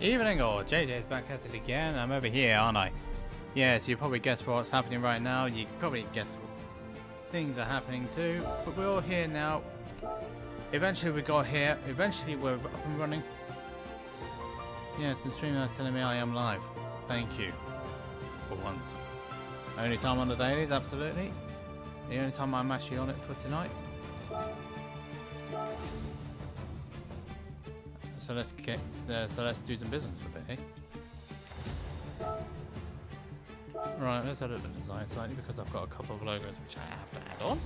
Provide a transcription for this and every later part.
Evening all, JJ's back at it again. I'm over here, aren't I? Yes, you probably guessed what's happening right now. You probably guessed what things are happening too. But we're all here now. Eventually we got here. Eventually we're up and running. Yes, the streamer is telling me I am live. Thank you. For once. Only time on the dailies, absolutely. The only time I'm actually on it for tonight. So let's get, let's do some business with it, eh? Right, let's edit the design slightly because I've got a couple of logos which I have to add on.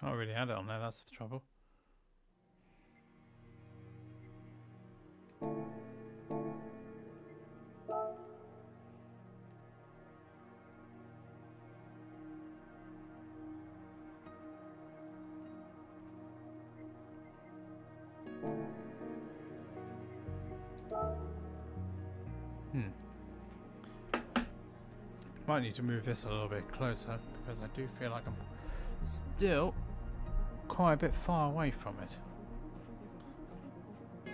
Can't really add it on there, that's the trouble. Might need to move this a little bit closer because I do feel like I'm still quite a bit far away from it.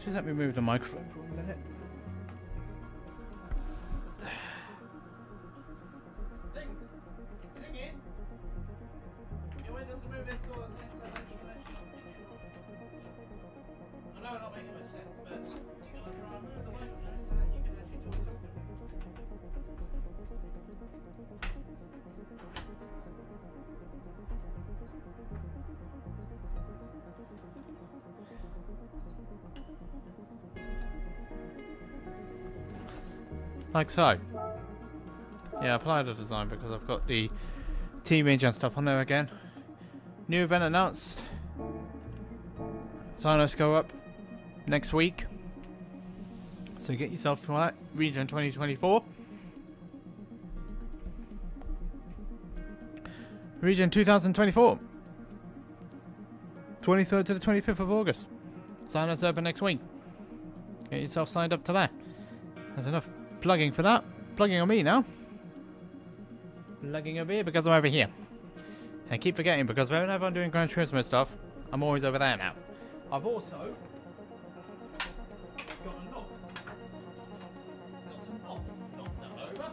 Just let me move the microphone for a minute. The thing is, you always have to move this sort of thing so that you can actually picture. I know it's not making much sense, but you're going to try and move the microphone so that you can actually talk comfortably. Like so. Yeah, I applied a design because I've got the team image and stuff on there again. New event announced. Sign-ups go up next week. So get yourself for that. Region 2024. Region 2024. 23rd to the 25th of August. Sign-ups open next week. Get yourself signed up to that. That's enough plugging for that. Plugging on me now. Plugging over here because I'm over here. And I keep forgetting because whenever I'm doing Gran Turismo stuff, I'm always over there now. I've also got a knob. Got some knob. Knob that over.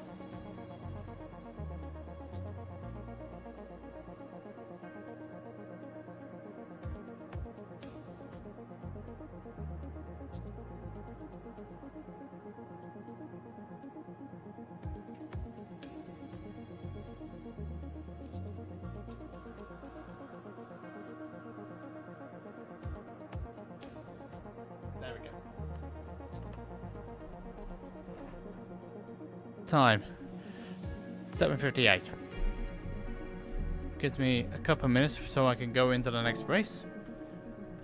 Time 7:58 gives me a couple of minutes so I can go into the next race.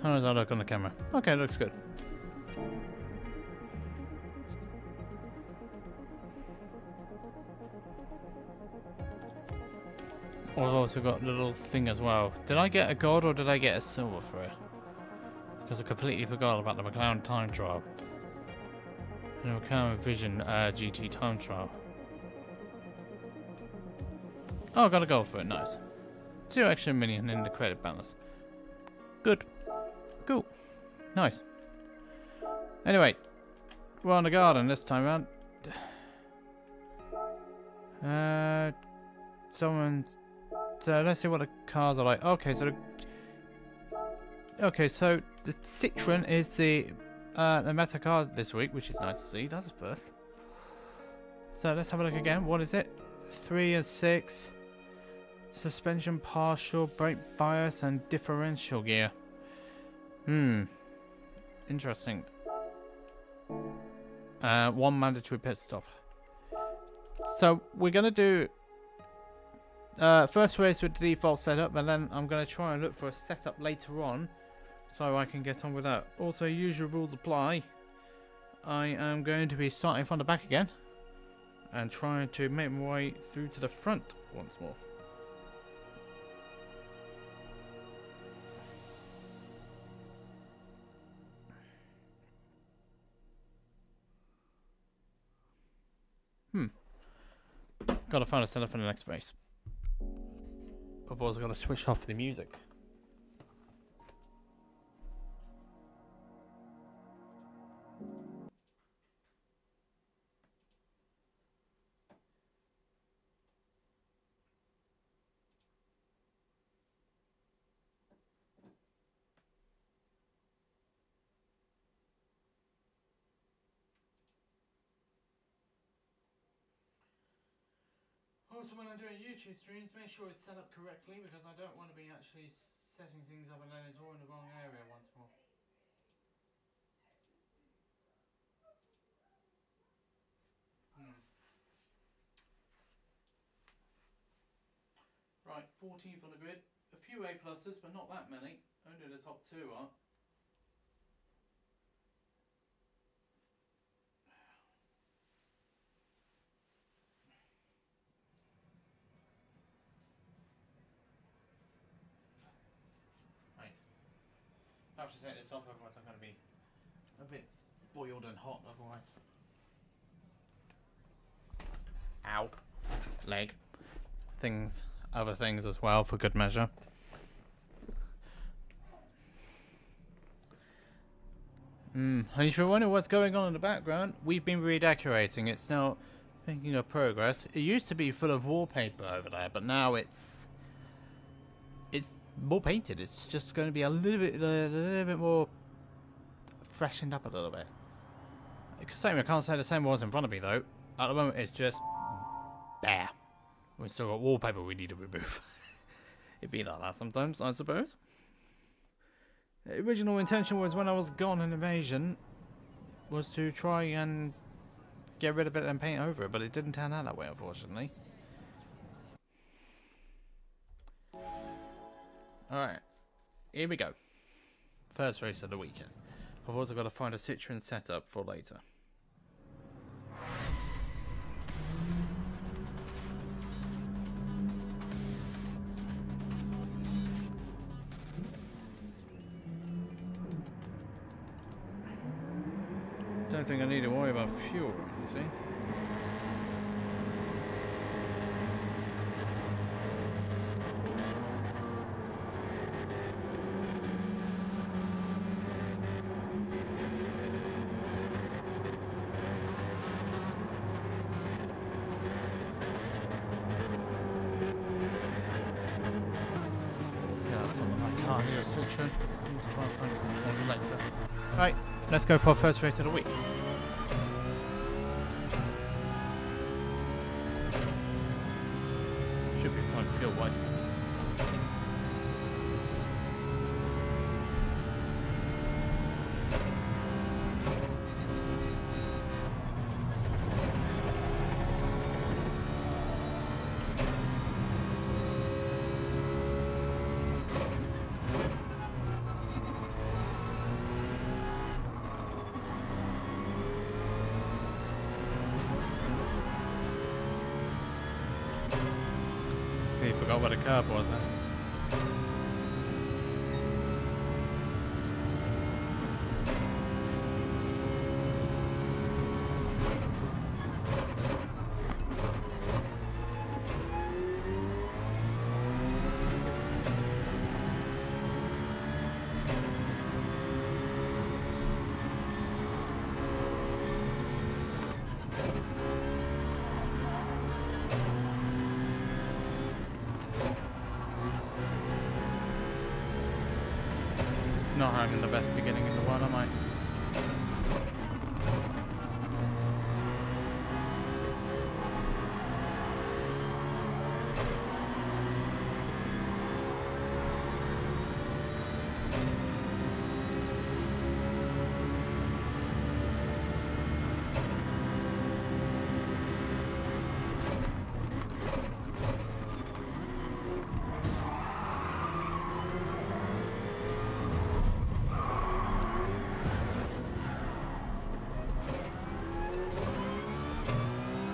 How does that look on the camera? Okay, looks good. I've also got a little thing as well. Did I get a gold or did I get a silver for it? Because I completely forgot about the McLaren time trial. And McLaren Vision GT time trial. Oh, got a gold for it, nice. 2 extra million in the credit balance. Good. Cool. Nice. Anyway, we're on the garden this time around. Someone's let's see what the cars are like. Okay, so the Citroen is the meta car this week, which is nice to see. That's a first. So let's have a look again. What is it? 3 and 6. Suspension, partial, brake bias, and differential gear. Interesting. One mandatory pit stop. So we're going to do first race with the default setup, and then I'm going to try and look for a setup later on so I can get on with that. Also, usual rules apply. I am going to be starting from the back again and trying to make my way through to the front once more. Gotta find a setup for the next race. I've also gotta switch off the music. Also, when I'm doing YouTube streams, make sure it's set up correctly, because I don't want to be actually setting things up and then it's all in the wrong area once more. Right, 14th on the grid. A few A pluses, but not that many. Only the top two are. I have to take this off, otherwise I'm going to be a bit boiled and hot, otherwise. Ow. Leg. Things. Other things as well, for good measure. And if you wonder what's going on in the background, we've been redecorating. It's now making a progress. It used to be full of wallpaper over there, but now it's more painted. It's just going to be a little bit more freshened up a little bit. Same, I can't say the same was in front of me though. At the moment, it's just bare. We've still got wallpaper we need to remove. It'd be like that sometimes, I suppose. The original intention was, when I was gone in Invasion, was to try and get rid of it and paint over it, but it didn't turn out that way, unfortunately. Alright, here we go. First race of the weekend. I've also got to find a Citroen setup for later. Don't think I need to worry about fuel, you see. Alright, let's go for our first race of the week. Should be fine fuel-wise. Forgot what a curb was, huh? not having the best beginning in the world, am I?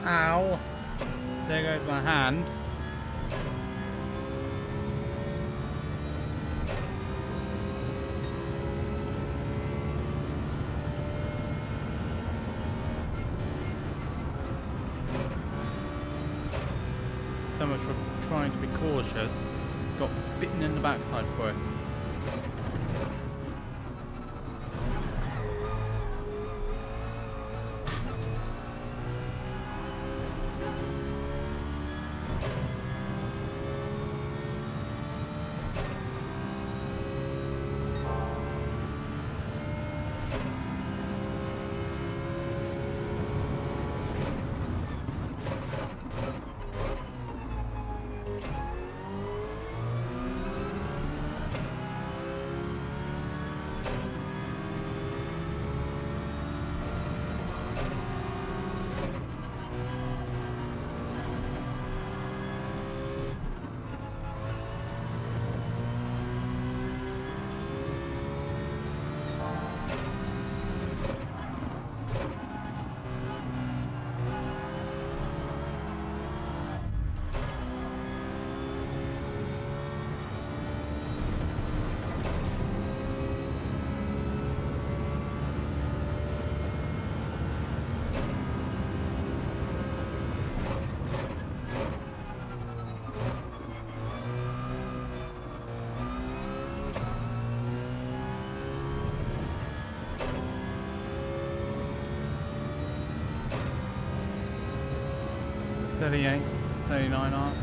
Ow! There goes my hand. So much for trying to be cautious. Got bitten in the backside for it. $38, $39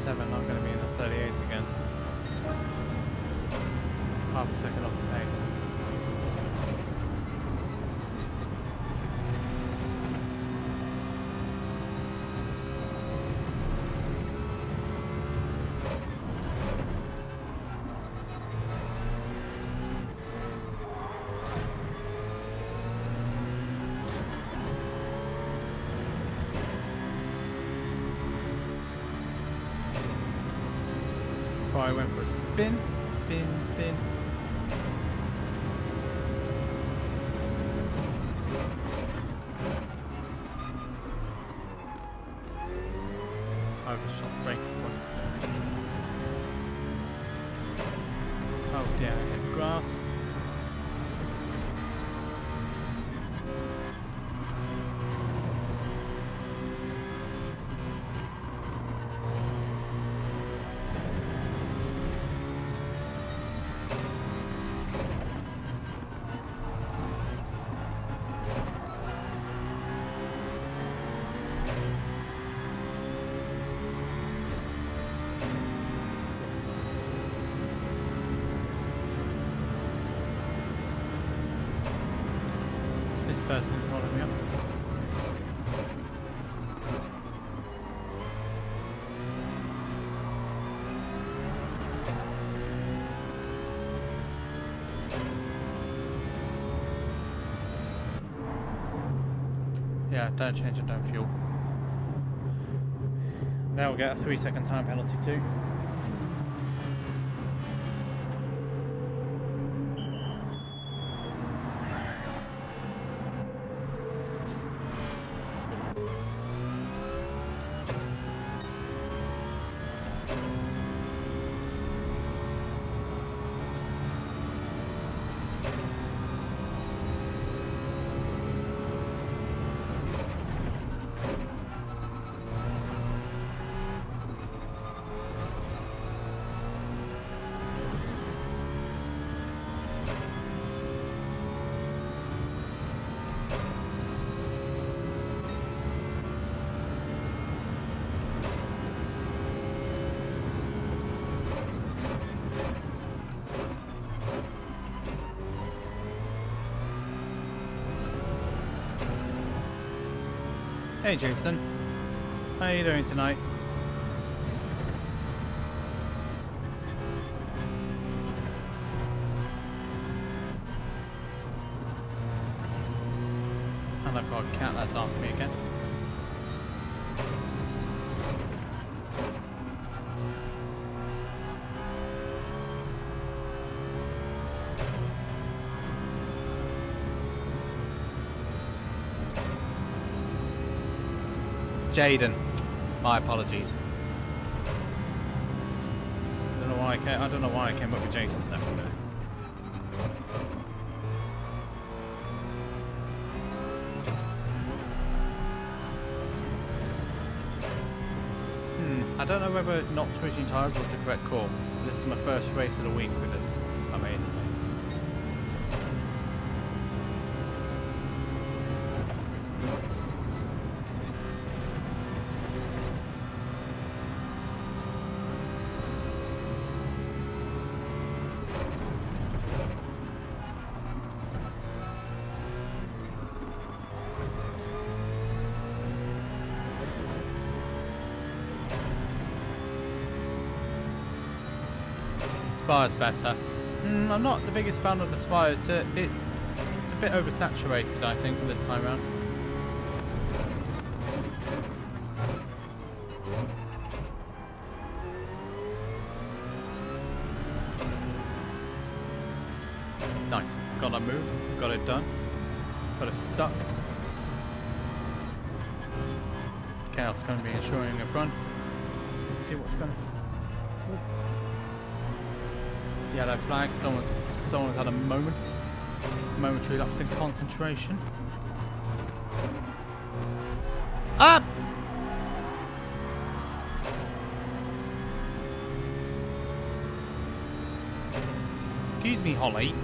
7, I'm going to be in the 38s again. Half a second off the pace. I went for a spin, spin, spin. Overshot braking point. Oh damn, I hit grass. Don't change it, don't fuel. Now we'll get a 3-second time penalty too. Hey Jason, how are you doing tonight? And I've got a cat that's after me again. Jaden, my apologies. I don't know why I came up with Jason there for a minute. I don't know whether not switching tyres was the correct call. This is my first race of the week with us. Amazing. Spire's better. I'm not the biggest fan of the Spire, so it's a bit oversaturated, I think, this time around. Nice. Got a move. Got it done. Got it stuck. Chaos going to be ensuring a run. Let's see what's going to... Yellow flag, someone's had a momentary lapse in concentration. Up! Excuse me, Holly.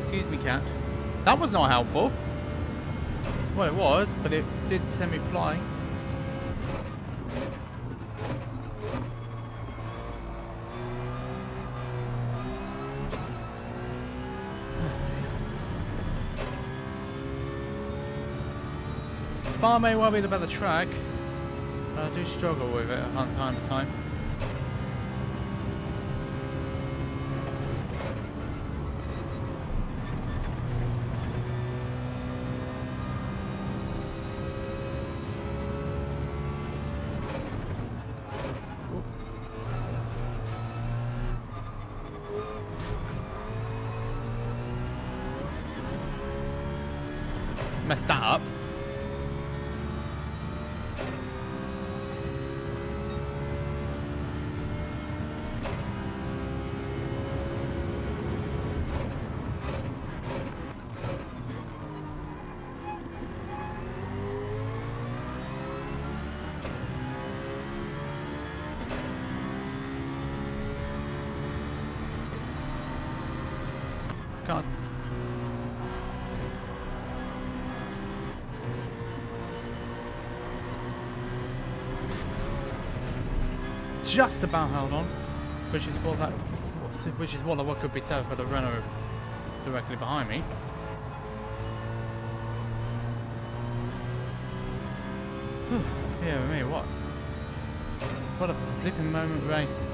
Excuse me, cat. That was not helpful. Well, it was, but it did send me flying. bar may well be about the track, but I do struggle with it from time to time. Messed that up. Just about held on, which is what I could be said for the Renault directly behind me. Yeah, I mean, what a flipping moment race.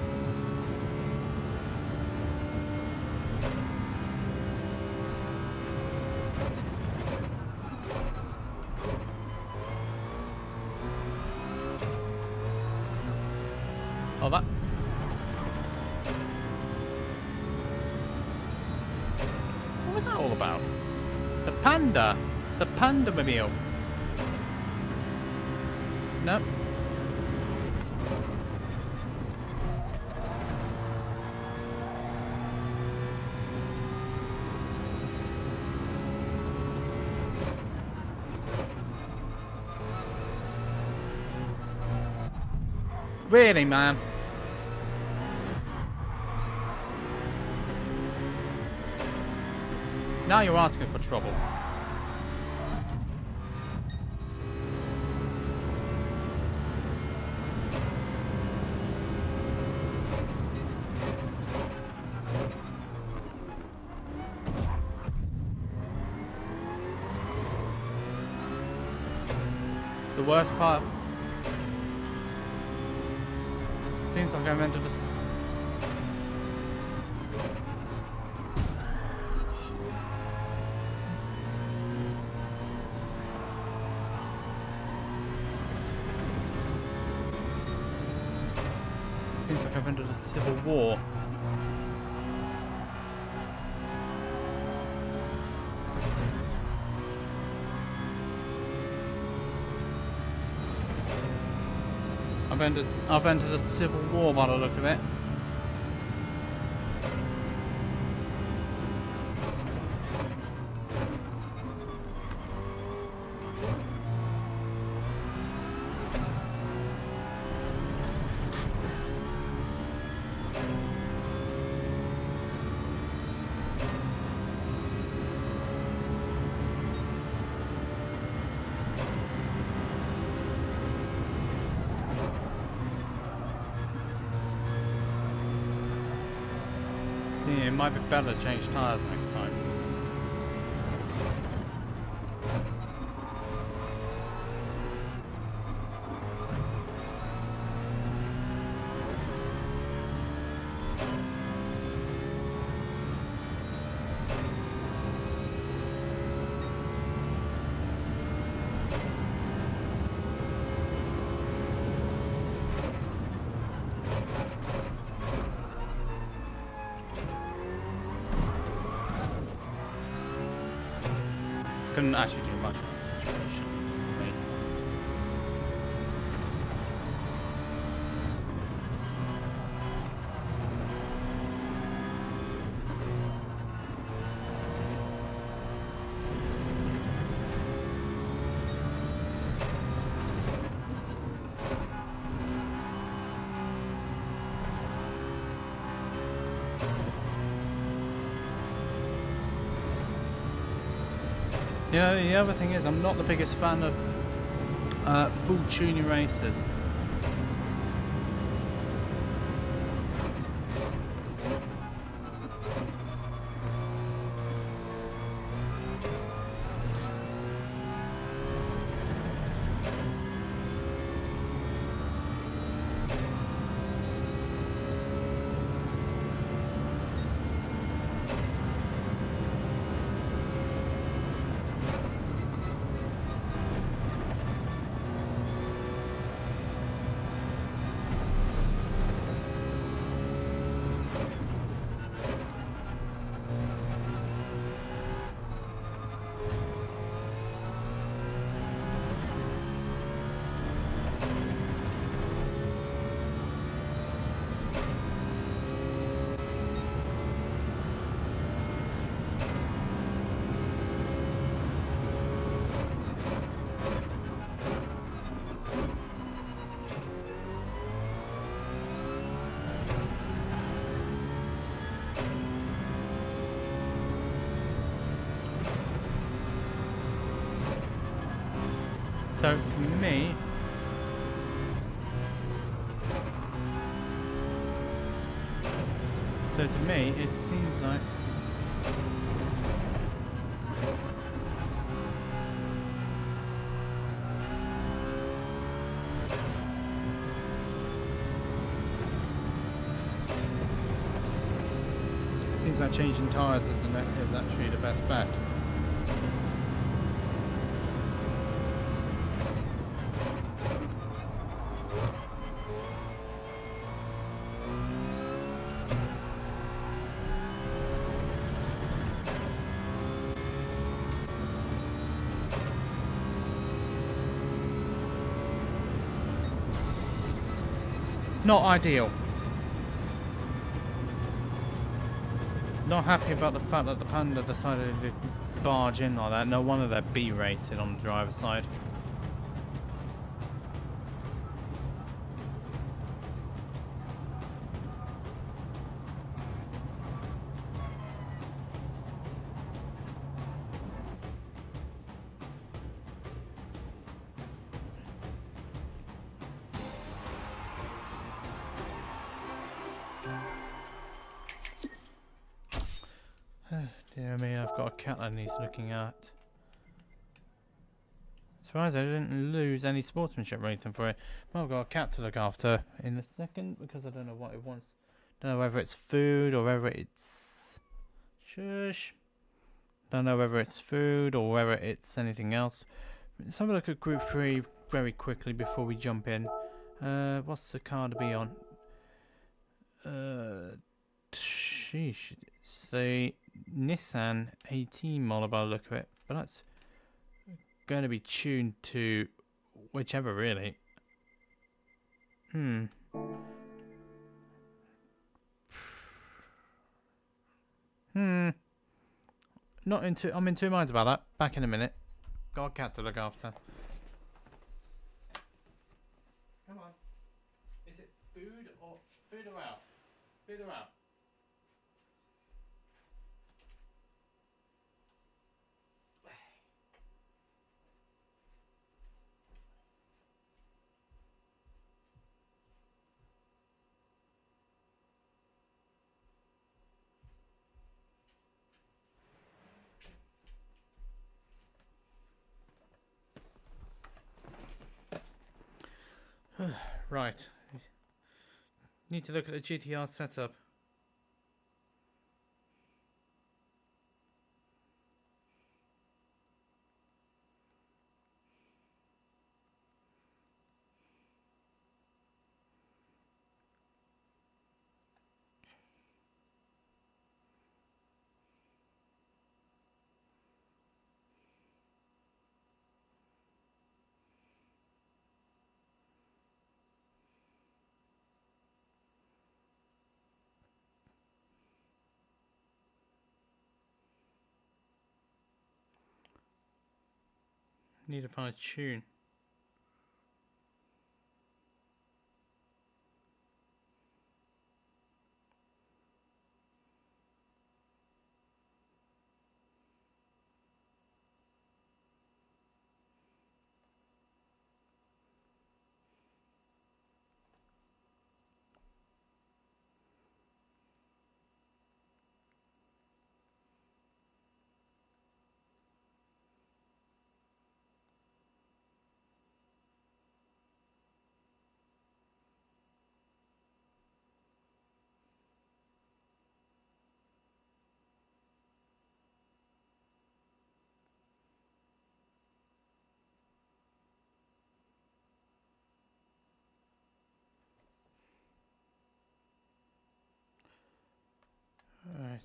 Pandamobil. Nope. Really, man. Now you're asking for trouble. Worst part seems like I'm into this. Seems like I've entered a civil war. I've entered a civil war by the look of it. Might be better to change tyres next time. Couldn't actually do much in this situation. Maybe. You know, the other thing is, I'm not the biggest fan of full tuning races. So to me, it seems like changing tyres is actually the best bet. Not ideal. Not happy about the fact that the Panda decided to barge in like that. No wonder they're B-rated on the driver's side. Looking at. Surprised I didn't lose any sportsmanship rating for it. Well, I've got a cat to look after in a second because I don't know what it wants. Don't know whether it's food or whether it's shush. Don't know whether it's food or whether it's anything else. Let's have a look at Group 3 very quickly before we jump in. What's the car to be on? Sheesh. It's the Nissan 18 model by the look of it, but that's going to be tuned to whichever really. Not into. I'm in two minds about that. Back in a minute. Got a cat to look after. Come on. Is it food or out? Food or out? Right, need to look at the GTR setup. Need to find a tune.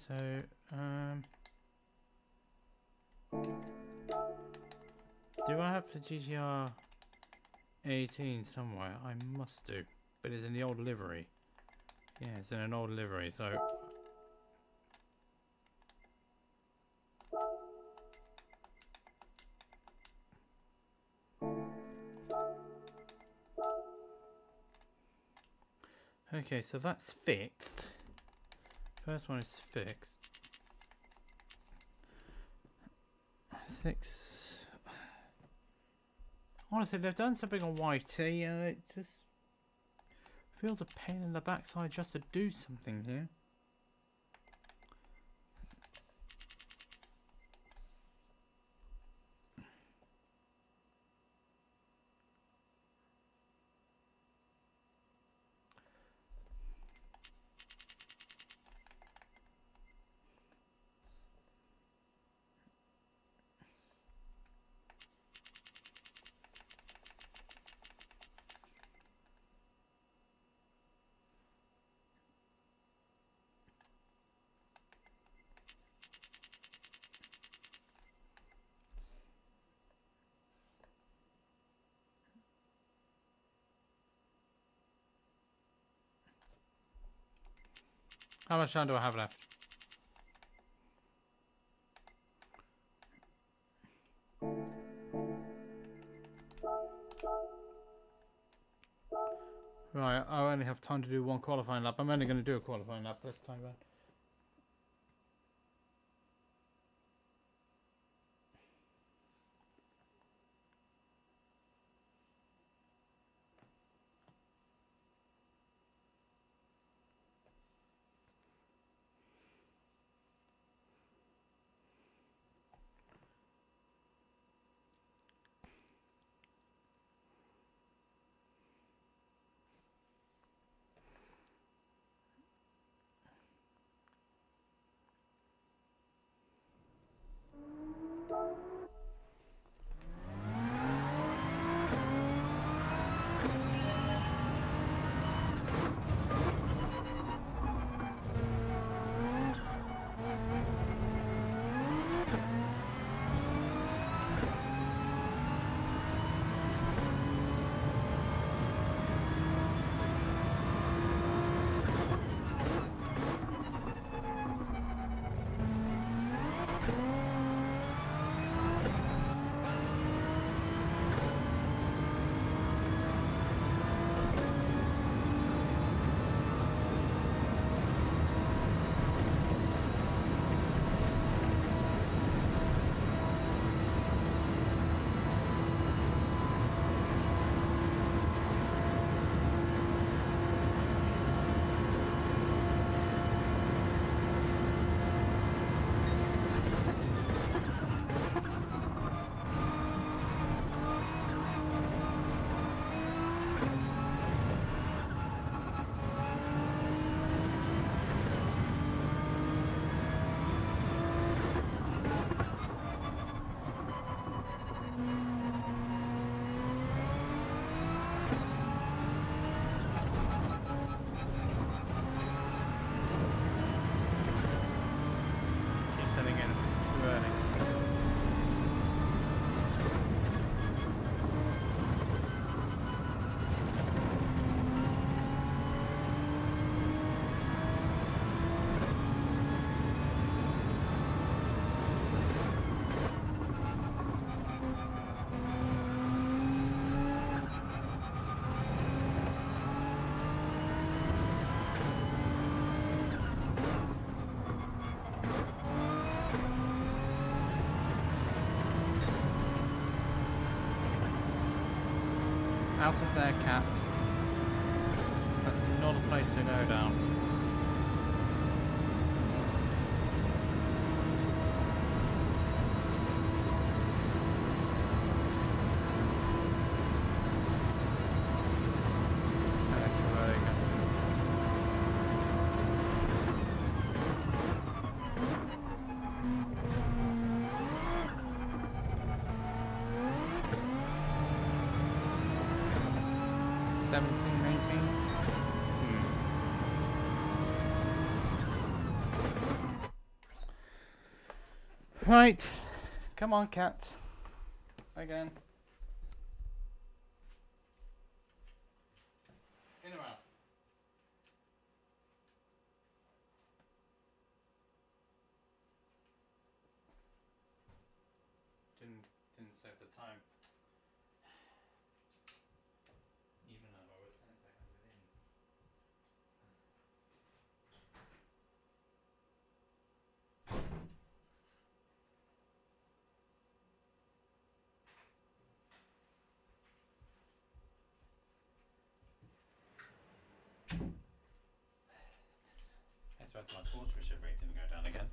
So, do I have the GTR 18 somewhere? I must do, but it's in the old livery. Yeah, it's in an old livery, so. Okay, so that's fixed. First one is fixed. 6. Honestly, they've done something on YT and it just feels a pain in the backside just to do something here. How much time do I have left? Right, I only have time to do one qualifying lap. I'm only going to do a qualifying lap this time around. Out of there, cat. That's not a place to go down. Right, come on, cat. Again. In or out? Didn't save the time. Even though I was 10 seconds within. back to my sportsmanship rate didn't go down again.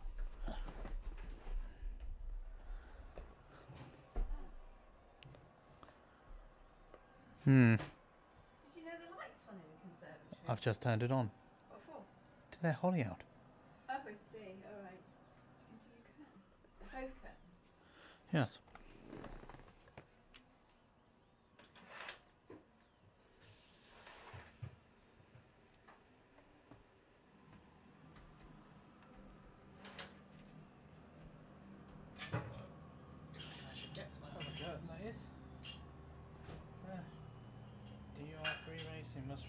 Hmm. Did you know the lights on in the conservatory? I've just turned it on. What for? To let Holly out. Oh, I see. All right. Do you curtain? Both curtains? Yes.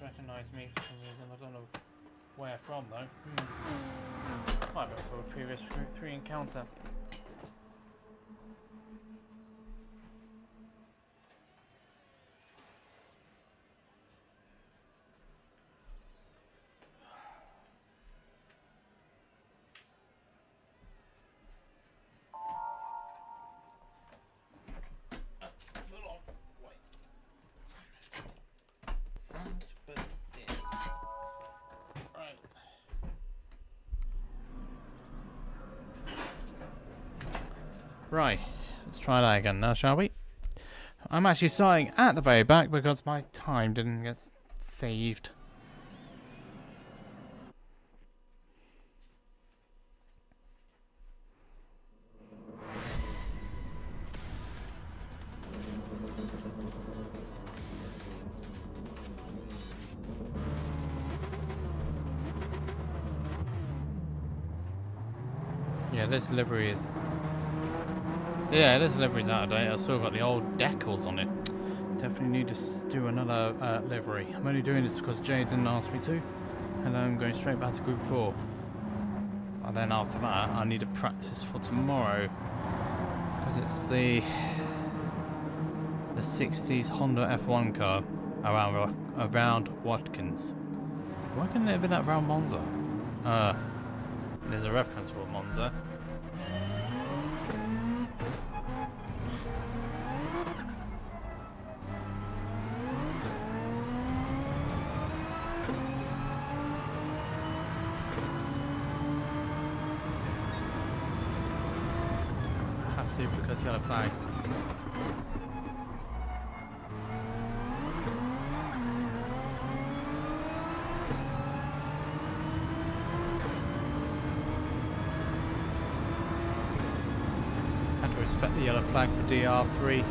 Recognise me for some reason. I don't know where from though. Hmm. Might have been for a previous Group 3 encounter. Right, let's try that again now, shall we? I'm actually starting at the very back because my time didn't get saved. Yeah, this livery is... yeah, this livery's out of date. I've still got the old decals on it. Definitely need to do another livery. I'm only doing this because Jay didn't ask me to, and I'm going straight back to Group 4. And then after that, I need to practice for tomorrow because it's the '60s Honda F1 car around Watkins. Why couldn't it have been around Monza? There's a reference for Monza. Respect the yellow flag for DR3.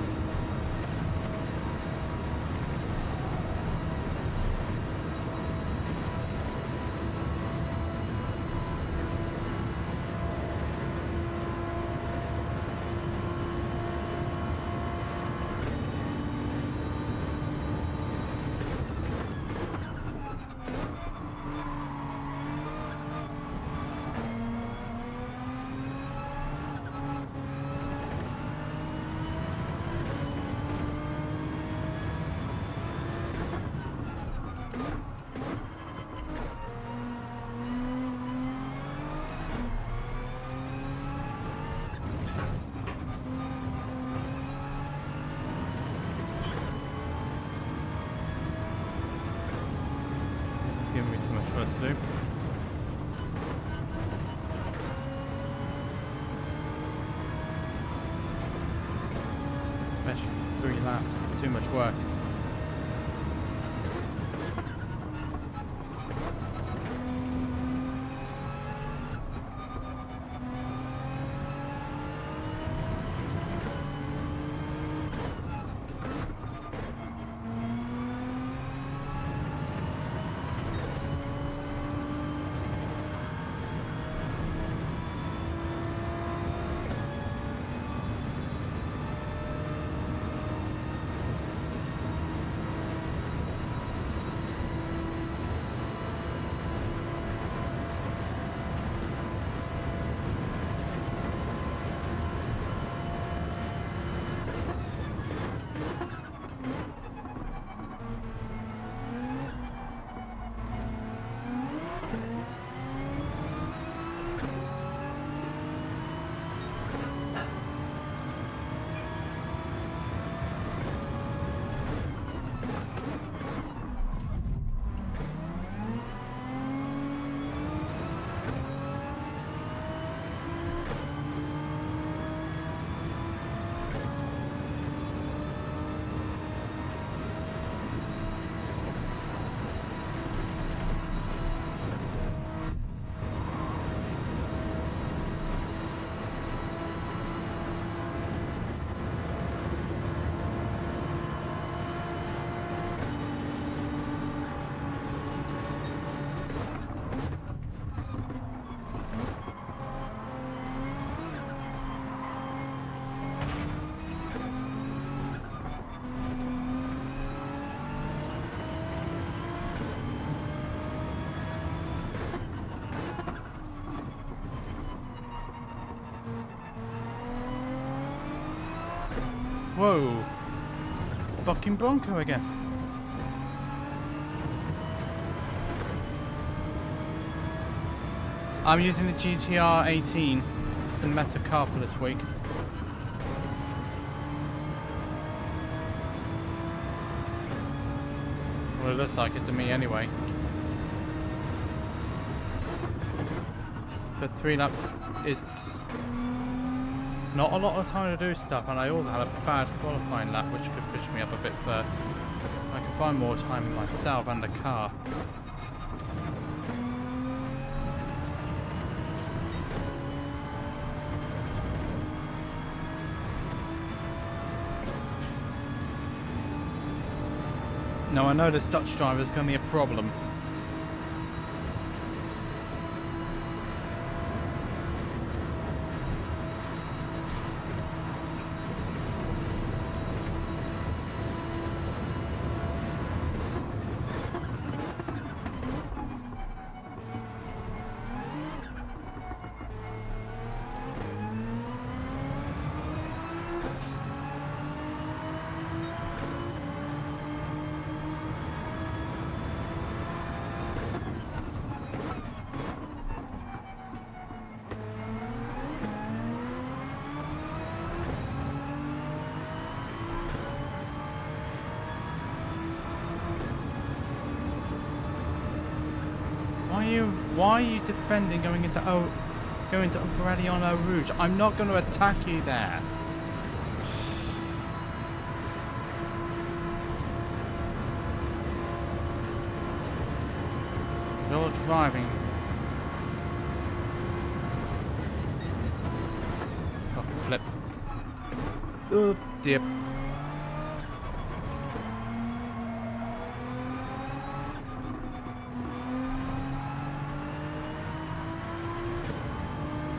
Especially 3 laps, too much work. Whoa. Fucking Bronco again. I'm using the GTR 18. It's the meta car for this week. Well, it looks like it to me anyway. But 3 laps is not a lot of time to do stuff, and I also had a bad qualifying lap, which could push me up a bit further. I could find more time myself and the car. Now I know this Dutch driver is going to be a problem. Why are you defending going to Varelli on Eau Rouge? I'm not going to attack you there. You're driving. Oh, flip. Oh dear.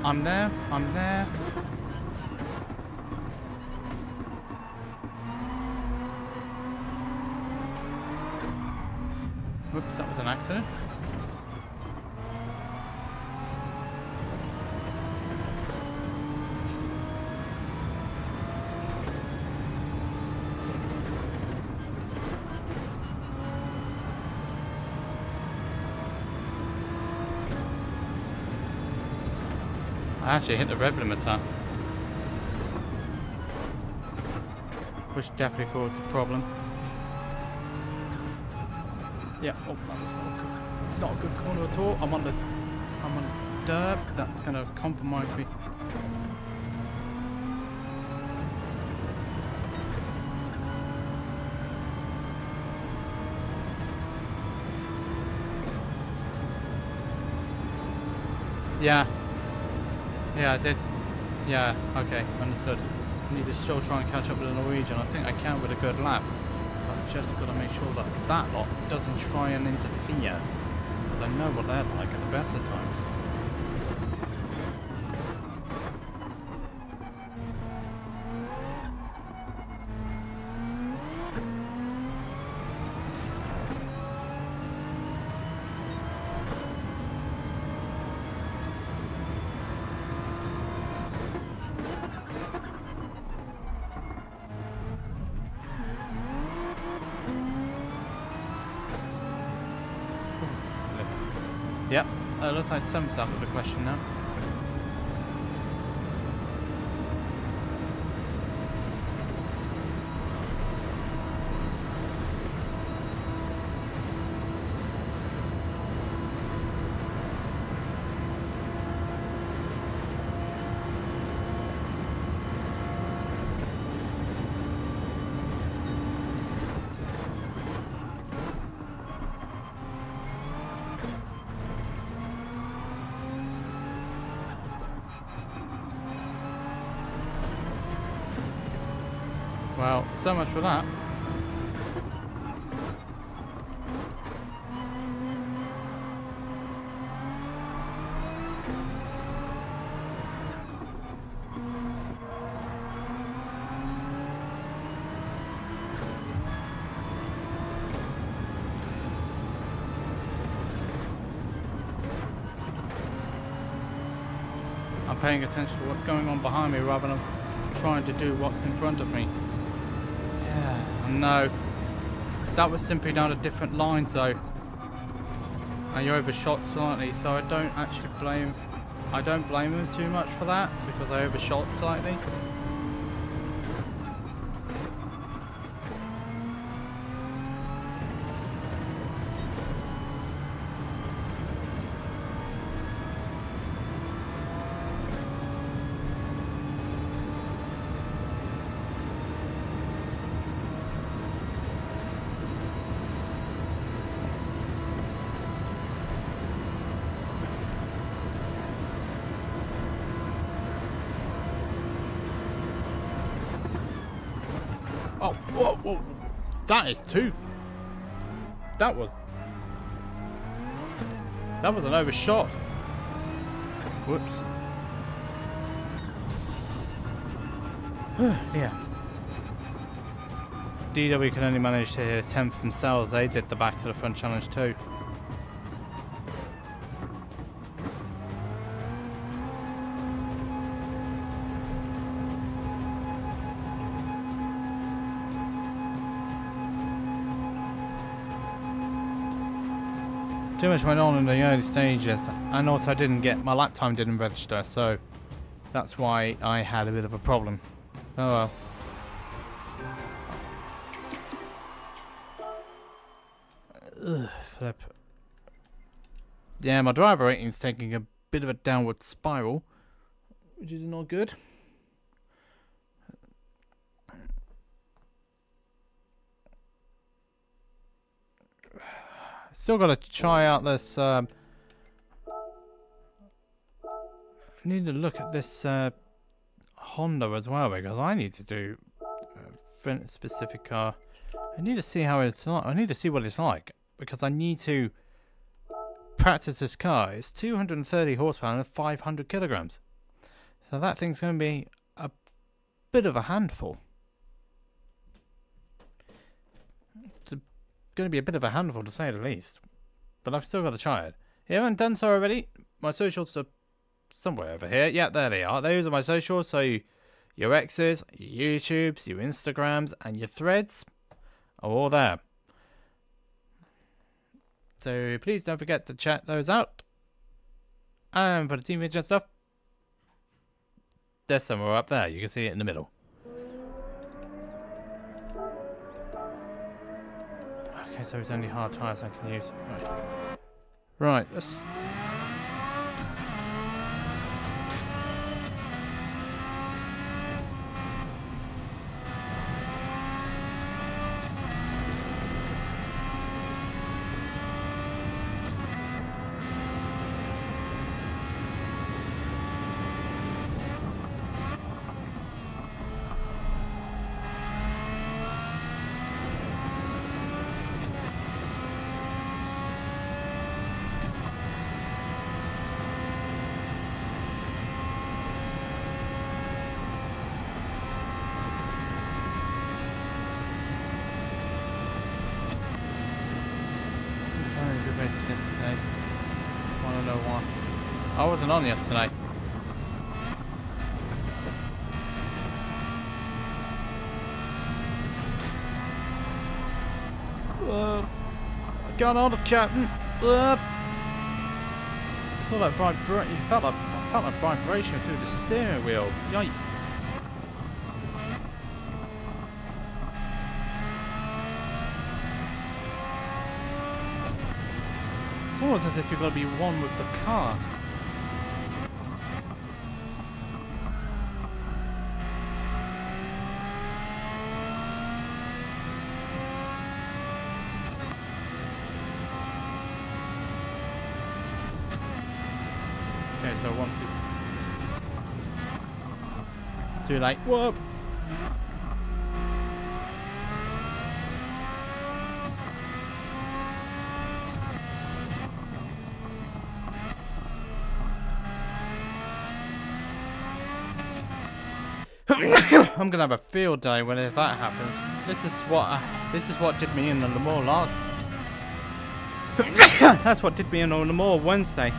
I'm there. Whoops, that was an accident. I actually hit the rev limiter, which definitely caused a problem. Yeah, oh, that was not a good corner at all. I'm on dirt. That's gonna compromise me. Yeah. Yeah, I did. Yeah, okay, understood. I need to still try and catch up with the Norwegian. I think I can with a good lap. I've just got to make sure that that lot doesn't try and interfere, because I know what they're like at the best of times. Looks like something's out of the question now. Well, so much for that. I'm paying attention to what's going on behind me rather than trying to do what's in front of me. No. That was simply down a different line, though. And you overshot slightly, so I don't actually blame... I don't blame him too much for that, because I overshot slightly. That is two. That was an overshot. Whoops. Yeah. DW can only manage to hear 10th themselves. They did the back to the front challenge too. Too much went on in the early stages, and also I didn't get my lap time, didn't register, so that's why I had a bit of a problem. Oh well. Ugh, flip. Yeah, my driver rating's taking a bit of a downward spiral, which is not good. Still got to try out this, I need to look at this Honda as well, because I need to do a specific car. I need to see how it's like. I need to see what it's like, because I need to practice this car. It's 230 horsepower and 500 kilograms. So that thing's going to be a bit of a handful. Going to be a bit of a handful, to say the least, but I've still got to try it. If you haven't done so already, my socials are somewhere over here. Yeah, there they are. Those are my socials, so your X's, your YouTubes, your Instagrams, and your Threads are all there. So please don't forget to check those out. And for the Team Vision stuff, there's somewhere up there. You can see it in the middle. Okay, so it's only hard tyres I can use. Right, let's... yesterday. 101. I wasn't on yesterday. I got on the captain. Saw that vibration. Felt that vibration through the steering wheel. Yikes. It's almost as if you've got to be one with the car. Okay, so 1, 2, 3. Too late. Whoa! I'm gonna have a field day when if that happens. This is what did me in the Le Mans last. That's what did me in the Le Mans Wednesday.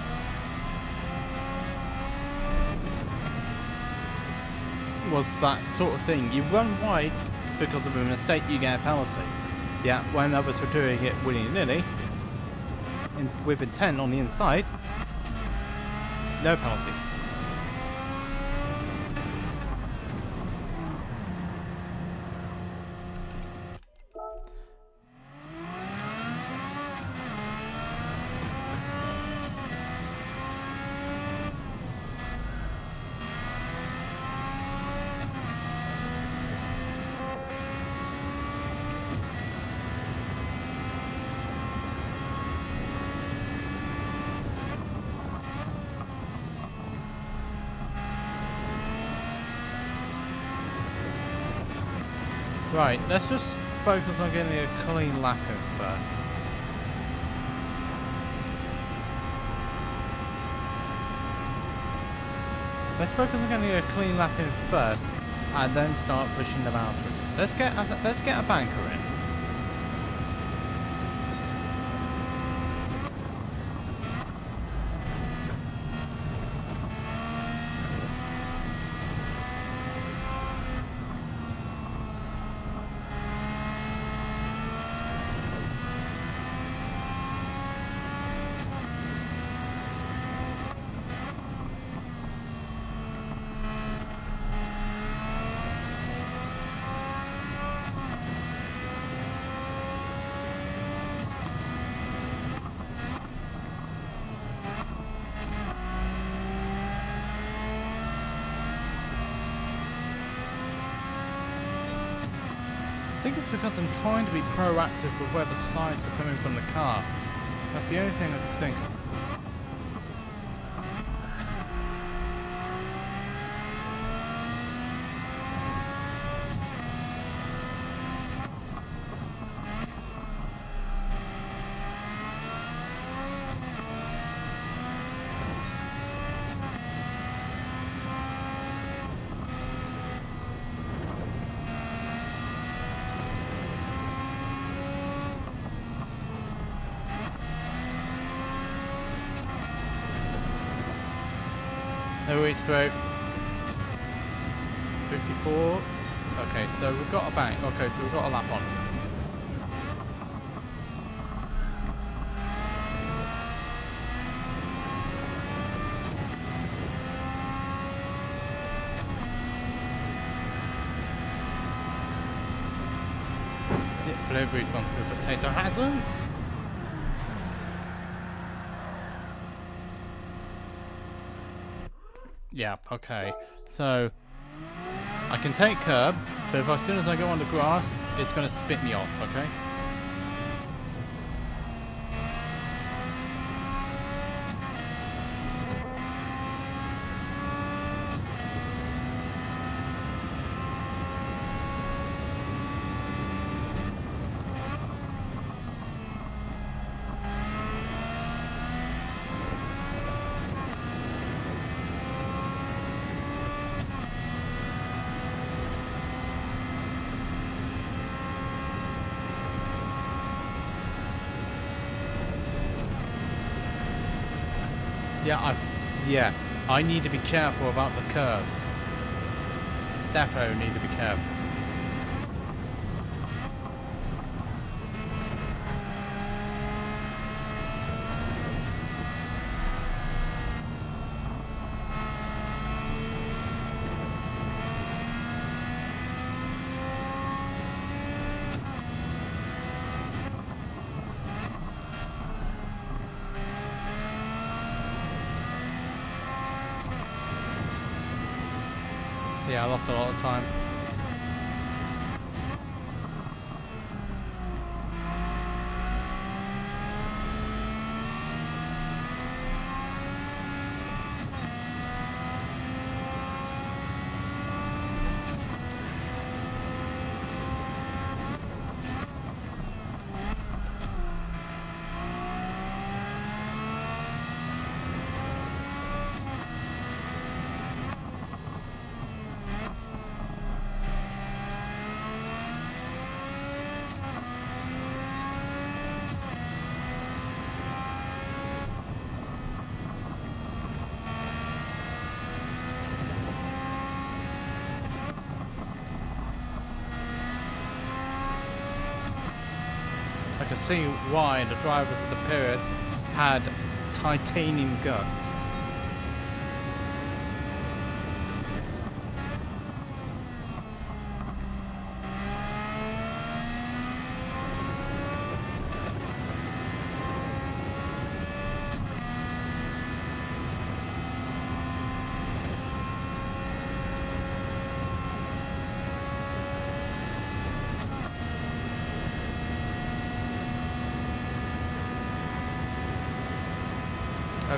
Was that sort of thing? You run wide, because of a mistake you get a penalty. Yeah, when others were doing it willy-nilly, and with intent on the inside, no penalties. Right, let's just focus on getting a clean lap in first. Let's focus on getting a clean lap in first, and then start pushing the boundaries. Let's get a banker in. I think it's because I'm trying to be proactive with where the slides are coming from the car. That's the only thing I can think of. Through 54. Okay, so we've got a bank. Okay, so we've got a lap on. Blueberry's gone to the potato hazard. Yeah, okay, so I can take curb, but if as soon as I go on the grass, it's going to spit me off, okay? I need to be careful about the curves. Definitely need to be careful. Yeah, I lost a lot of time. can see why the drivers of the period had titanium guts.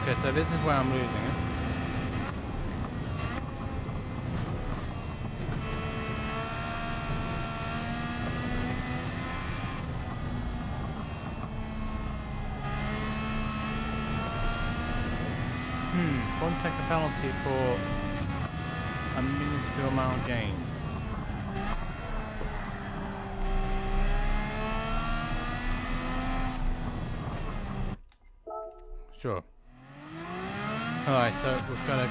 Okay, so this is where I'm losing it. One second penalty for a minuscule amount gained. Sure. Alright, so we've got to...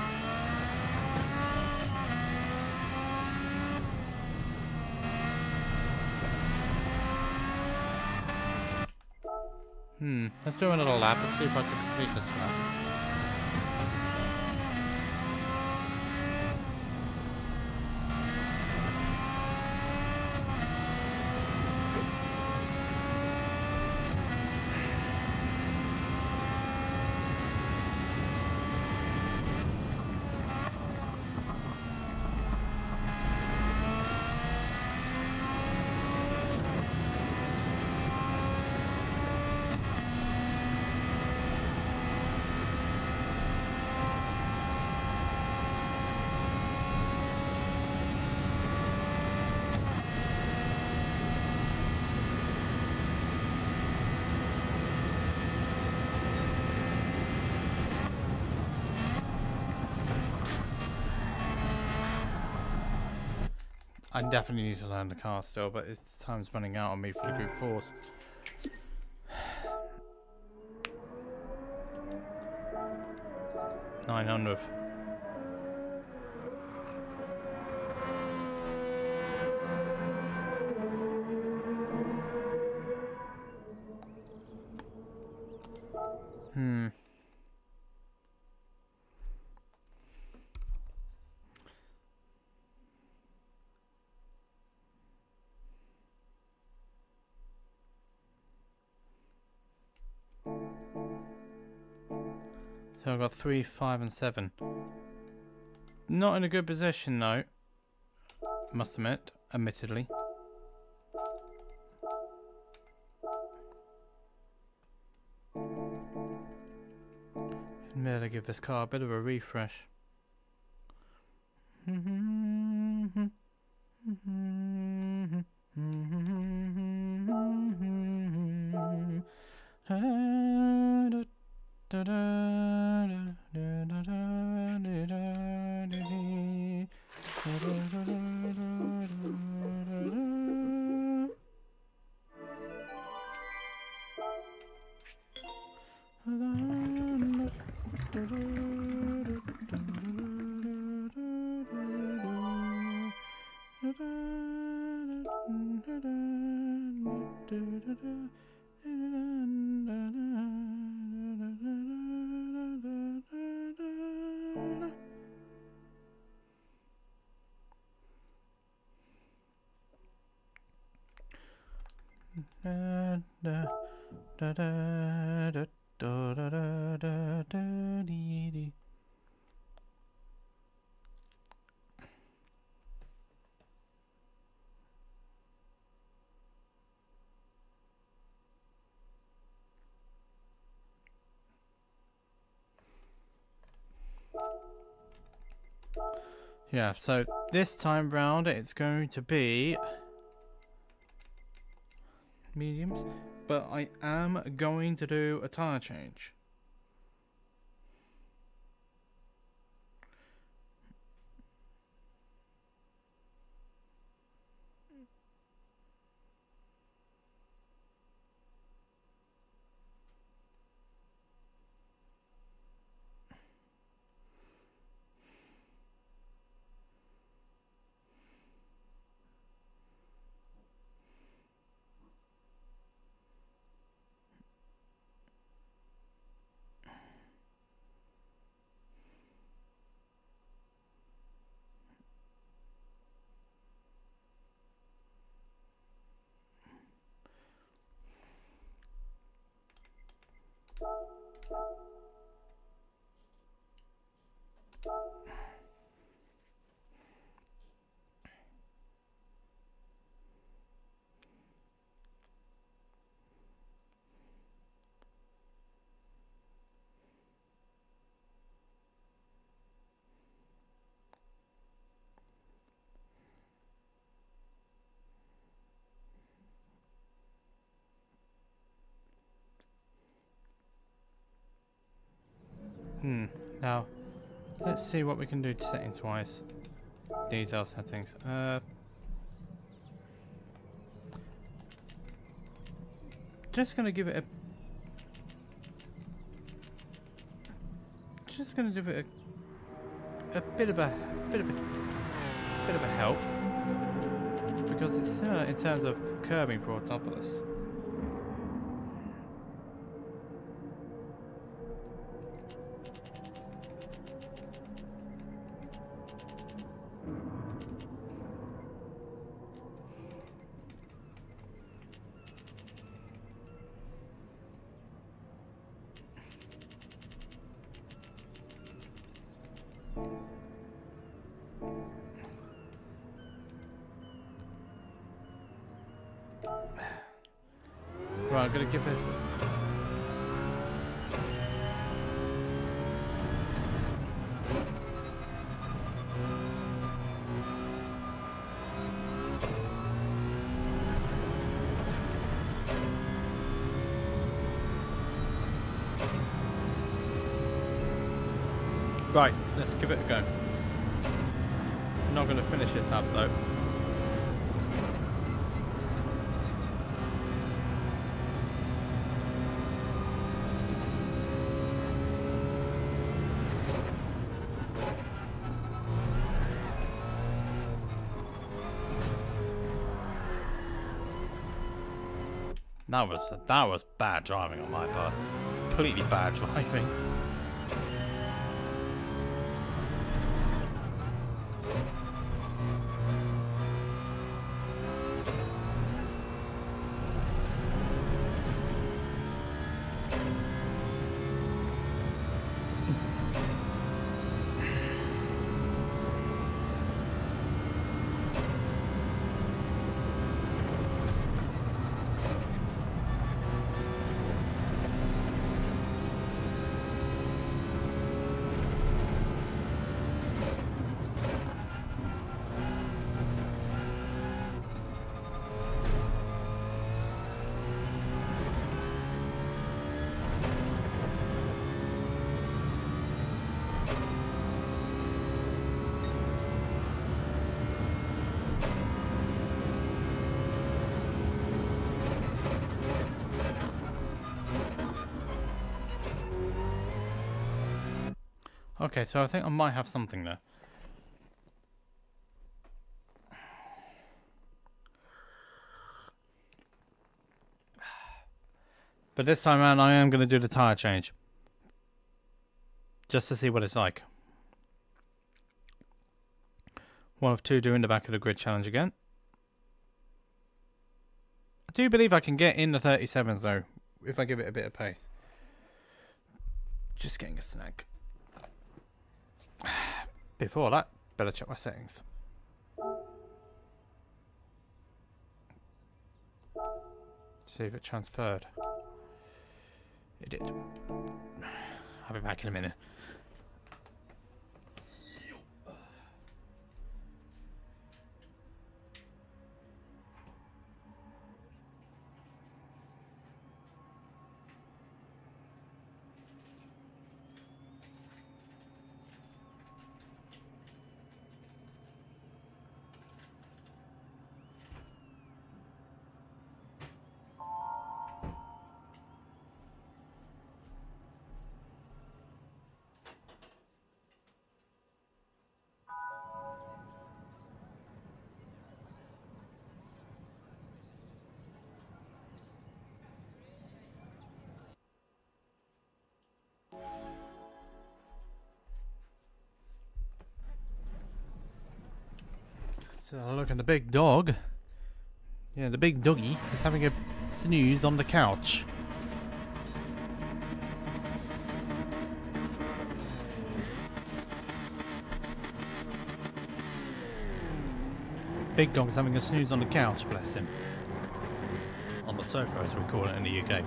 Let's do another lap. Let's see if I can complete this lap. I definitely need to learn the car still, but it's time's running out on me for the group fours. $900. So I've got 3, 5, and 7. Not in a good position though, must admit, admittedly. Should be able to give this car a bit of a refresh. Yeah, so this time round it's going to be mediums, but I am going to do a tire change. Now, let's see what we can do to settings-wise. Detail settings. Just gonna give it a. Just gonna give it a bit of a help, because it's similar in terms of curbing for Autopolis. Right, I'm gonna give this. Right, let's give it a go. I'm not gonna finish this up though. That was bad driving on my part. Completely bad driving. Okay, so I think I might have something there. But this time around, I am going to do the tyre change. Just to see what it's like. One of two doing the back of the grid challenge again. I do believe I can get in the 37s though, if I give it a bit of pace. Just getting a snack. Before that, better check my settings. See if it transferred. It did. I'll be back in a minute. Look at the big dog. Yeah, the big doggy is having a snooze on the couch. Big dog is having a snooze on the couch, bless him. On the sofa, as we call it in the UK.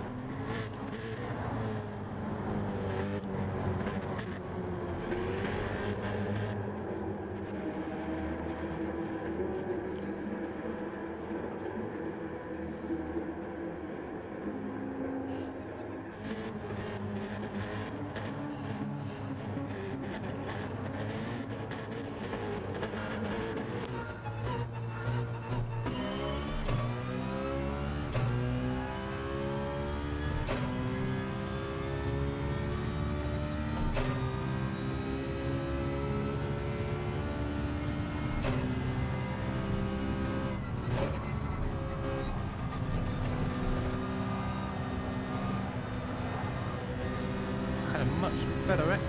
I'm much better at.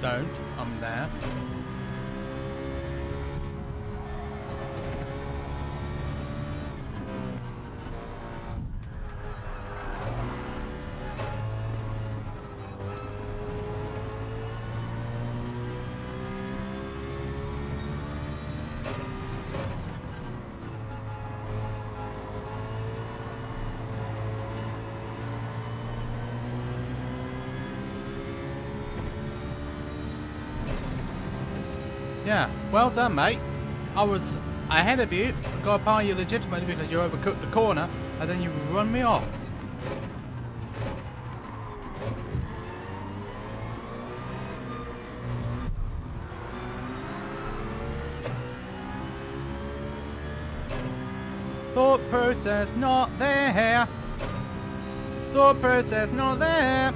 Don't. I'm there. Yeah, well done, mate. I was ahead of you, got by you legitimately because you overcooked the corner, and then you run me off. Thought process not there. Thought process not there.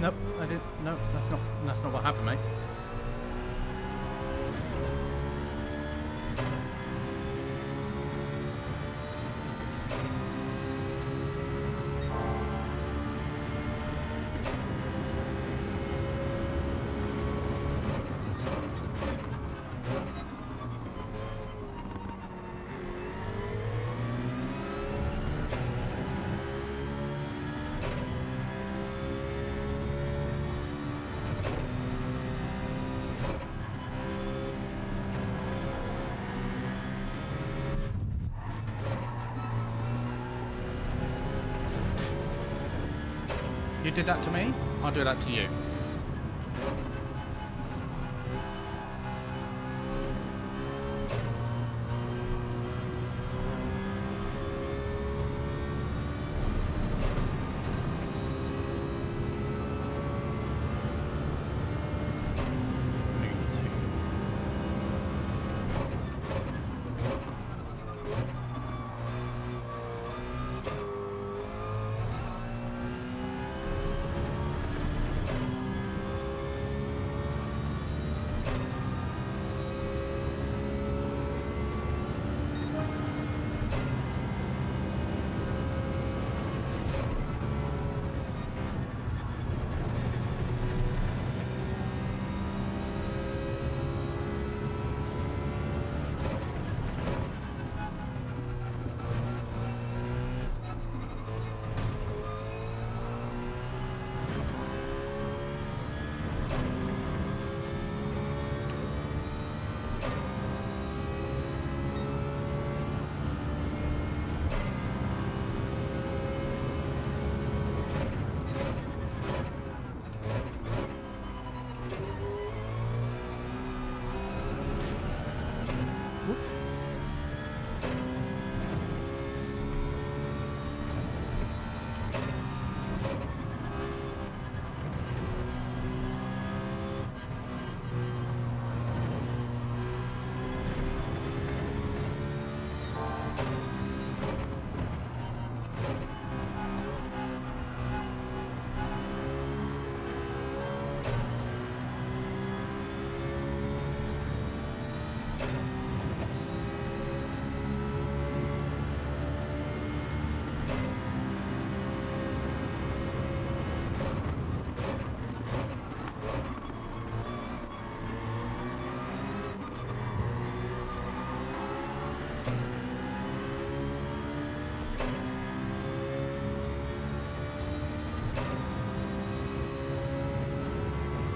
Nope, I didn't. No, that's not what happened, mate. You did that to me, I'll do that to you.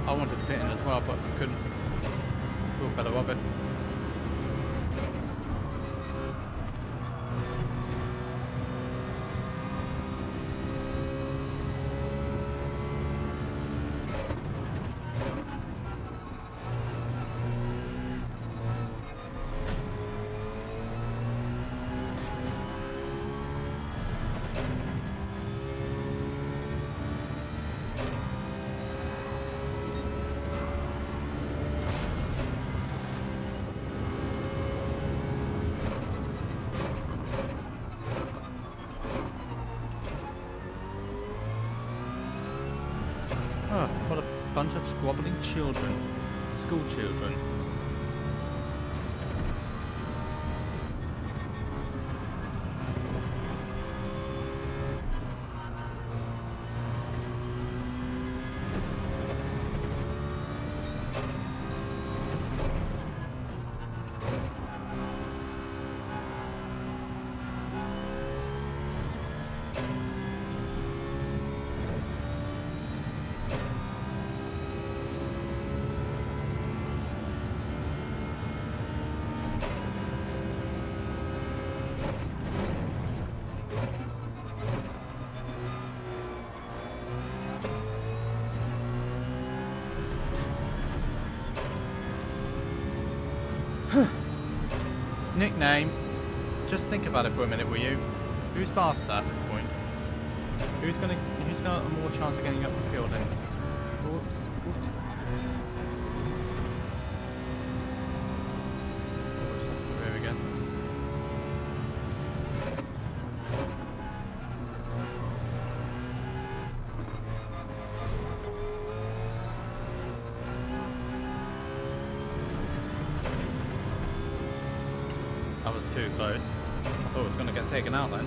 I wanted to fit in as well, but I couldn't. Thought better of it. bunch of squabbling children, school children. Nickname. Just think about it for a minute, will you? Who's faster at this point? Who's got a more chance of getting up the field? Whoops, whoops. Too close. I thought it was going to get taken out then.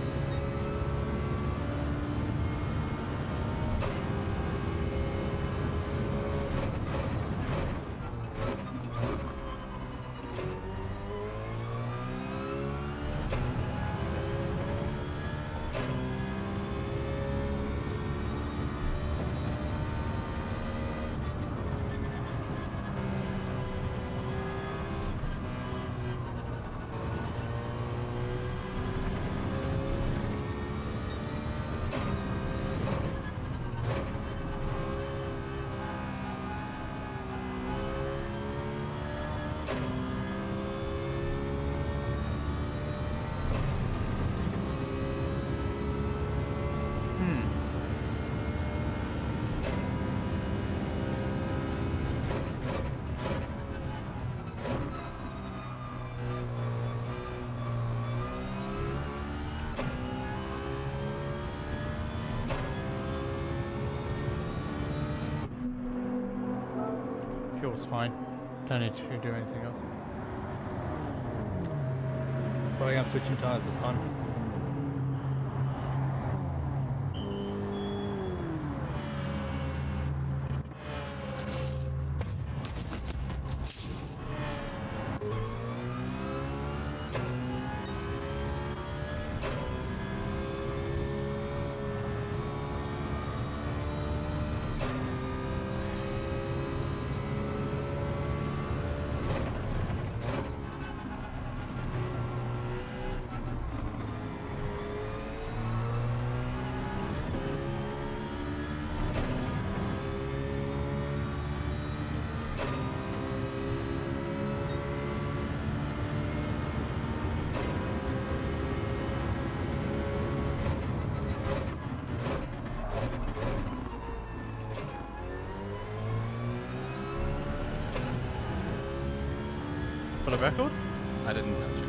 It's fine. Don't need to do anything else. But I am switching tyres this time. For the record, I didn't touch it.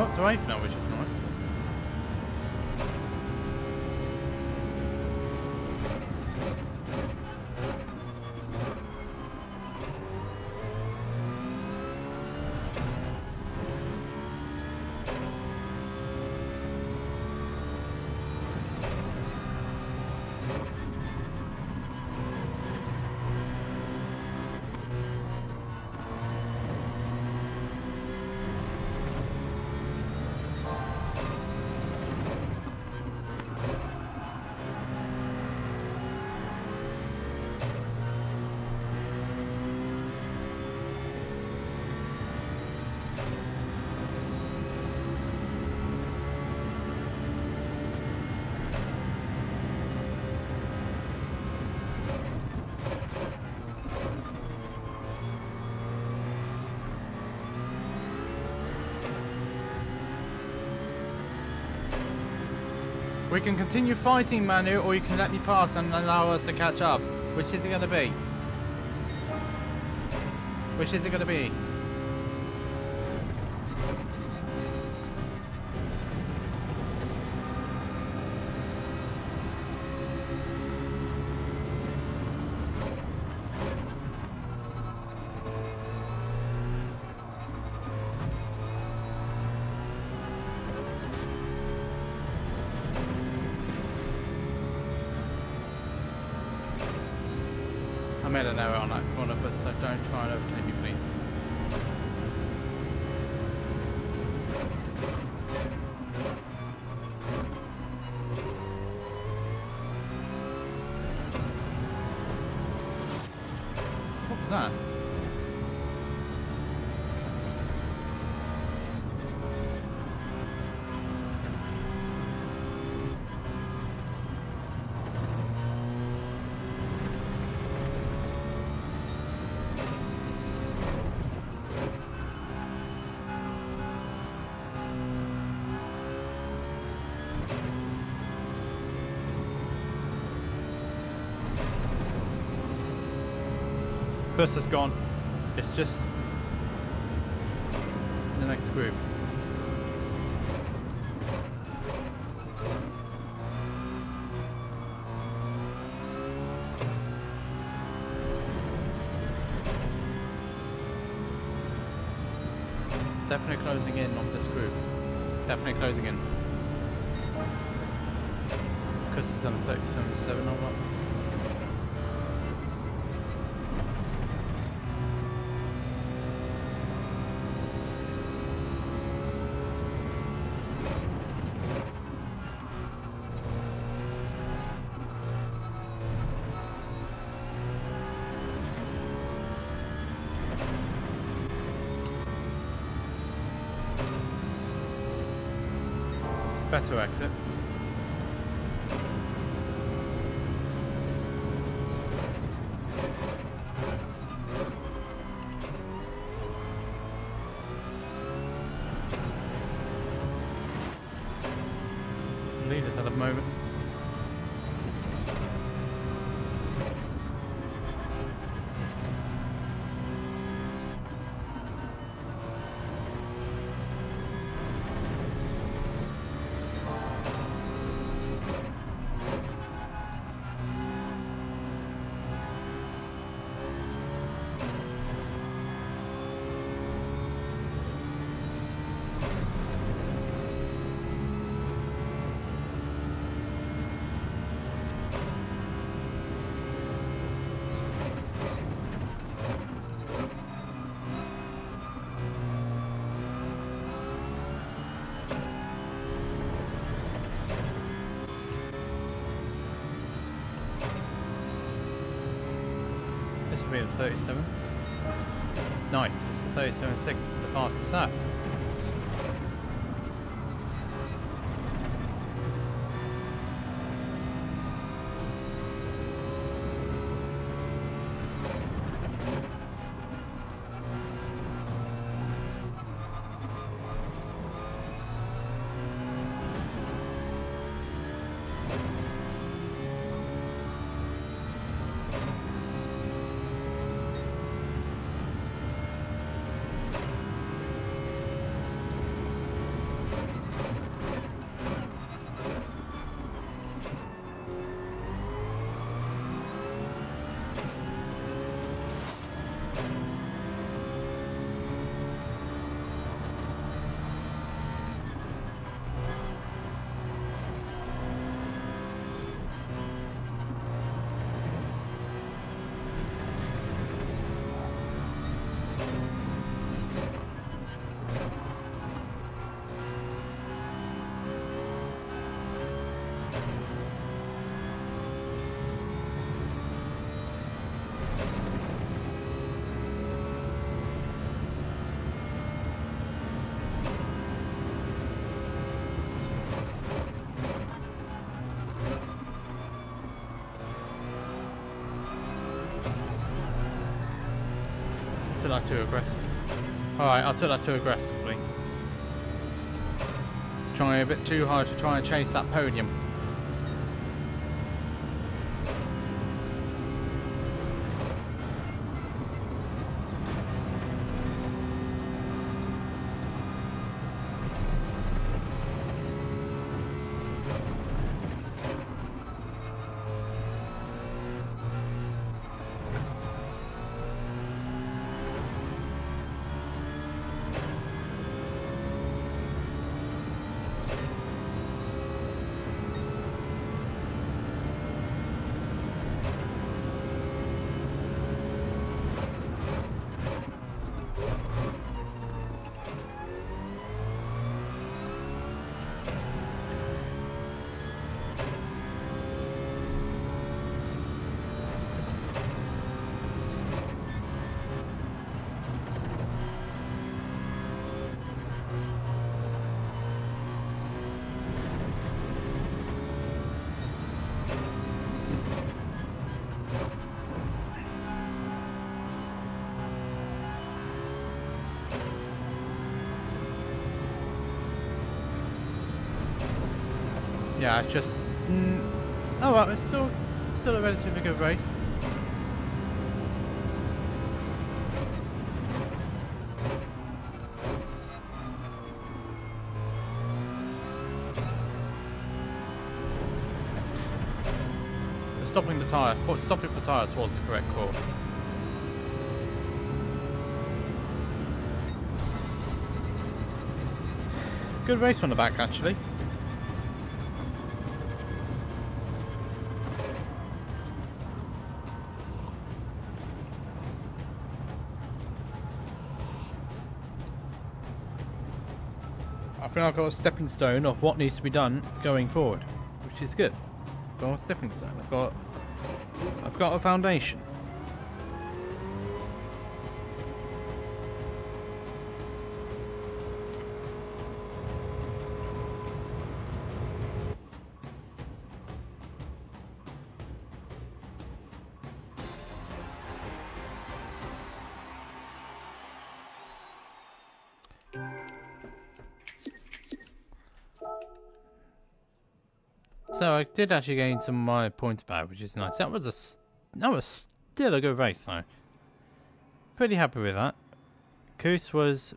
Up to 8th now, which is nice. We can continue fighting, Manu, or you can let me pass and allow us to catch up. Which is it going to be? Which is it going to be? Bus has gone. It's just the next group. Definitely closing in on this group. Definitely closing in. Because it's on 37 or what? Better exit. Lead us at the moment. Be the 37. Nice, it's the 37.6, it's the fastest lap. That's too aggressive. Alright, I'll take that too aggressively. Trying a bit too hard to try and chase that podium. Yeah, it's just... oh well, it's still a relatively good race. Stopping the tyre, stopping for tyres was the correct call. Good race from the back, actually. I think I've got a stepping stone of what needs to be done going forward, which is good. Got a stepping stone. I've got a foundation. So I did actually gain some of my points back, which is nice. That was still a good race, though. Pretty happy with that. Koos was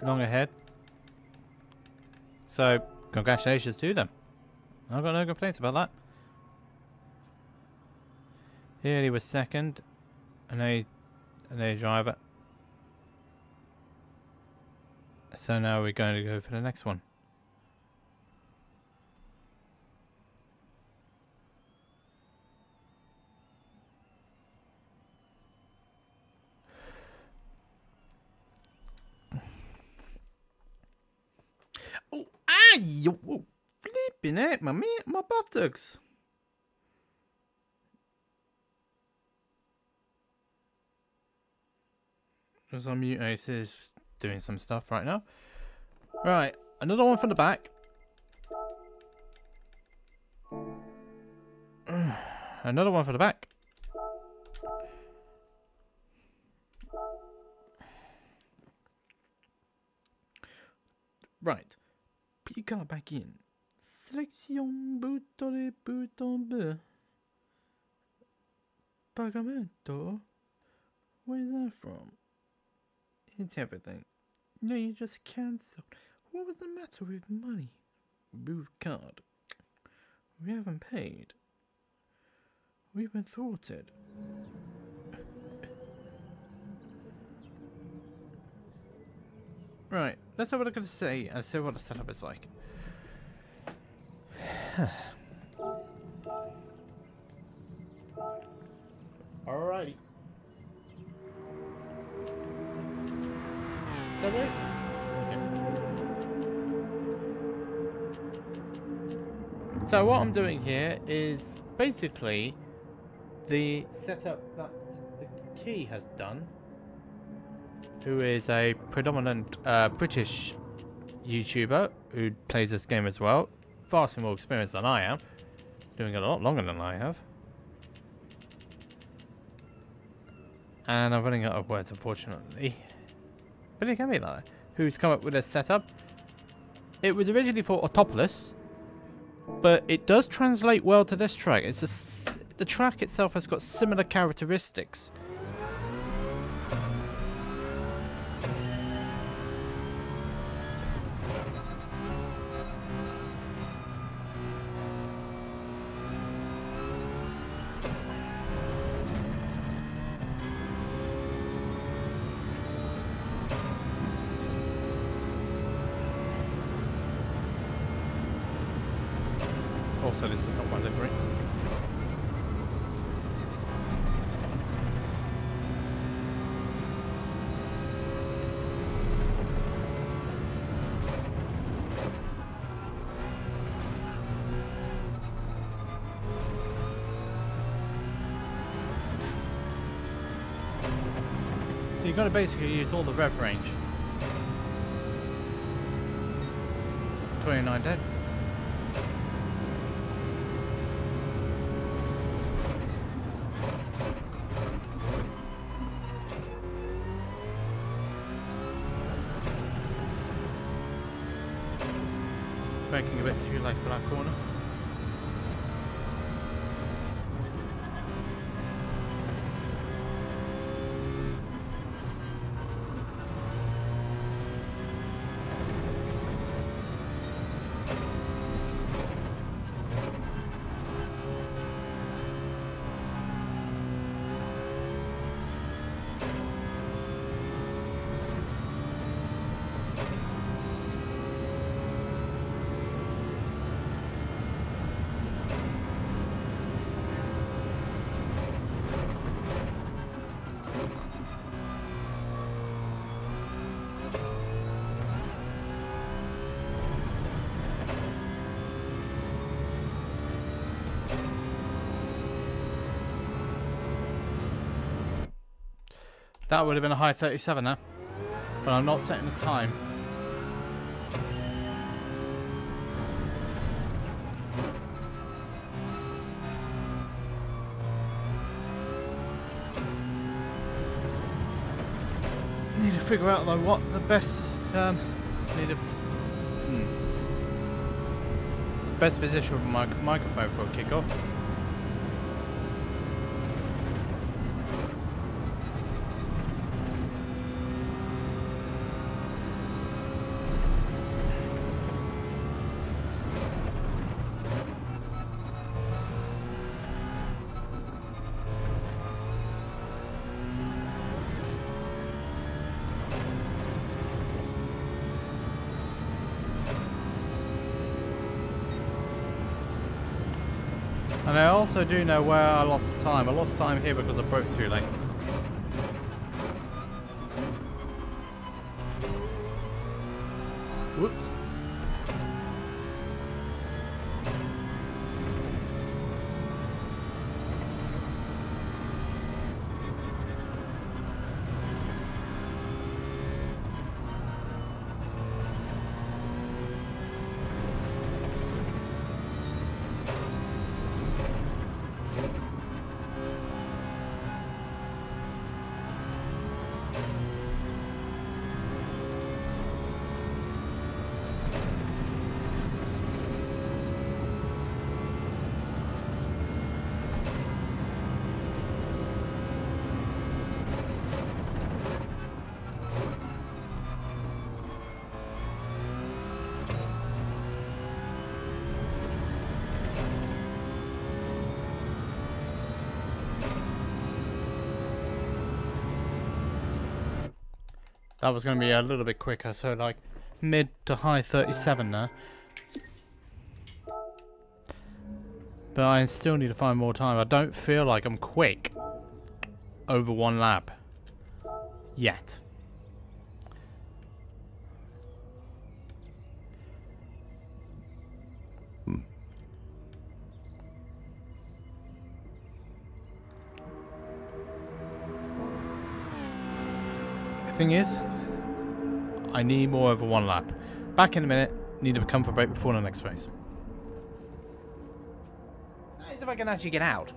long ahead. So congratulations to them. I've got no complaints about that. Here he was second, and a driver. So now we're going to go for the next one. You flipping heck, my buttocks. As I'm mute, Ace is doing some stuff right now. Right, another one from the back. Another one from the back. Right. Car back in. Selection bouton bleu. Pagamento. Where's that from? It's everything. No, you just cancelled. What was the matter with money? Move card. We haven't paid. We've been thwarted. Right, let's have a look at the city and see what the setup is like. Alrighty. Is that right? Okay. So what I'm doing here is basically the setup that the key has done, who is a predominant British YouTuber who plays this game as well. Vastly more experienced than I am. Doing it a lot longer than I have. And I'm running out of words, unfortunately. But it can be that. Who's come up with a setup. It was originally for Autopolis, but it does translate well to this track. It's the track itself has got similar characteristics. So this is not my livery. So you've got to basically use all the rev range. 29 dead. Making a bit too late for that corner. That would have been a high 37er, but I'm not setting the time. Need to figure out though what the best best position for my microphone for a kickoff. And I also do know where I lost time. I lost time here because I broke too late. Whoops. That was going to be a little bit quicker, so like mid to high 37 there. But I still need to find more time. I don't feel like I'm quick over one lap yet. Thing is, I need more over one lap. Back in a minute, need to come for a break before the next race. That is if I can actually get out.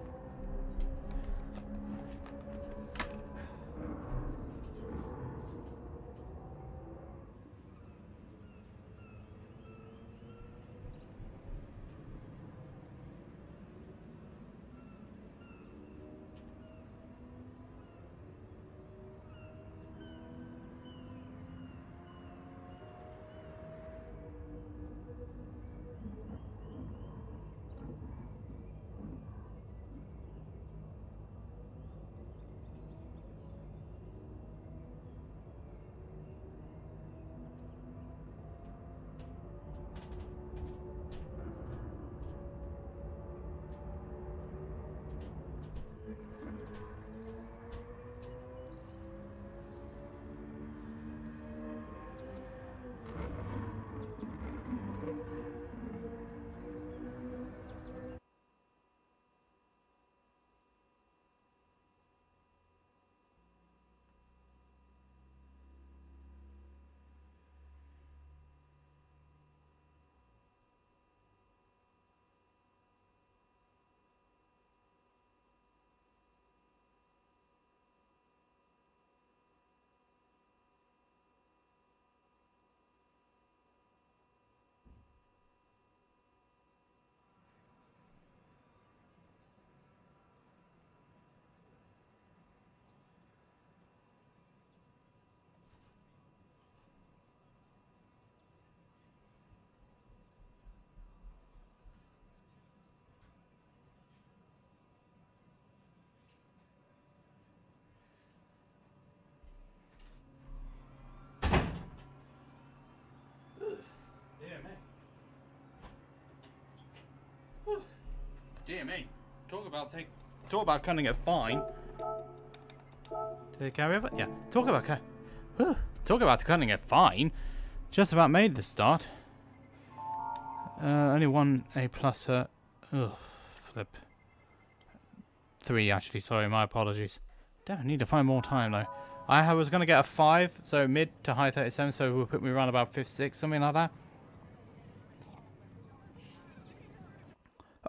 Dear me, talk about cutting a fine. Did it carry over? Yeah. Talk about cutting a fine. Just about made the start. Only one A plus. Flip. Three actually. Sorry, my apologies. Definitely need to find more time though. I was going to get a 5, so mid to high 37, so it will put me around about 56, something like that.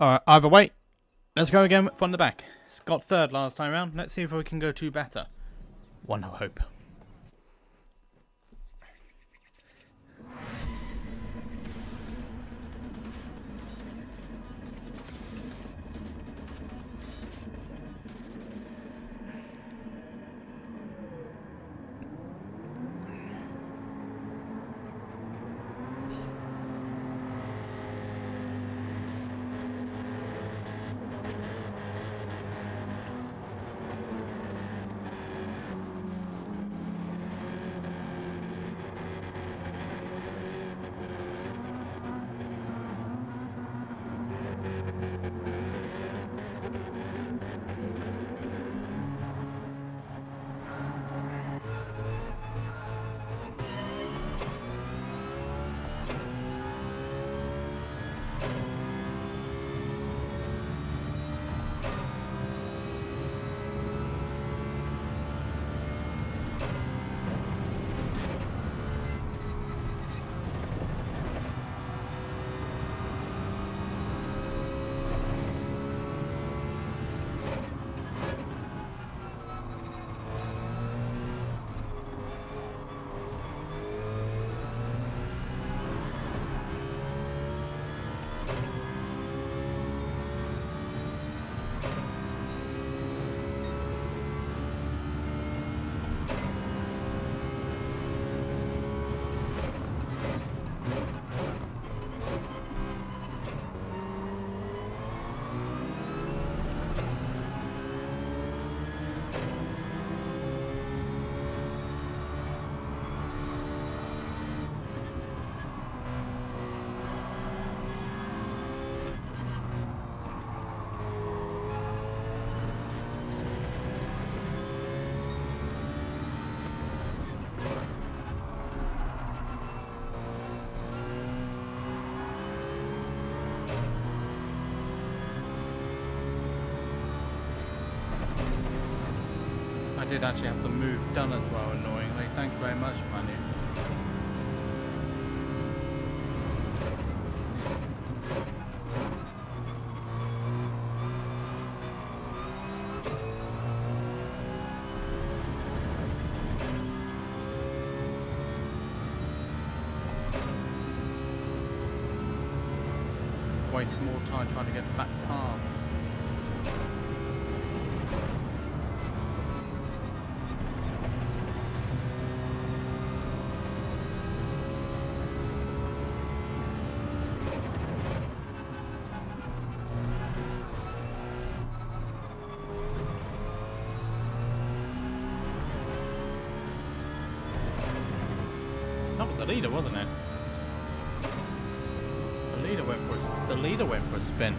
Alright, either way, let's go again from the back. Got third last time round. Let's see if we can go two better. One hope. I did actually have the move done as well, annoyingly. Thanks very much, Manu. Waste more time trying to get the back pass. Leader, wasn't it? The leader went for a spin.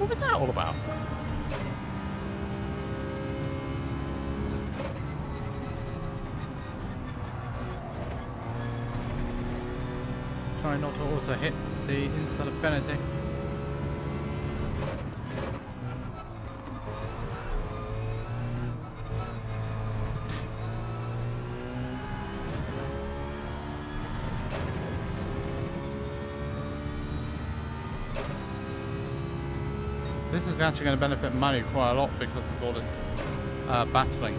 What was that all about? Trying not to also hit the inside of Benedict. this is actually going to benefit money quite a lot because of all this battling.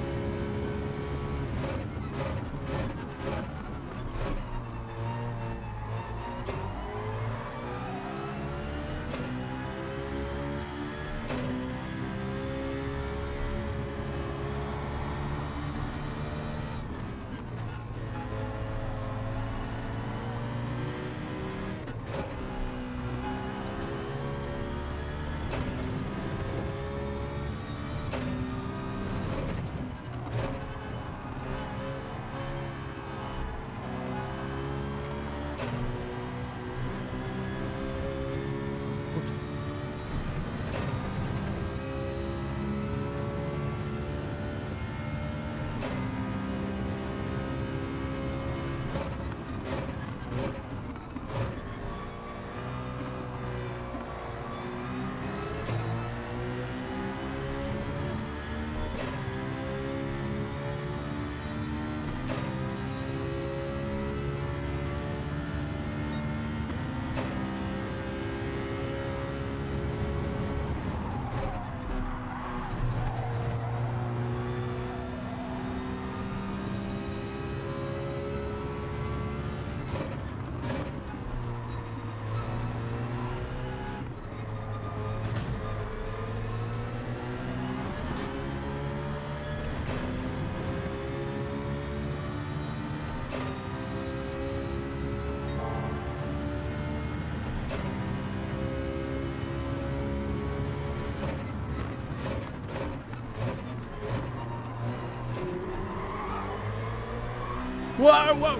Whoa, whoa!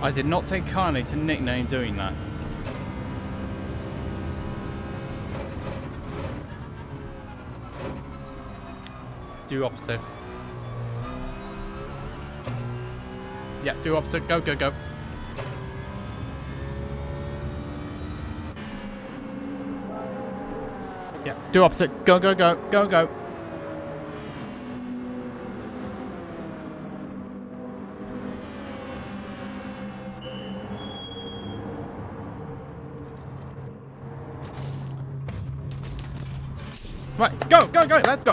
I did not take kindly to nickname doing that. Do opposite. Yeah, do opposite. Go, go, go. Yeah, do opposite. Go, go, go. Go, go. Right, go, go, go, let's go,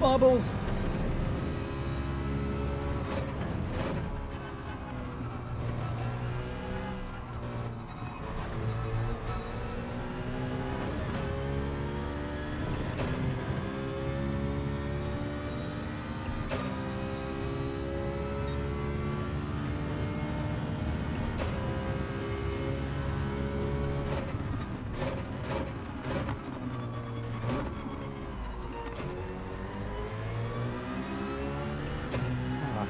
Bubbles.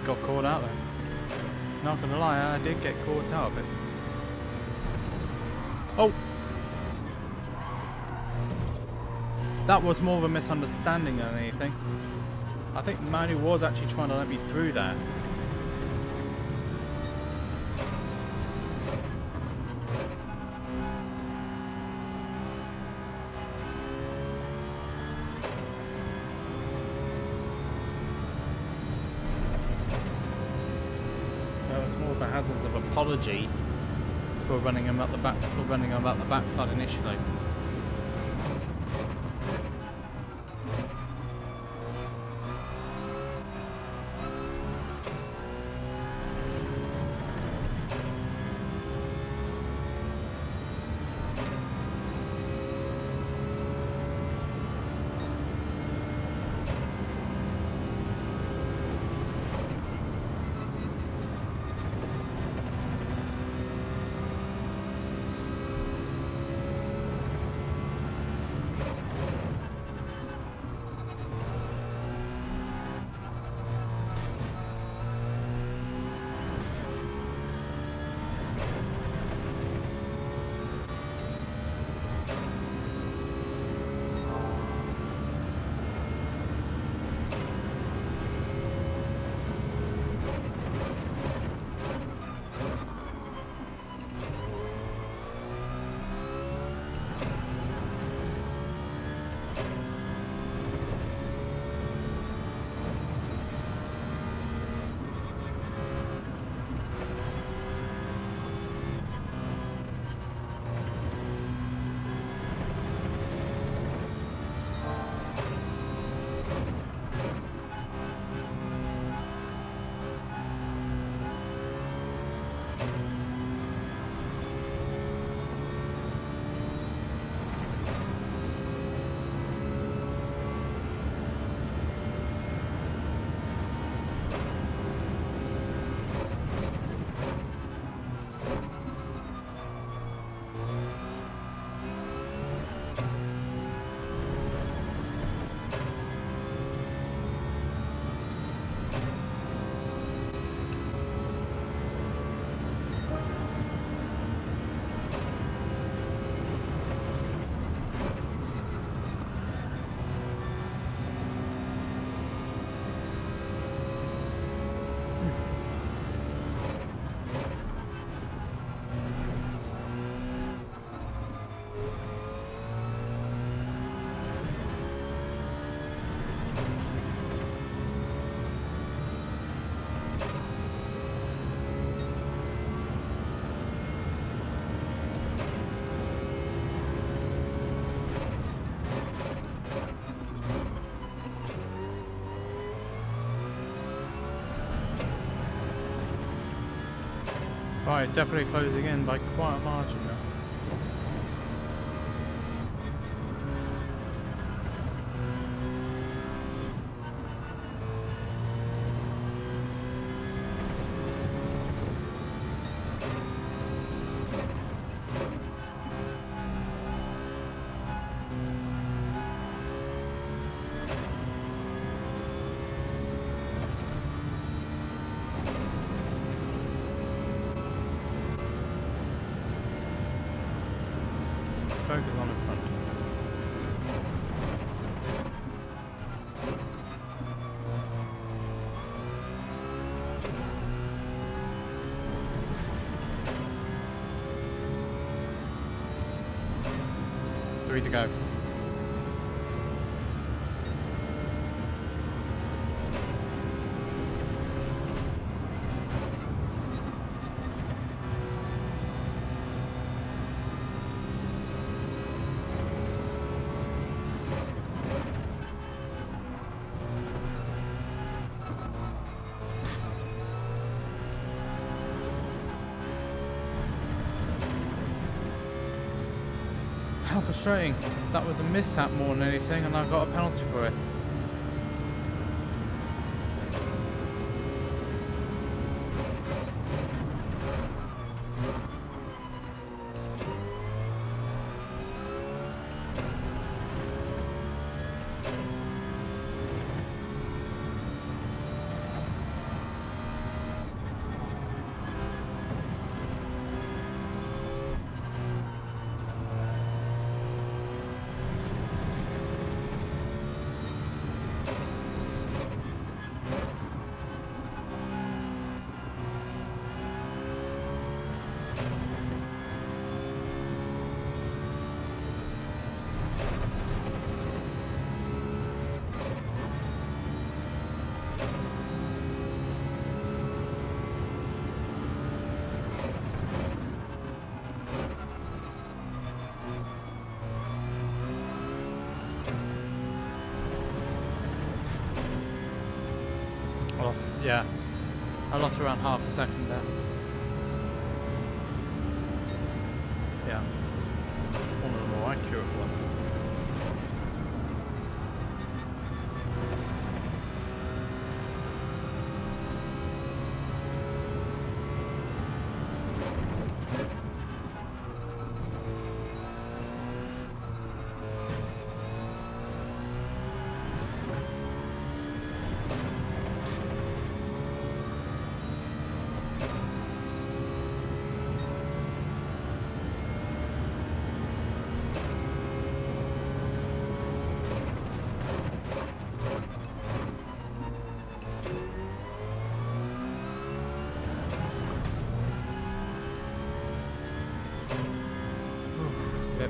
got caught out there. Not gonna lie, I did get caught out a bit. Oh! That was more of a misunderstanding than anything. I think Manu was actually trying to let me through there. For running him up the back, for running him up the backside initially. Right, definitely closing in by quite a margin now. To go. Frustrating. That was a mishap more than anything, and I got a penalty for it. Yeah. I lost around half a second there. Yeah. It's one of the more accurate ones.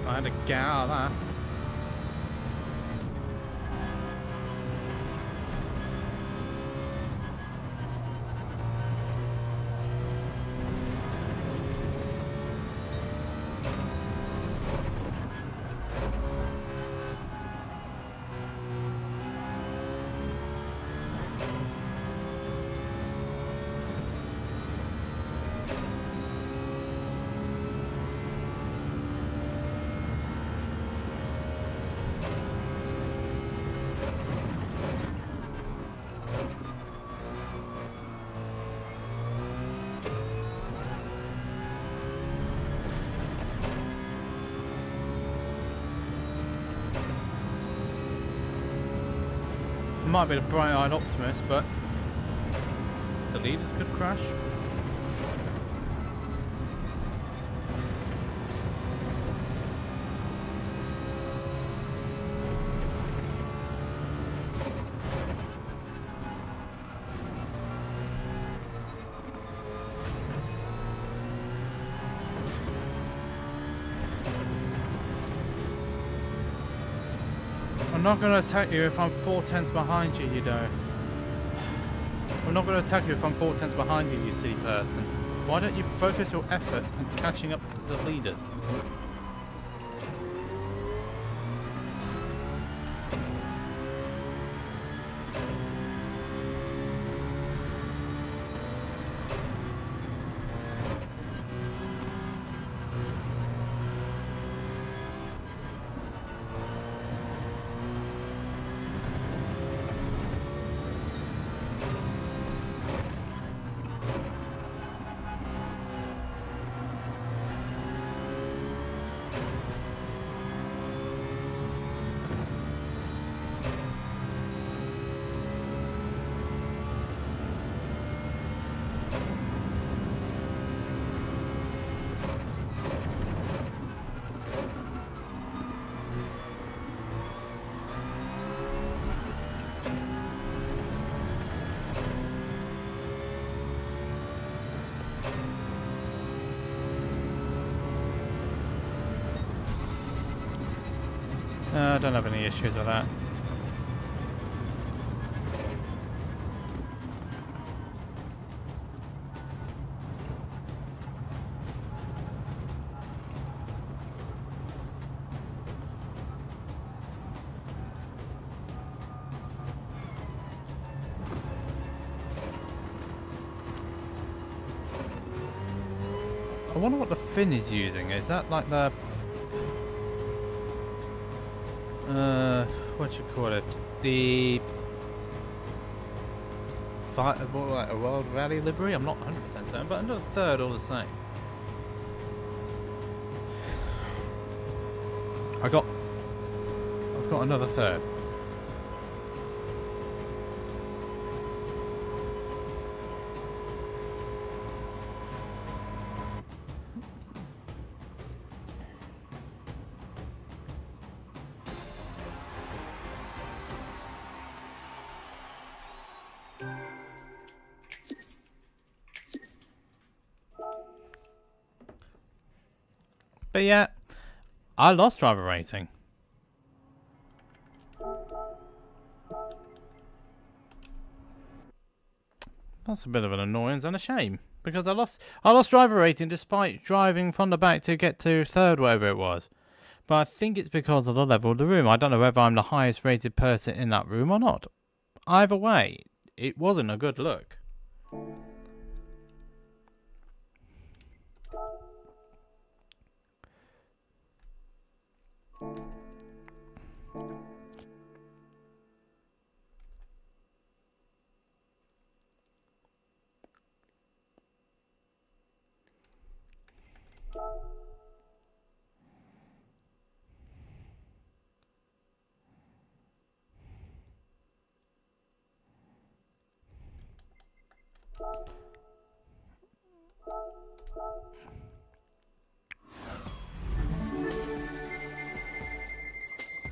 I had to get out of that. Might be the bright-eyed optimist, but the leaders could crash. I'm not going to attack you if I'm 4 tenths behind you, you know. I'm not going to attack you if I'm 4 tenths behind you, you silly person. Why don't you focus your efforts on catching up to the leaders? I don't have any issues with that. I wonder what the fin is using. Is that like the what you call it? The fight, more like a World Rally livery? I'm not 100% certain, but under a third all the same. I've got another third. But yeah, I lost driver rating. That's a bit of an annoyance and a shame, because I lost driver rating despite driving from the back to get to third, wherever it was. But I think it's because of the level of the room. I don't know whether I'm the highest rated person in that room or not. Either way, it wasn't a good look.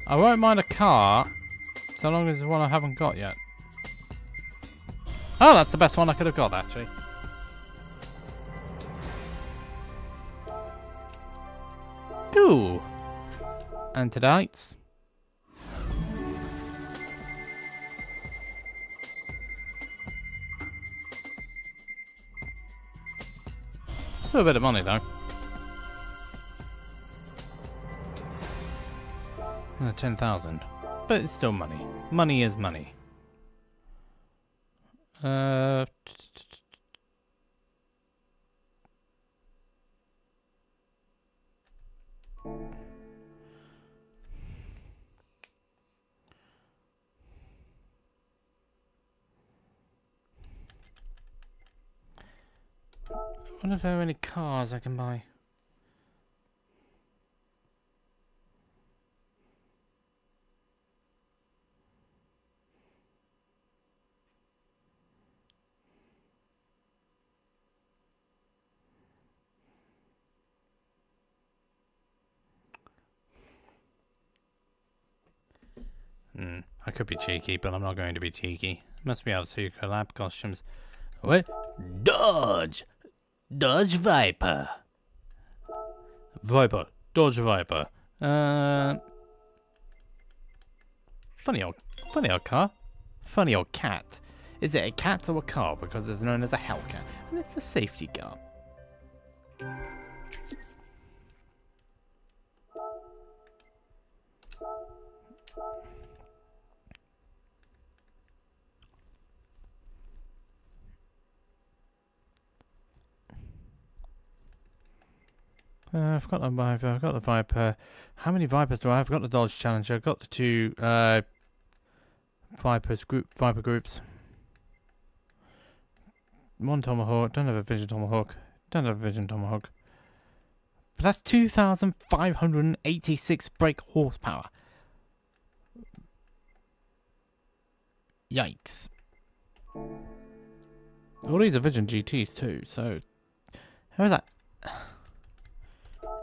I won't mind a car, so long as it's one I haven't got yet. Oh, that's the best one I could have got, actually. Cool. Antidites. Still a bit of money, though. Oh, 10,000, but it's still money. Money is money. I wonder if there are any cars I can buy. I could be cheeky, but I'm not going to be cheeky. Must be able to see collab costumes. What? Dodge! Dodge Viper. Dodge Viper. Funny old car. Funny old cat. Is it a cat or a car? Because it's known as a Hellcat. And it's a safety car. I've got the Viper, I've got the Viper. How many Vipers do I have? I've got the Dodge Challenger, I've got the two Viper groups. One Tomahawk, don't have a Vision Tomahawk, But that's 2,586 brake horsepower. Yikes. All these are Vision GTs too, so... How is that?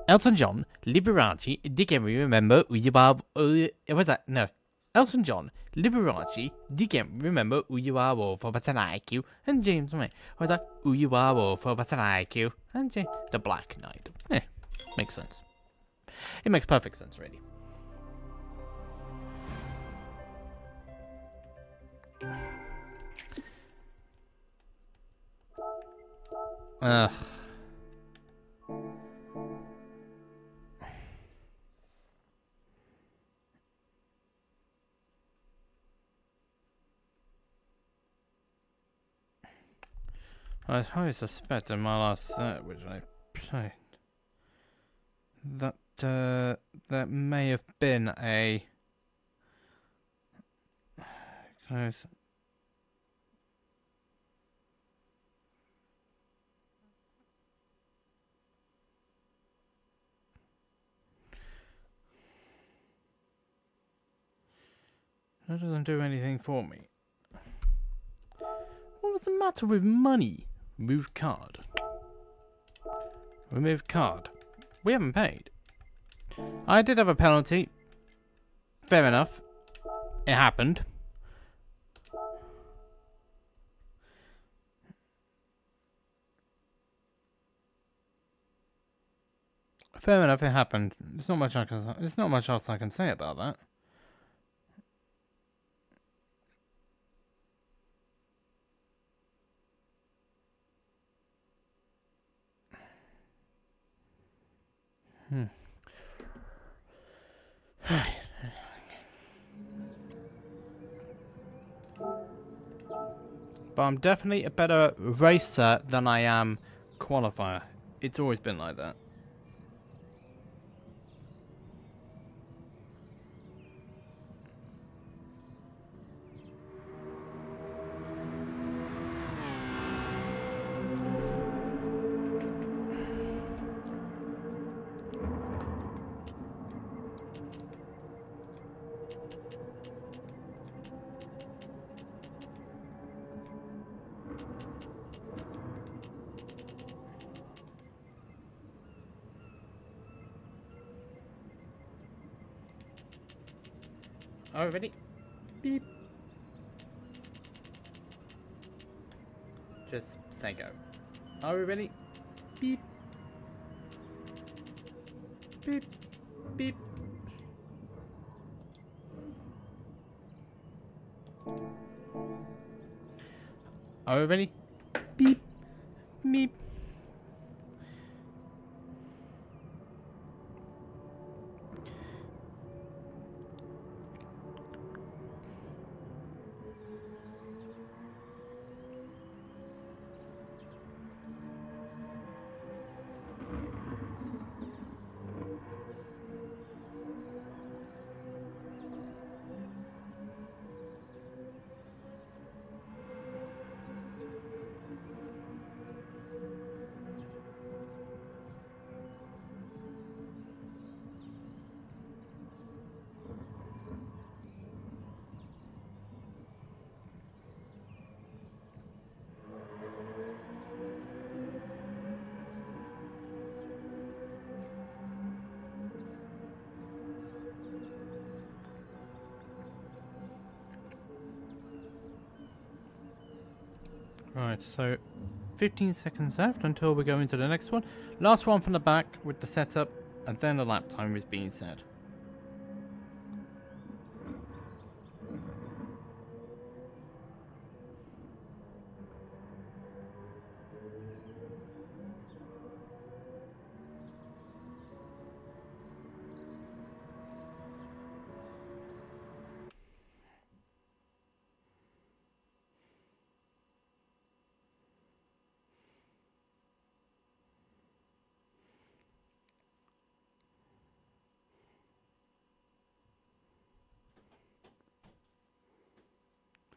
Elton John, Liberace, Dick Emery, remember, who you are... What's that? No. Elton John, Liberace, Dick Emery, remember, who you are, all for but I like you, and James May. What's that? Who you are, all for but I like you, and James... The Black Knight. Eh, makes sense. It makes perfect sense, really. Ugh. I highly suspect in my last set, which I played, that that may have been a close. That doesn't do anything for me. What was the matter with money? Remove card. Remove card. We haven't paid. I did have a penalty. Fair enough. It happened. Fair enough, it happened. There's not much I can, there's not much else I can say about that. But I'm definitely a better racer than I am qualifier. It's always been like that. All right, ready? Beep. Just say go. Are we ready? Beep. Beep. Beep. Are we ready? Beep. Beep. Right, so 15 seconds left until we go into the next one. Last one from the back with the setup, and then the lap time is being said.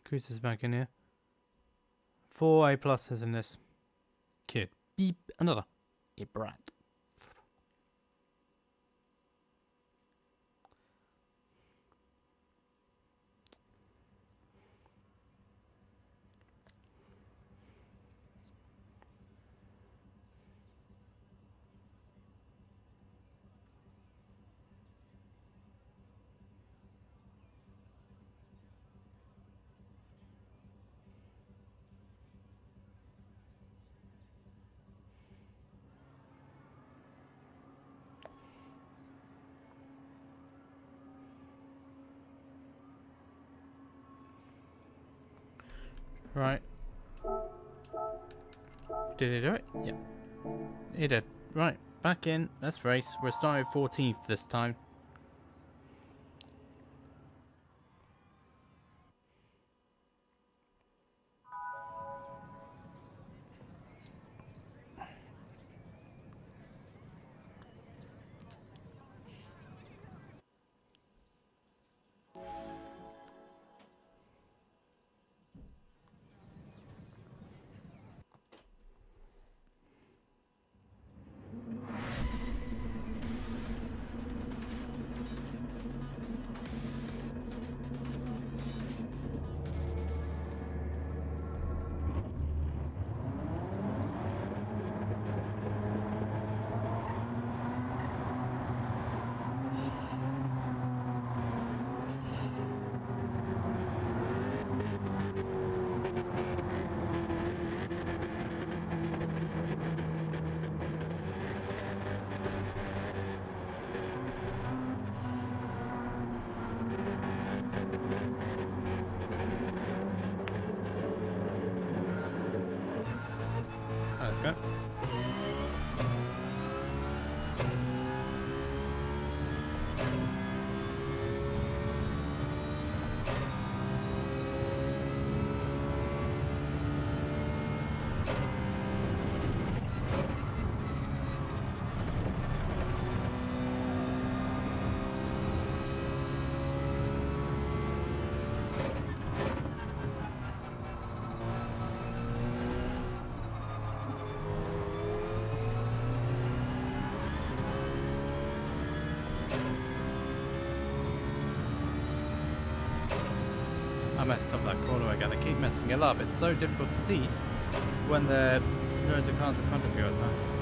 Cruise is back in here. 4 A pluses in this kid. Beep, another. It brat. Right. Did he do it? Yeah. He did. Right. Back in. Let's race. We're starting 14th this time. messed up that corner again. I keep messing it up. It's so difficult to see when there are loads of cars in front of you at times.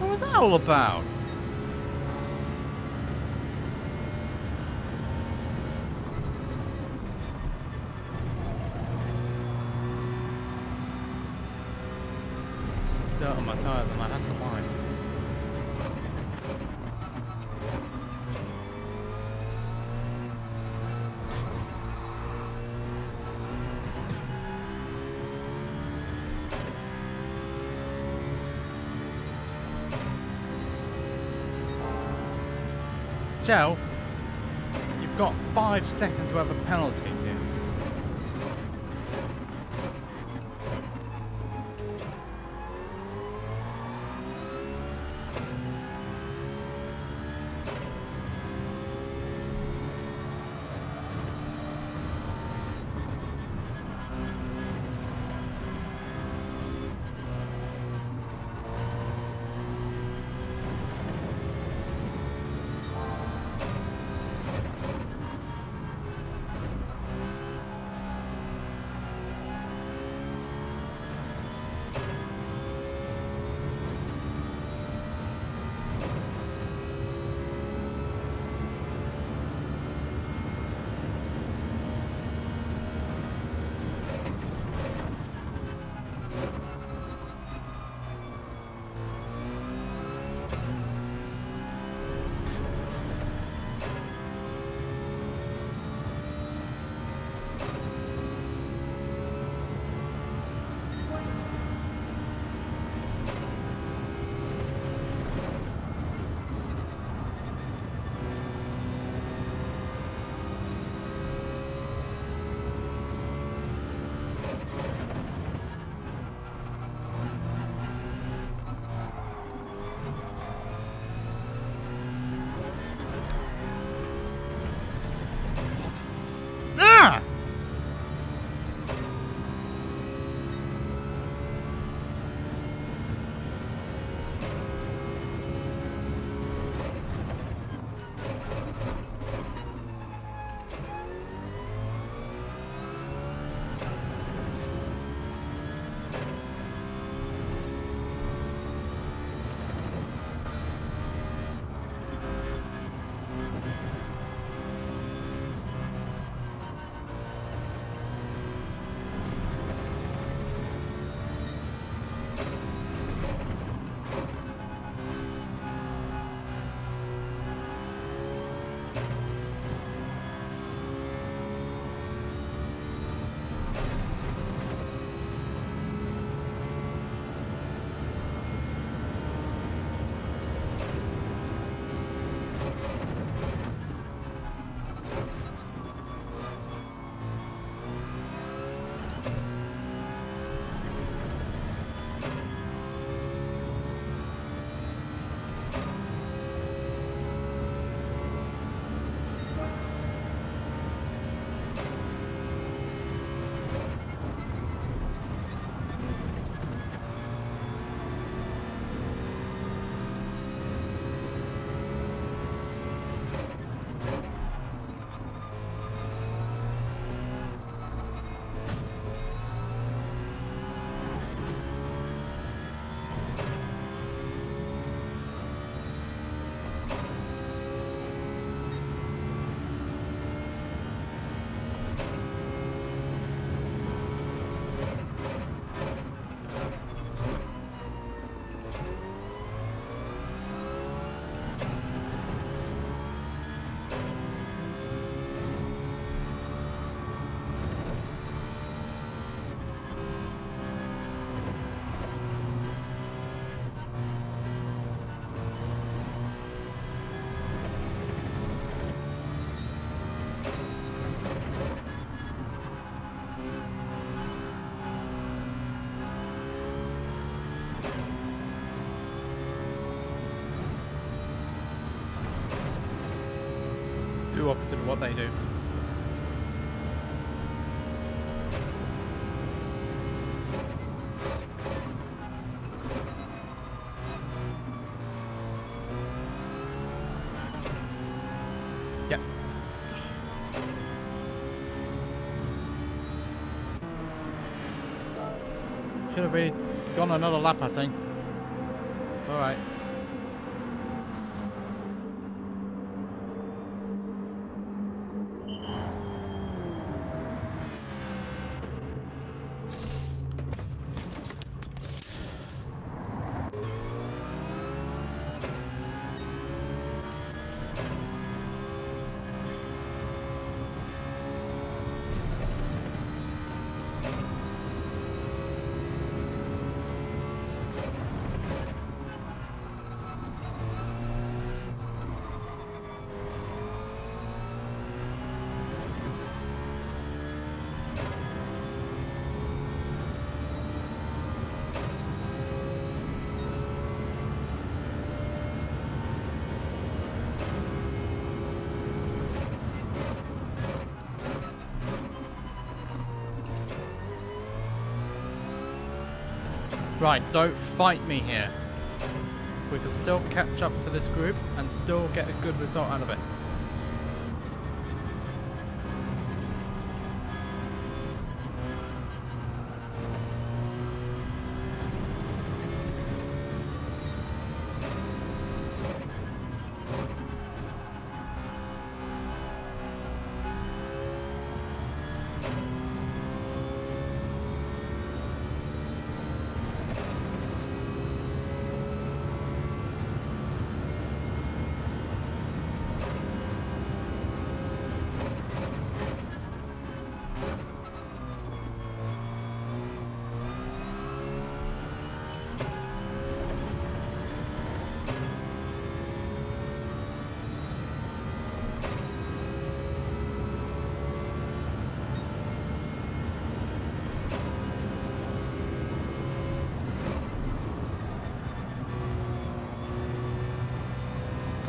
What was that all about? Dirt on my tires and I had to wind. Joe, you've got 5 seconds worth of penalties here. do opposite of what they do. Should have really gone another lap, I think. All right. Right, don't fight me here. We can still catch up to this group and still get a good result out of it.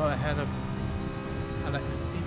Ahead of Alexi.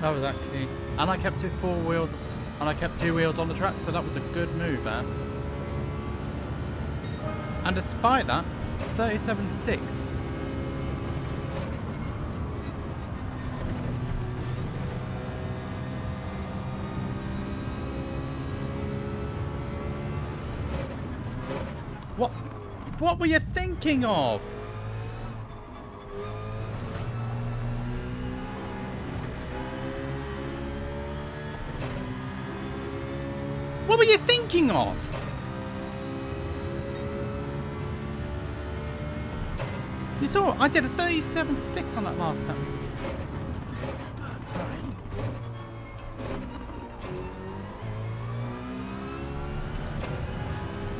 That was actually, and I kept two four wheels, and I kept two wheels on the track, so that was a good move there. And despite that, 37.6. What were you thinking of? What were you thinking of? You saw I did a 37.6 on that last time.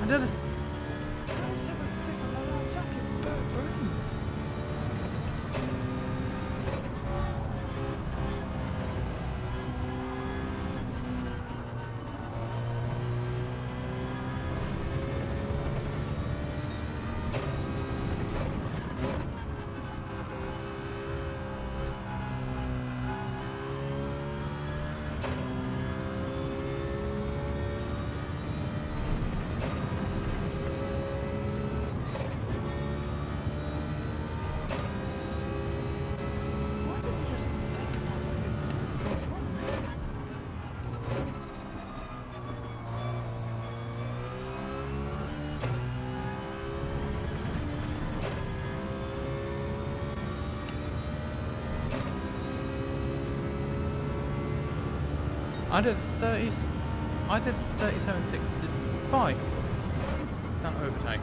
I did a 7.6 on my last fucking bird brain. I did 37.6 despite that overtake.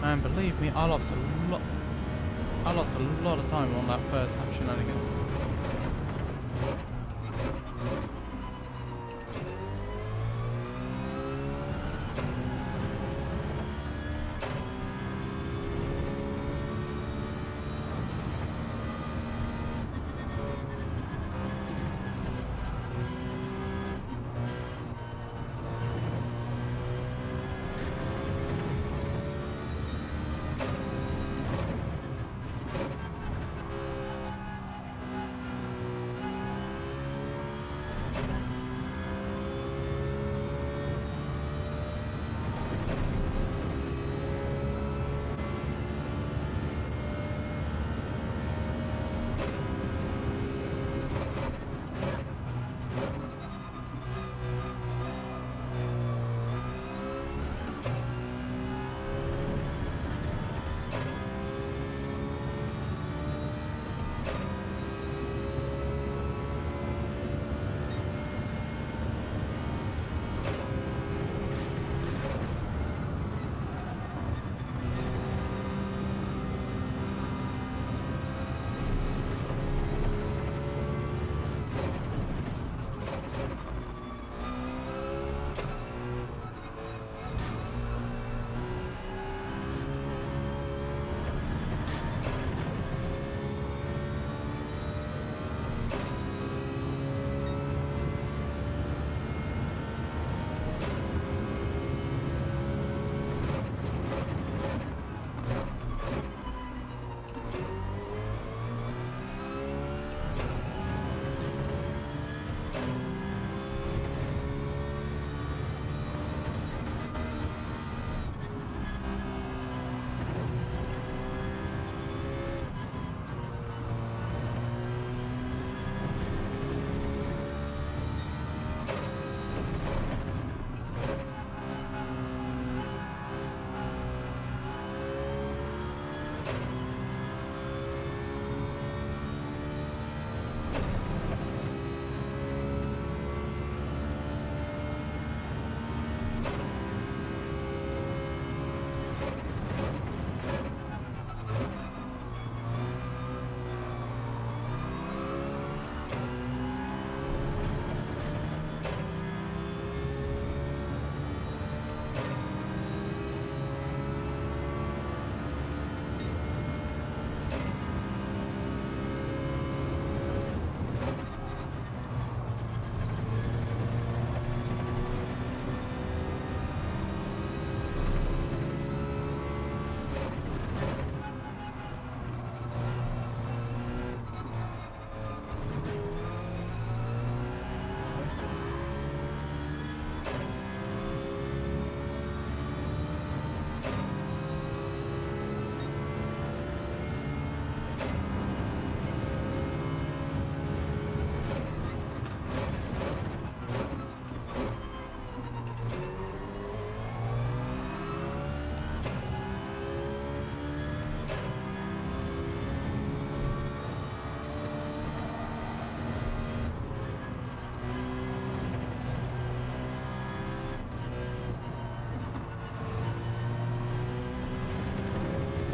And believe me, I lost a lot of time on that first lap shenanigan.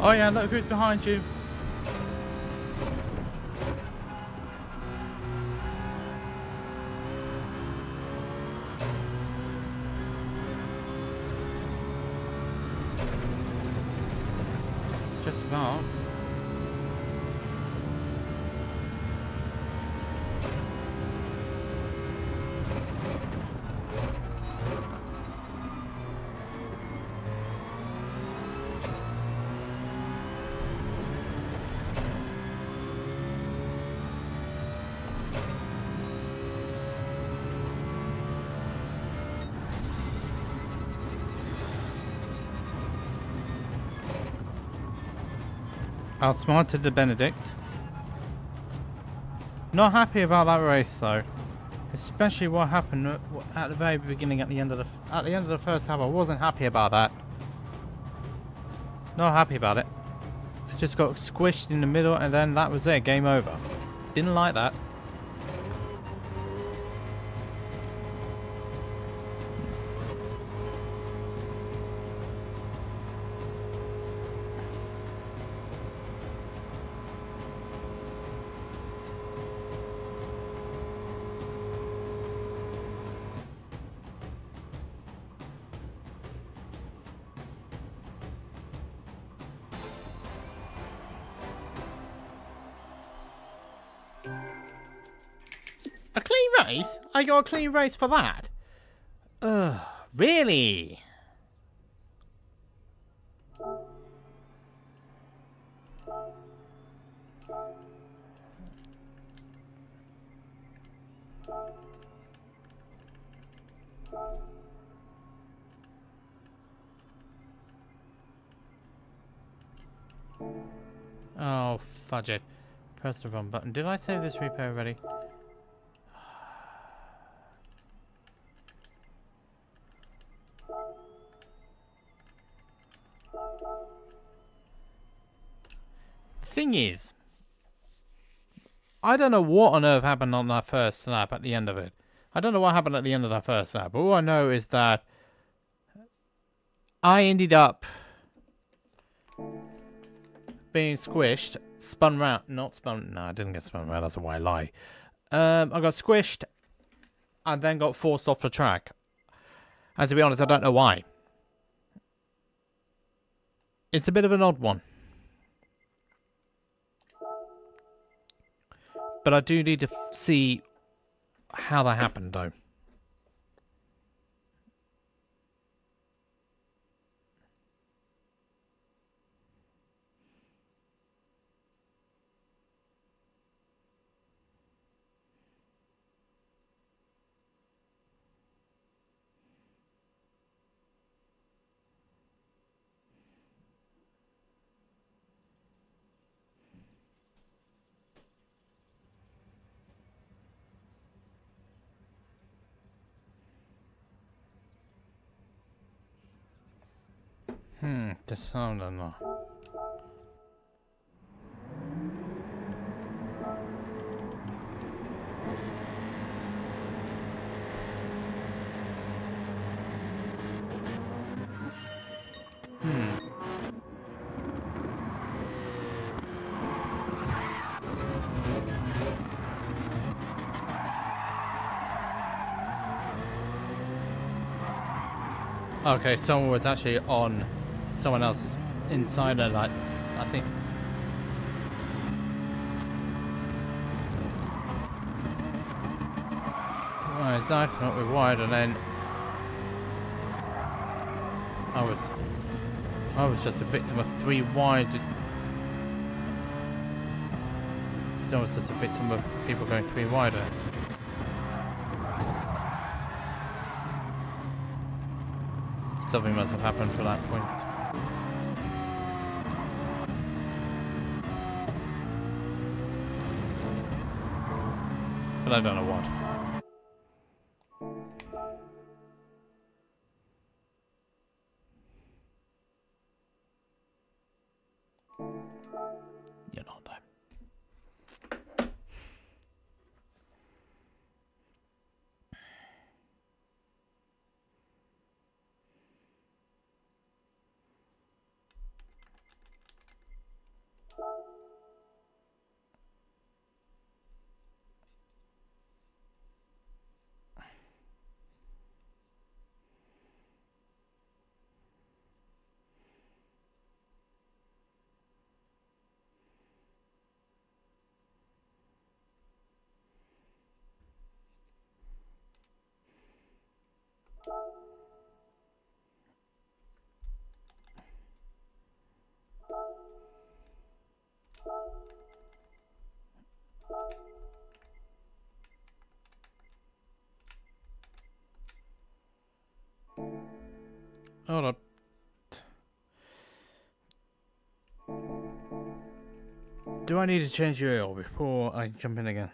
Oh yeah, look who's behind you. Just about. Outsmarted the Benedict. Not happy about that race though, especially what happened at the very beginning, at the end of the first half. I wasn't happy about that. Not happy about it. I just got squished in the middle, and then that was it. Game over. Didn't like that. I got a clean race for that. Ugh, really? Oh, fudge it. Press the wrong button. Did I save this repair already? Thing is, I don't know what on earth happened on that first lap at the end of it. I don't know what happened at the end of that first lap. All I know is that I ended up being squished, spun round. Not spun. No, I didn't get spun round. That's a white lie. I got squished and then got forced off the track. And to be honest, I don't know why. It's a bit of an odd one. But I do need to see how that happened, though. The sound or not. Okay, someone was actually on someone else's insider lights, I think. Right, so I thought we wired, and then I was just a victim of three wide. I was just a victim of people going three wider. Something must have happened for that point. But I don't know what. You're not though. Hold up. Do I need to change the oil before I jump in again?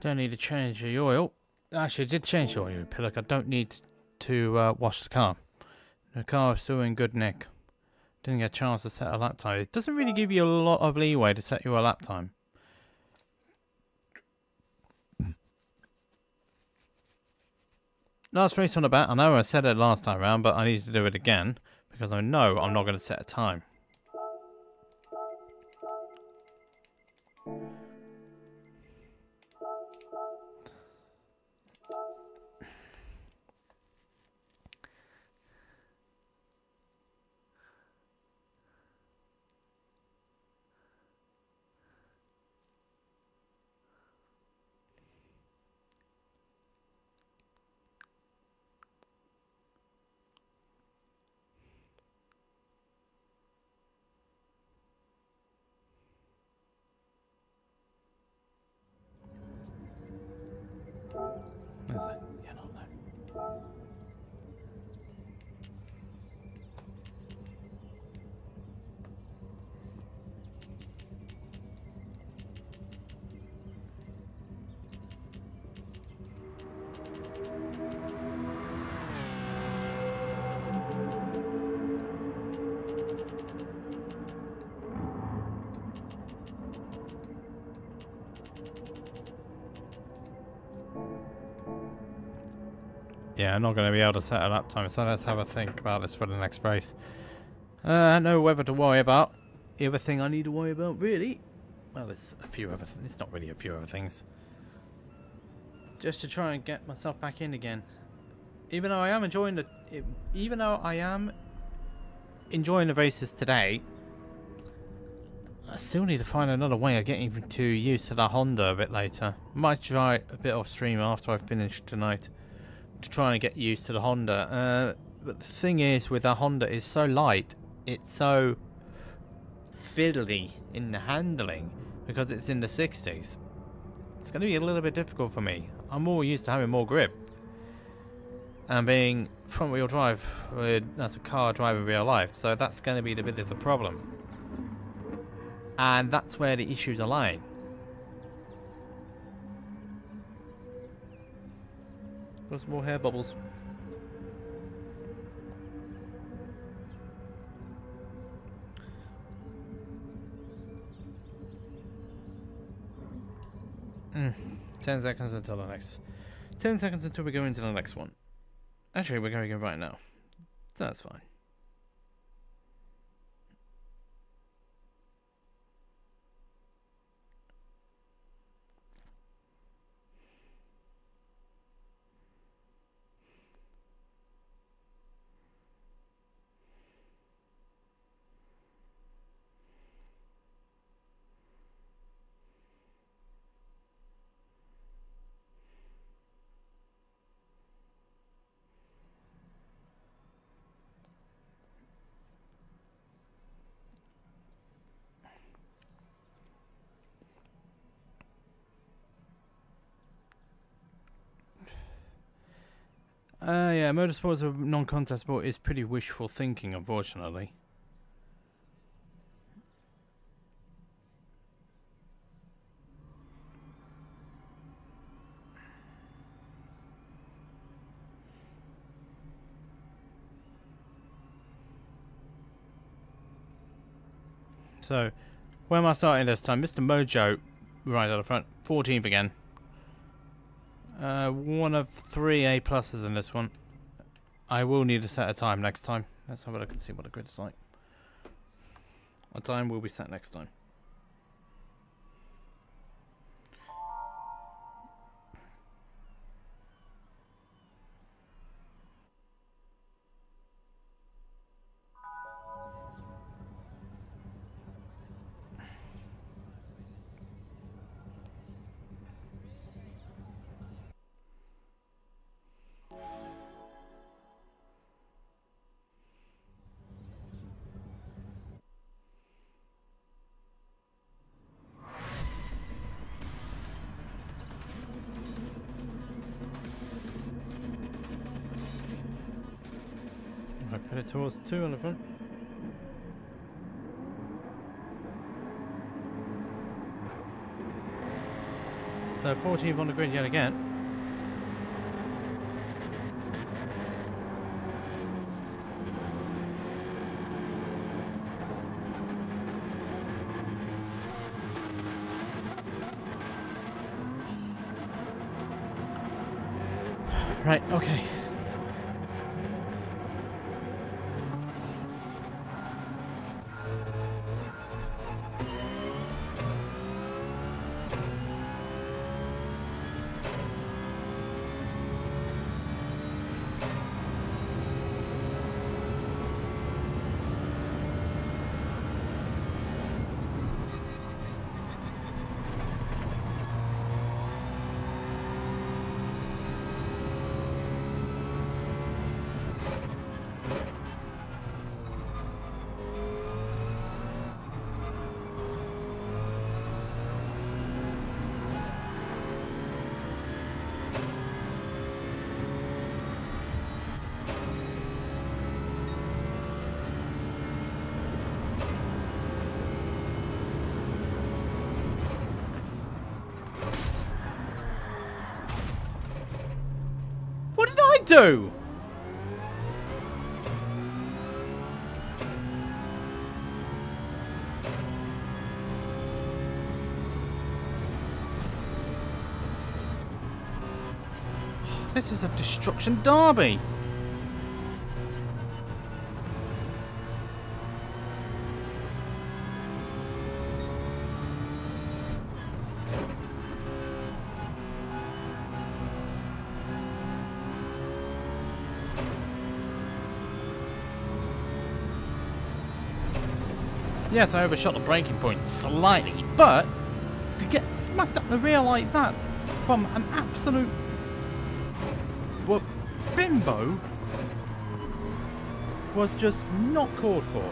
Don't need to change the oil. Actually, I did change the oil, but like I don't need to wash the car. The car is still in good nick. Didn't get a chance to set a lap time. It doesn't really give you a lot of leeway to set your lap time. Last race on the bat, I know I said it last time round, but I need to do it again because I know I'm not going to set a time. Yeah, I'm not going to be able to set a lap time, so let's have a think about this for the next race. I know whether to worry about. The other thing I need to worry about, really? Well, there's a few other things. It's not really a few other things. Just to try and get myself back in again. Even though I am enjoying the... Even though I am enjoying the races today, I still need to find another way of getting to used to that Honda a bit later. Might try a bit off stream after I finish tonight. To try and get used to the Honda, but the thing is with the Honda is so light, it's so fiddly in the handling because it's in the 60s. It's going to be a little bit difficult for me. I'm more used to having more grip and being front wheel drive as a car driver in real life, so that's going to be the bit of the problem, and that's where the issues are lying. There's more hair bubbles. Mm. 10 seconds until the next. 10 seconds until we go into the next one. Actually, we're going to go right now. So that's fine. Yeah, motorsport as a non-contest sport is pretty wishful thinking, unfortunately. So, where am I starting this time? Mr. Mojo, right out the front, 14th again. One of 3 A-pluses in this one. I will need a set of time next time. Let's have a look and see what the grid is like. Our time will be set next time. Put it towards 2 on the front. So 14th on the grid yet again. Right, okay. Do this is a destruction derby. Yes, I overshot the braking point slightly, but to get smacked up the rear like that from an absolute bimbo was just not called for.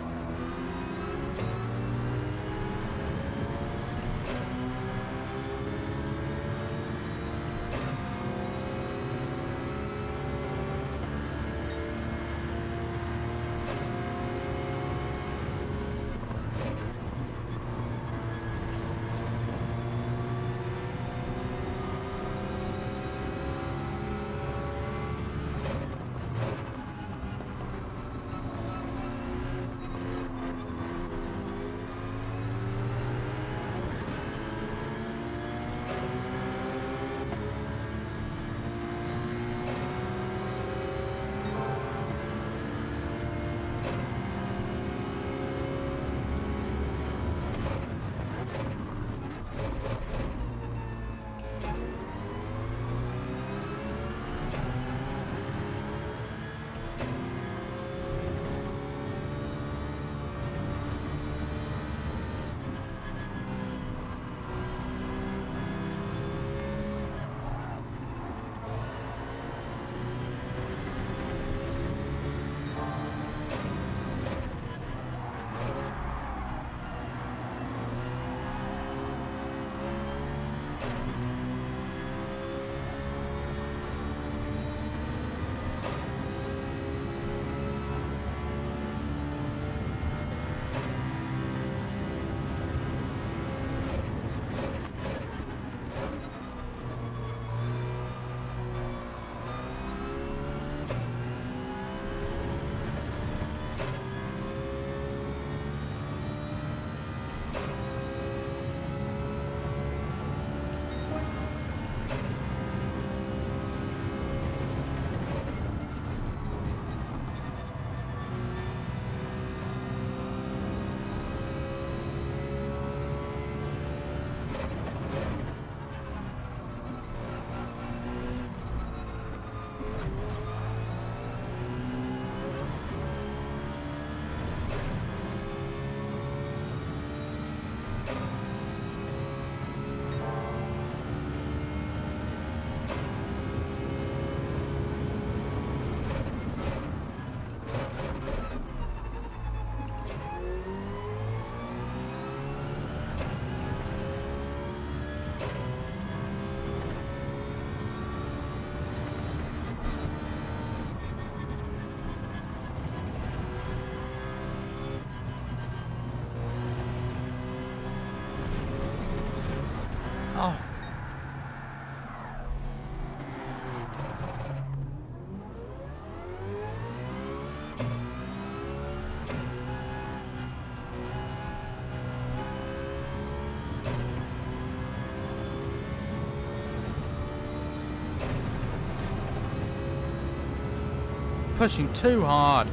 pushing too hard.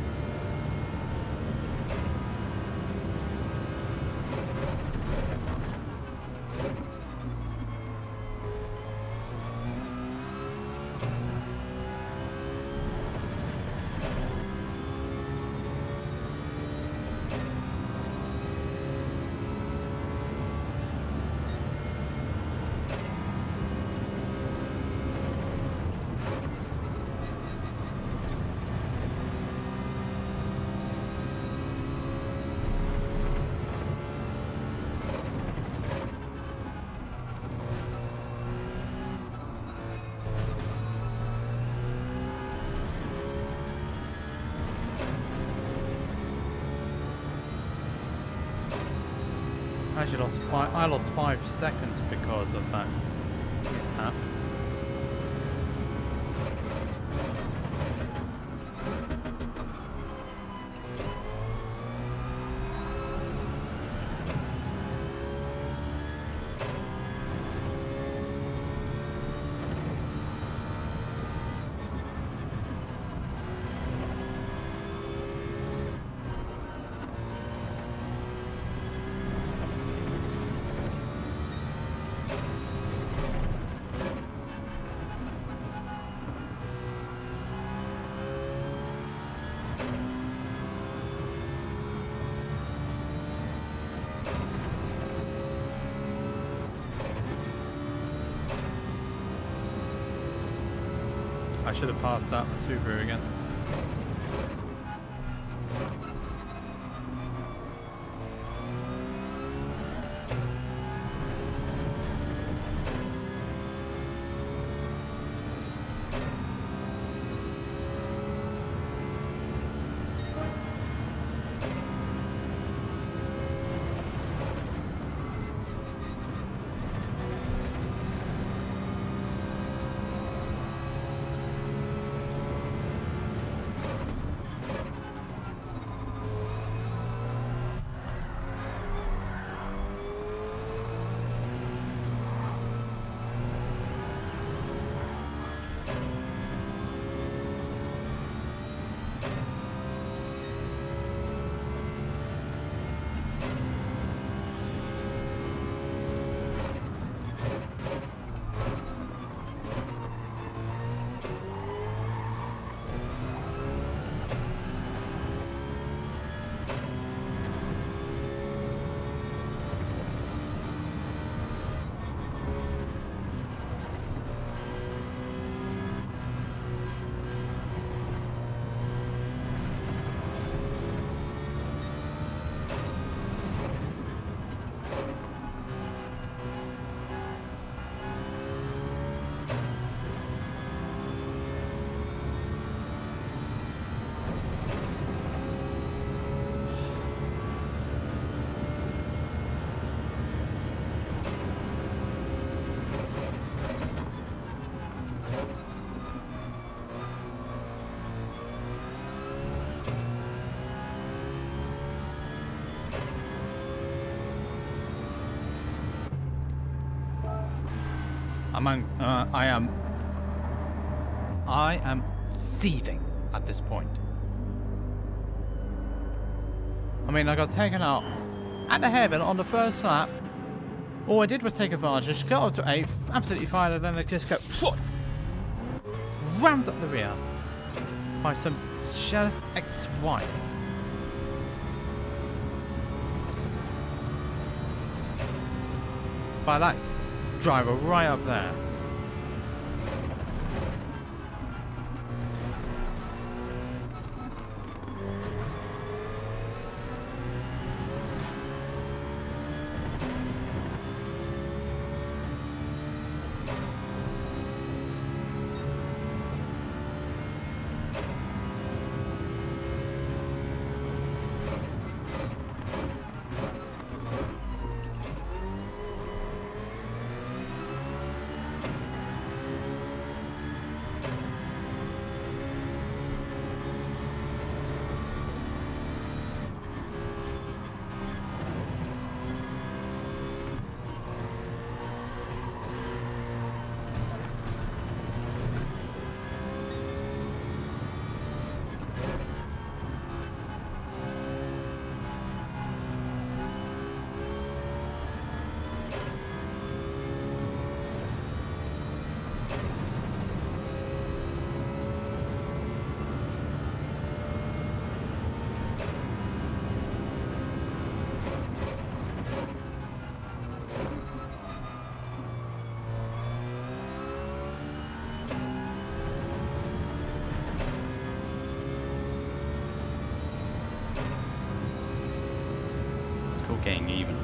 Actually, I lost 5 seconds because of that mishap. I should have passed that Subaru again. I am seething at this point. I mean, I got taken out at the hairpin on the first lap. All I did was take advantage, got up to 8th, absolutely fine, and then I just got rammed up the rear by some jealous ex-wife. By that driver right up there. getting even.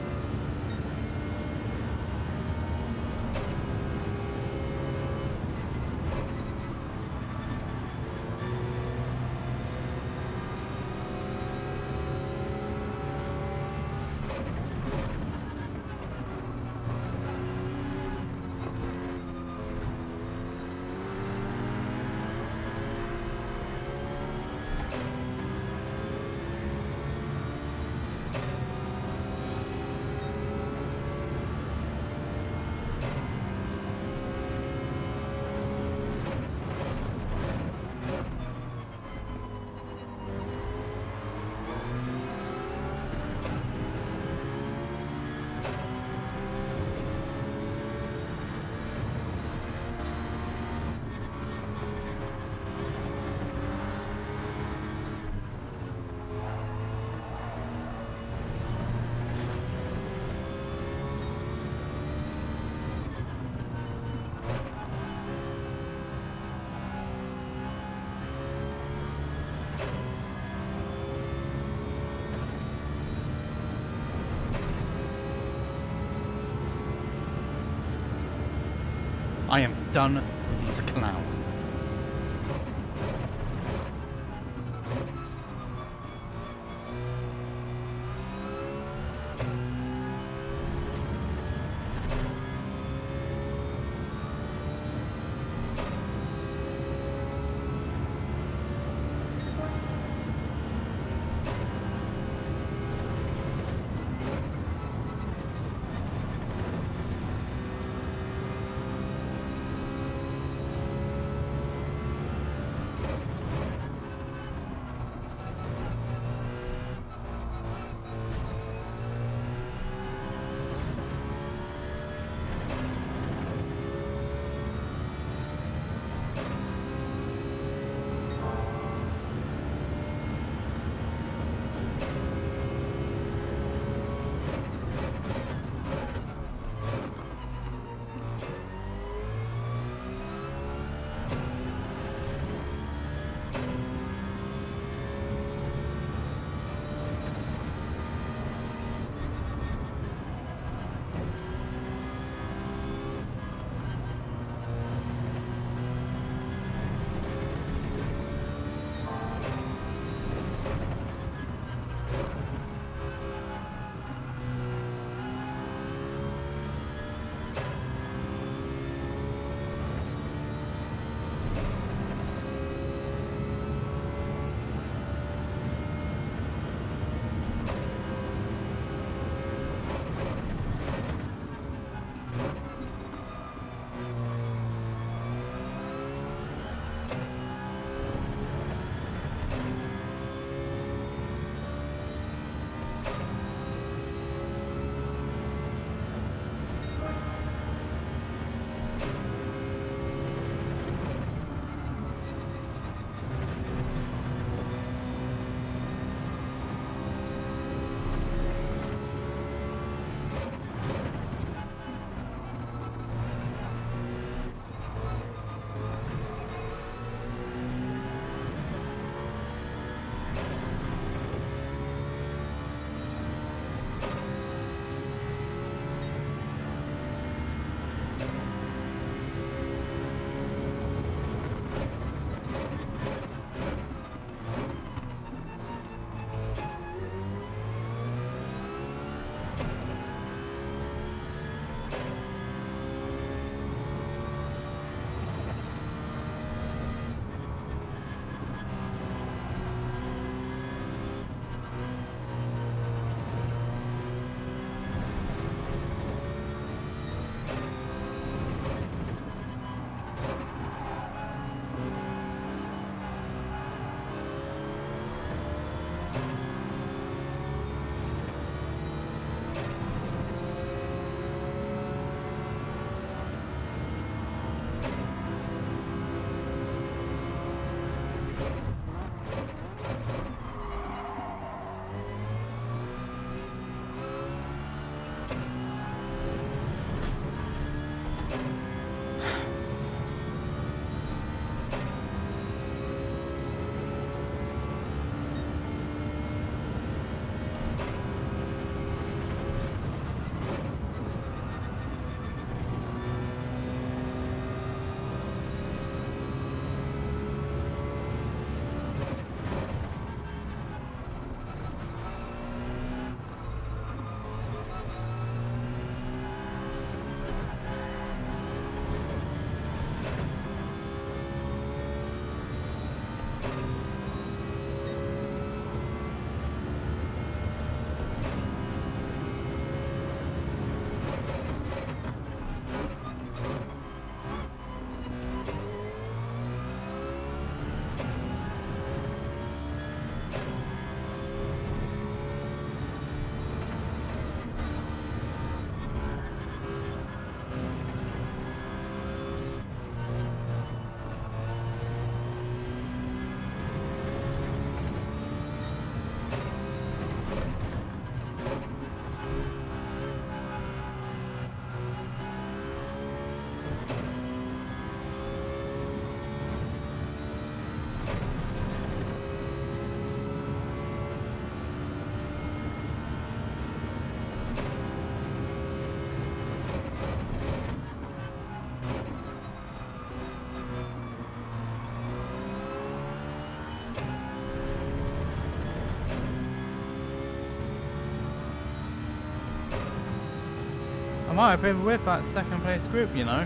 I am done with these clowns. I might have been with that second place group, you know.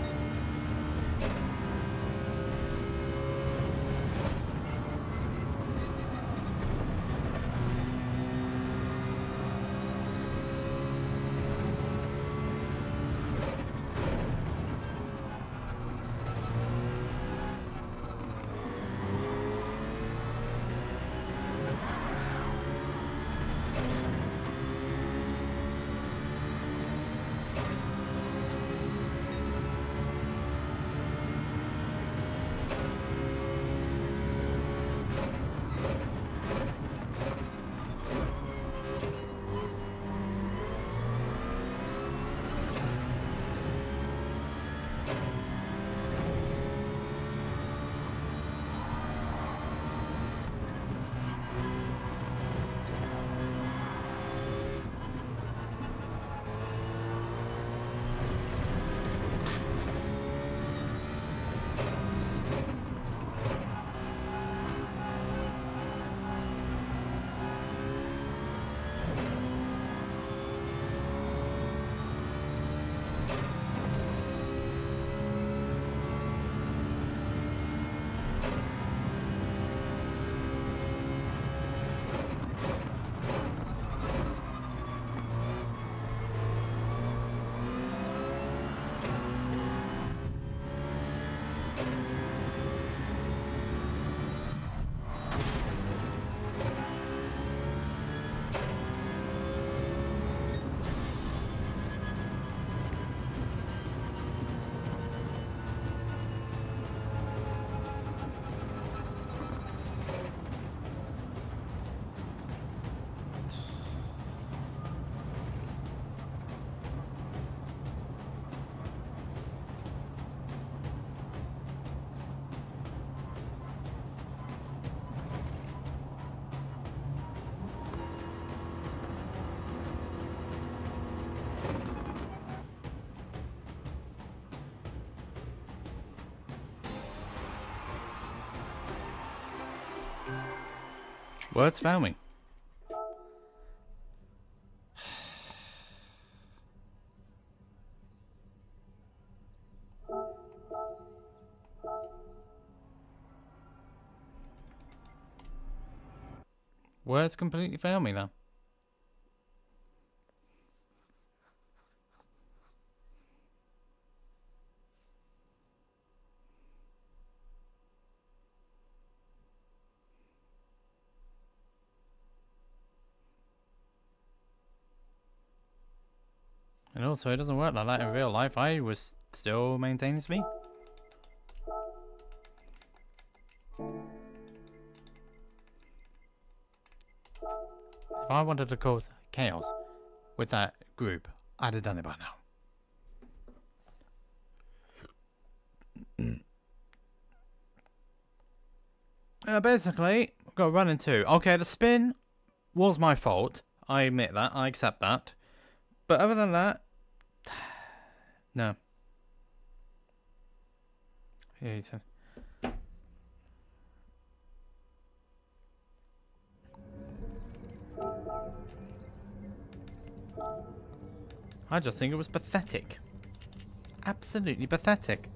Words fail me. Words completely fail me now. And also, it doesn't work like that in real life. I was still maintaining this V. If I wanted to cause chaos with that group, I'd have done it by now. Basically, I've got running two. Okay, the spin was my fault. I admit that. I accept that. But other than that, no. Yeah, I just think it was pathetic. Absolutely pathetic.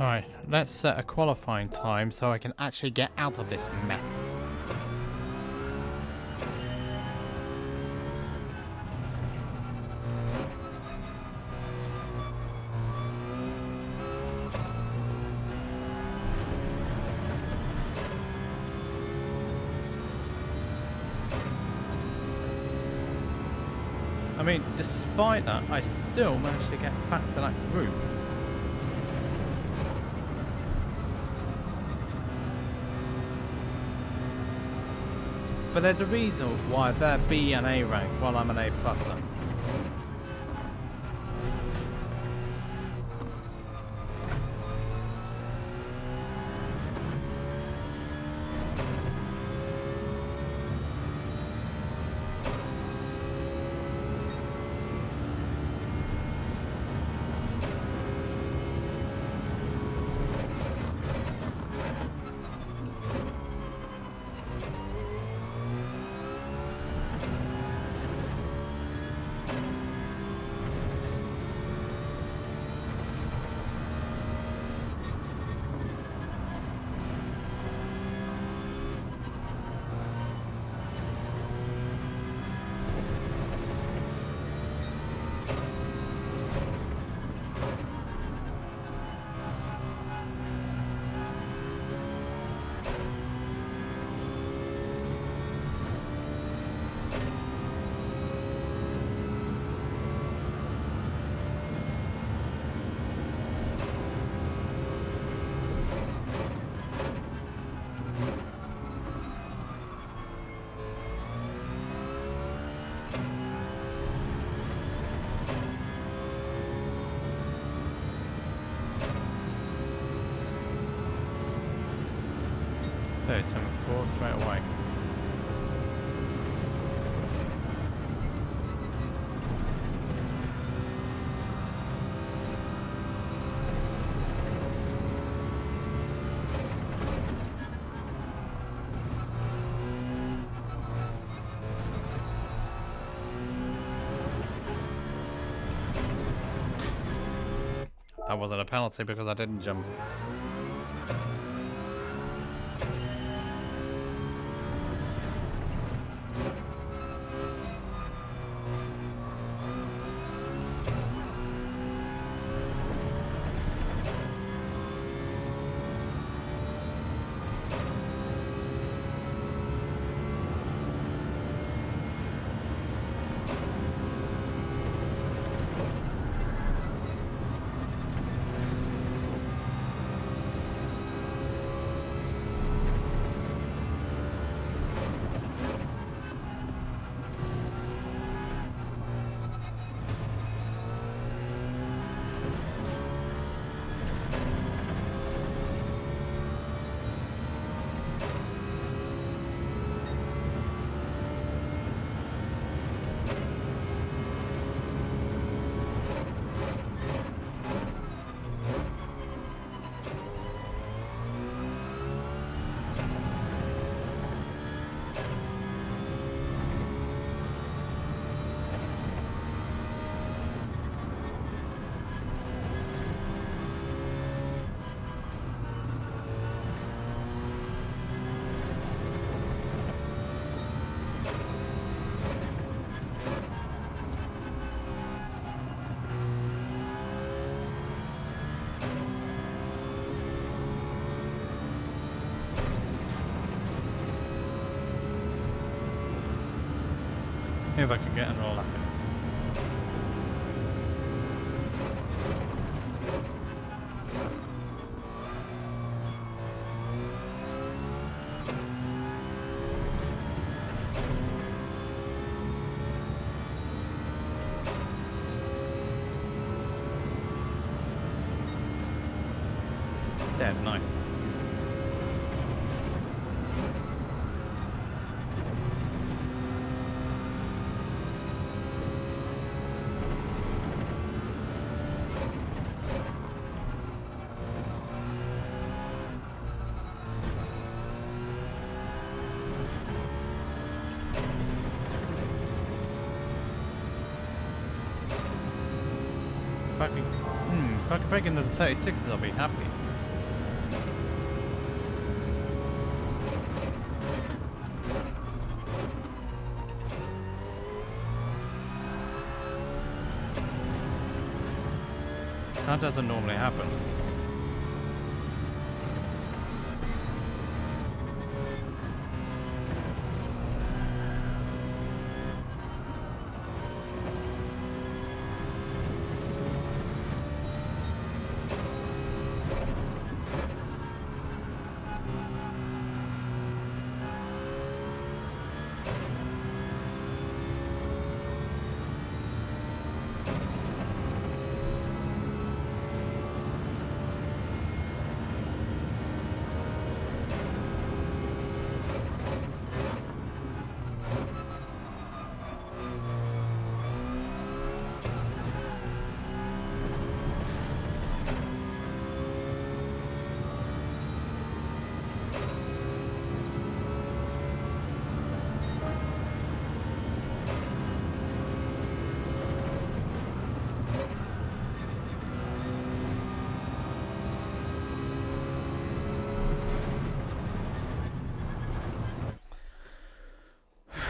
Alright, let's set a qualifying time so I can actually get out of this mess. I mean, despite that, I still managed to get back to that group. But there's a reason why they're B and A ranked while I'm an A+er. 137.4 straight away. That wasn't a penalty because I didn't jump. If I could get an roll up here. Dead, nice. If I could break into the 36s, I'll be happy. That doesn't normally happen.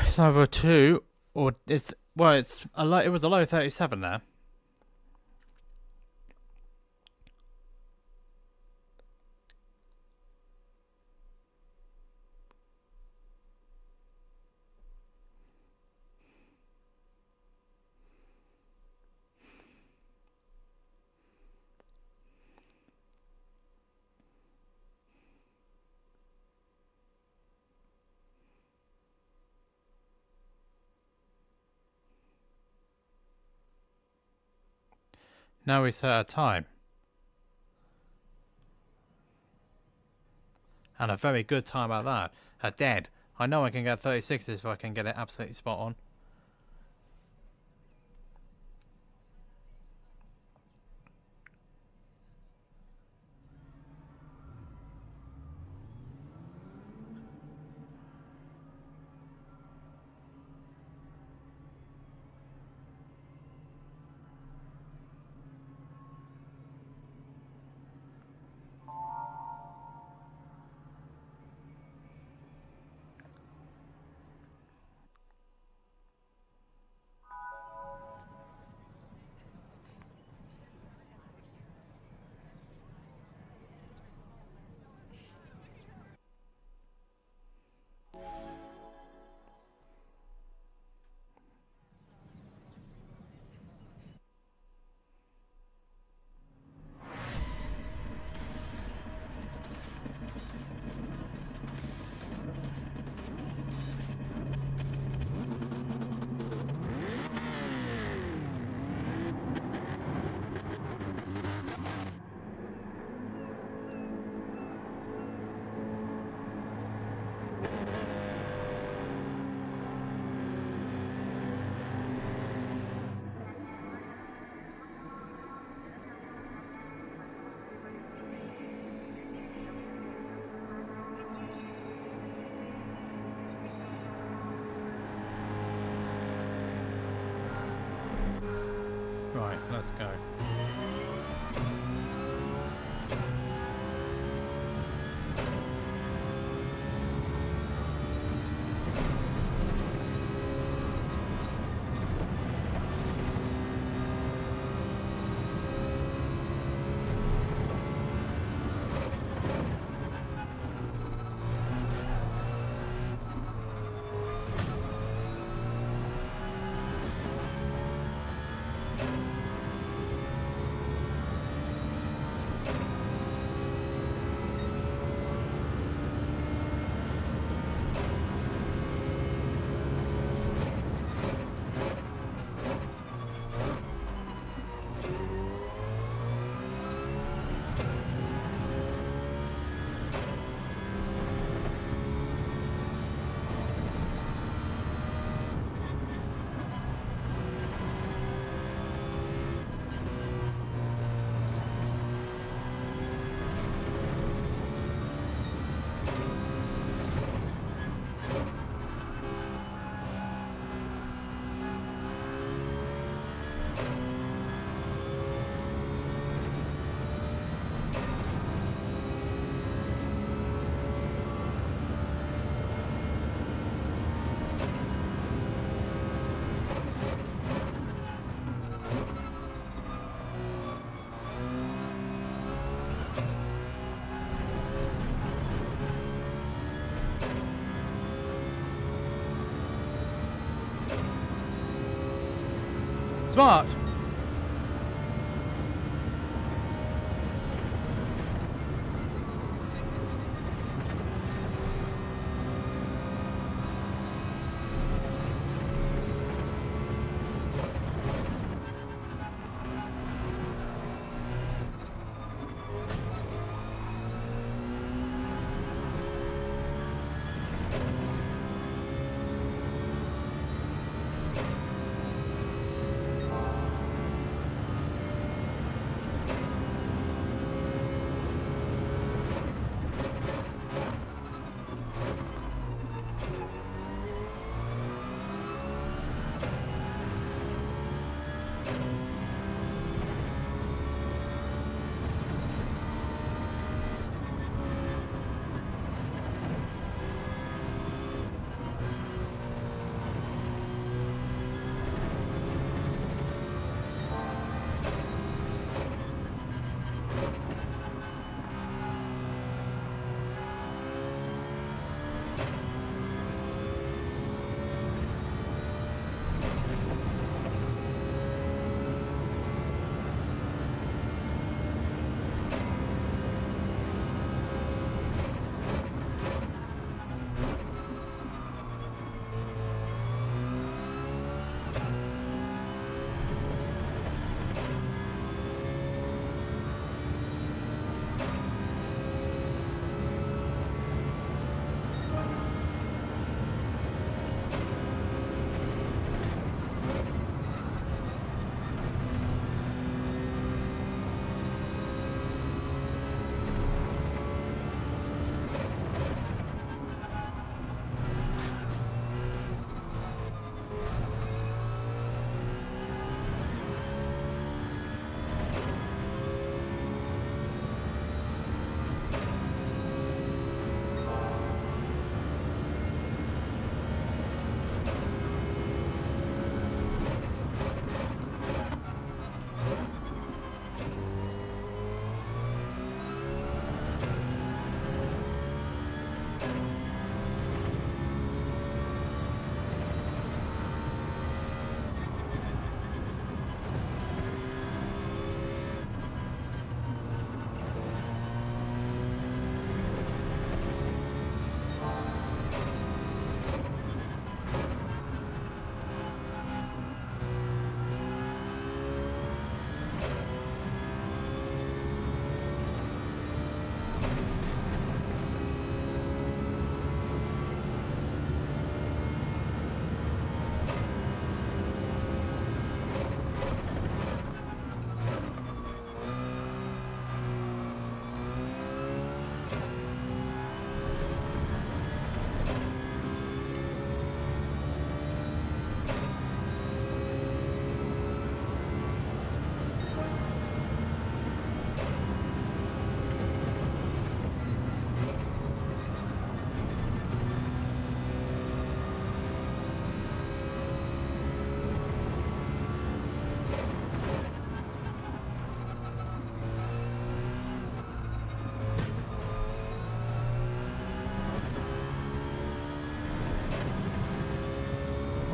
It's either two or it's well. It's a low. It was a low 37 there. Now we set our time. and a very good time at that, are dead. I know I can get 36 if I can get it absolutely spot on. Let's go. Smart.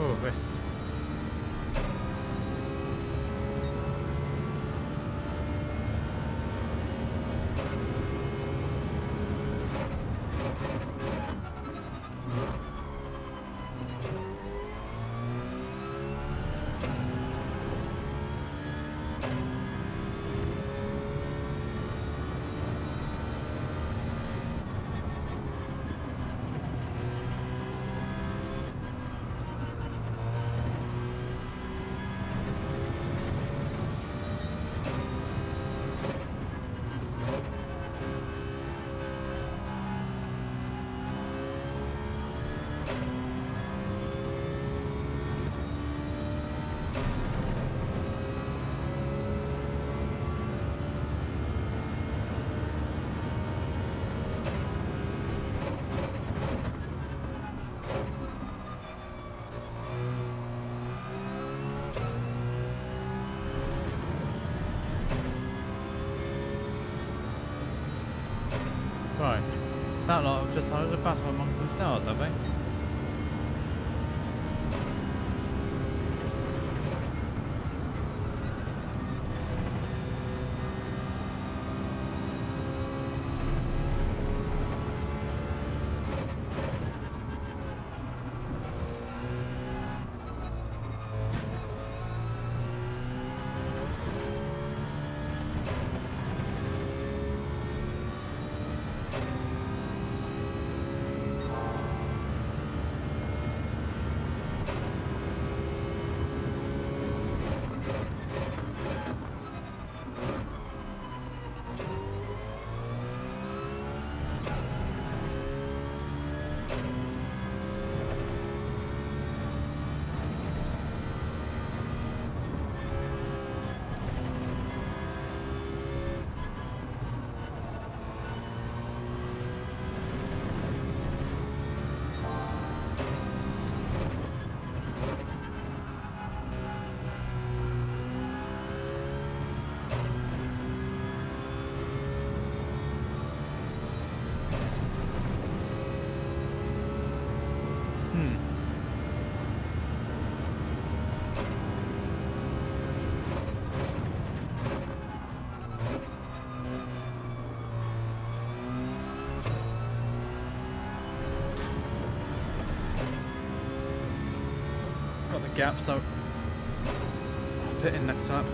Oh, west. That lot have just started a battle amongst themselves, have they? Gap, so I'll put in next time.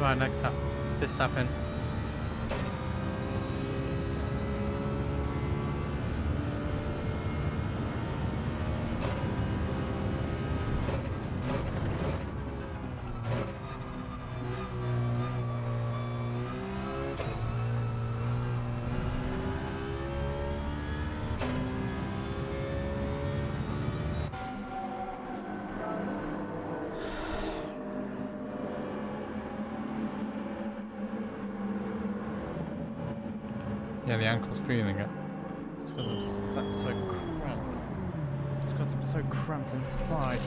Right, next up, this happened. Yeah, the ankle's feeling it. It's because I'm so cramped. It's because I'm so cramped inside.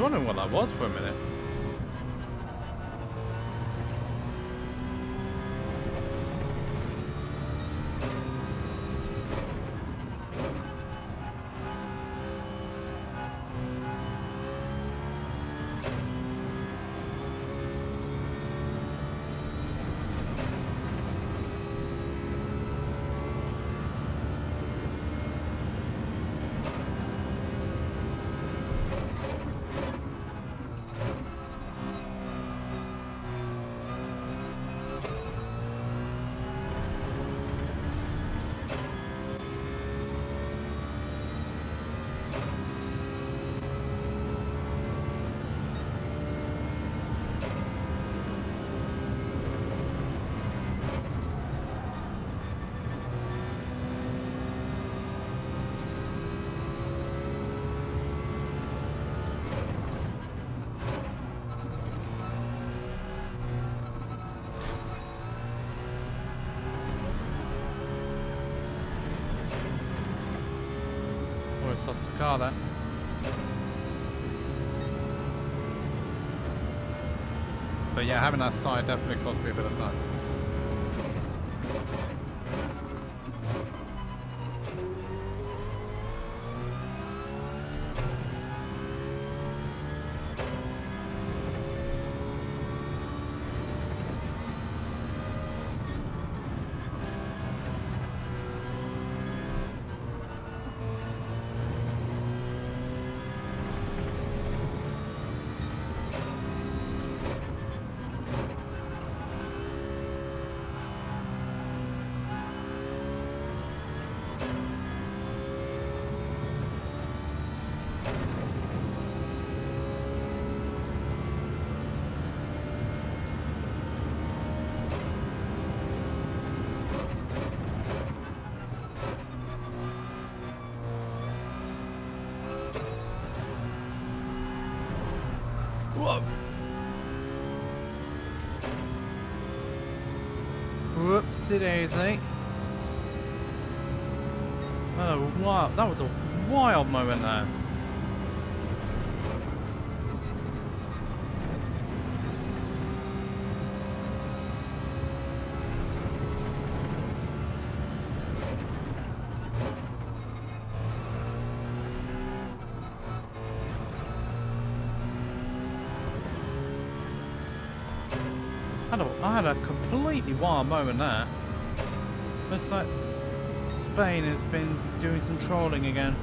wondering what that was for a minute. Car there. But yeah, having that side definitely cost me a bit of time. Daisy. Oh wow, that was a wild moment there. I had a completely wild moment there. Looks like Spain has been doing some trolling again.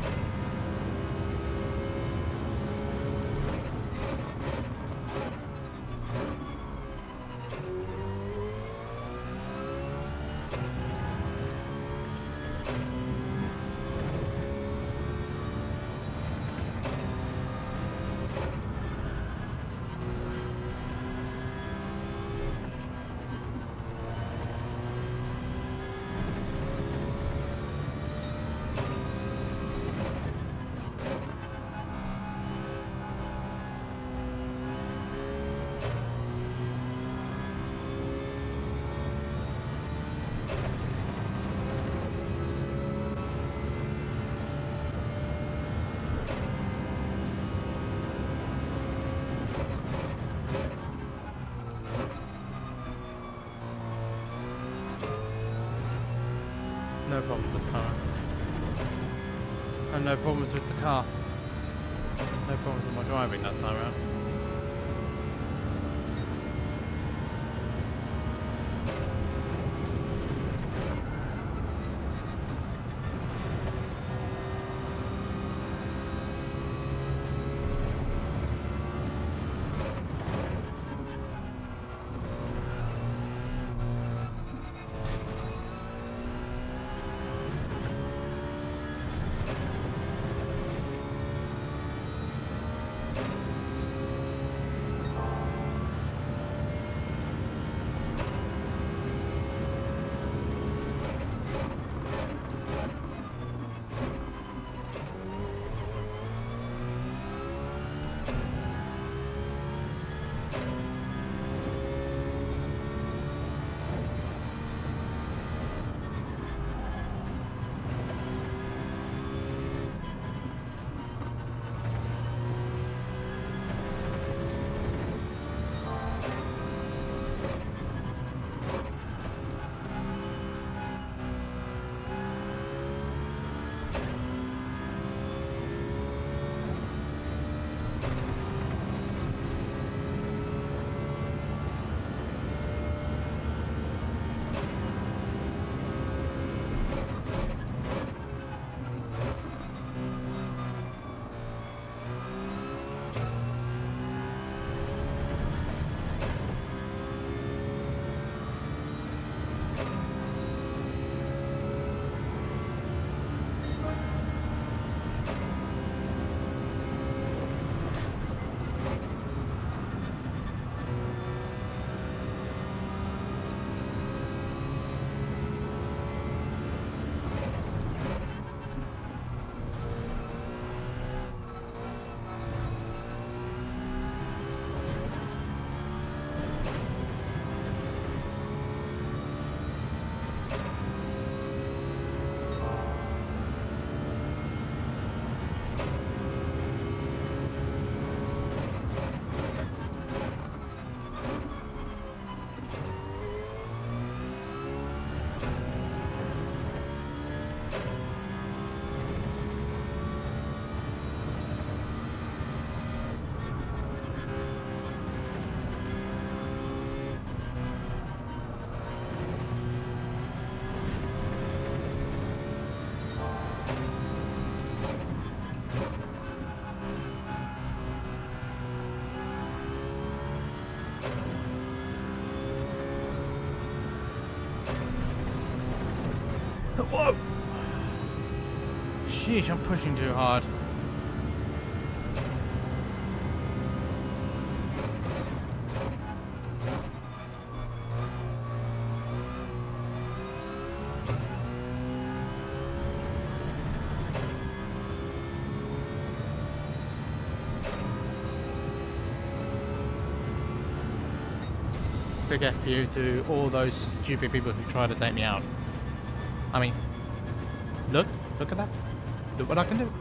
No problems this time. And no problems with the car. No problems with my driving that time around. Whoa. Sheesh, I'm pushing too hard. Big F you to all those stupid people who try to take me out. I mean, look at that. Look what I can do.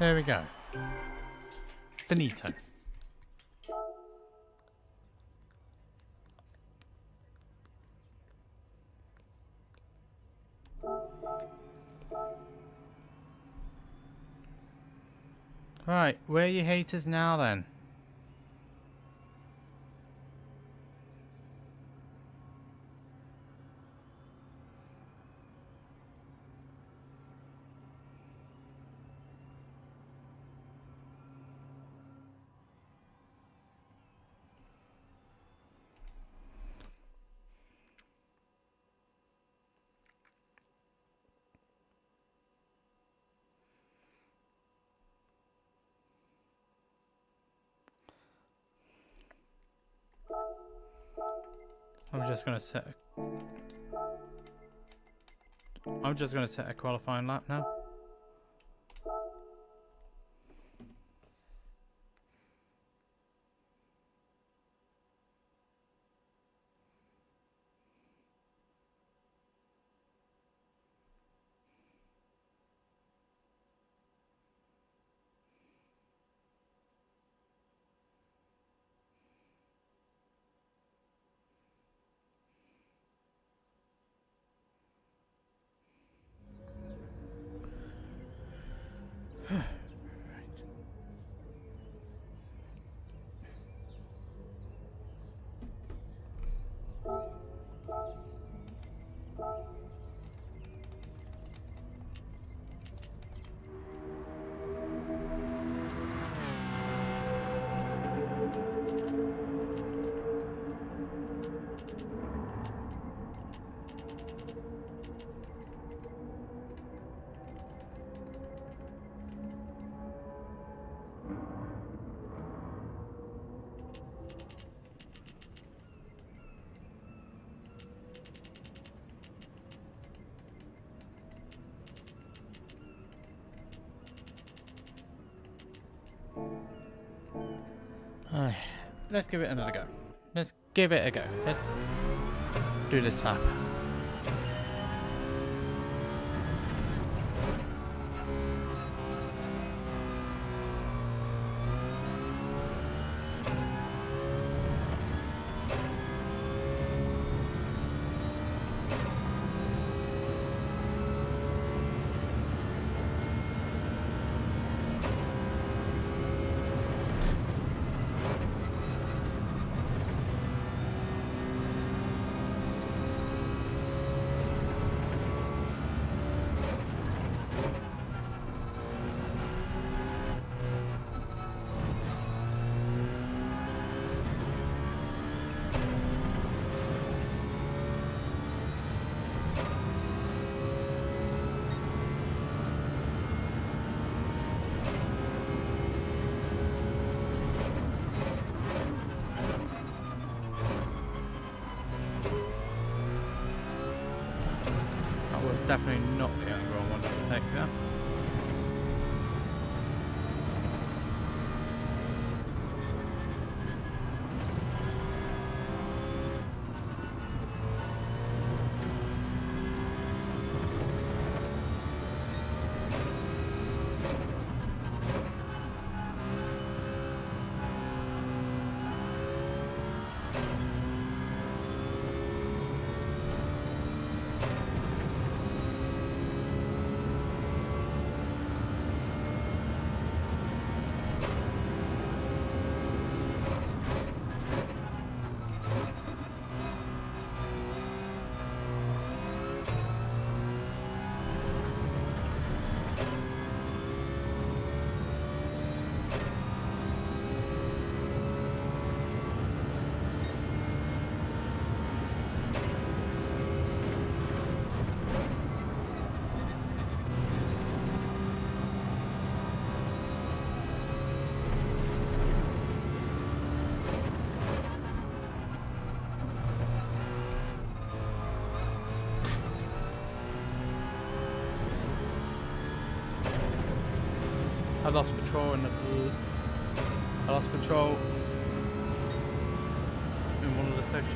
There we go. Finito. Right, where are your haters now then? I'm just gonna set a qualifying lap now. Let's give it another go. Let's give it a go. Let's do this lap. Definitely not the only one I wanted to take there. I lost control in the... I lost control in one of the sections.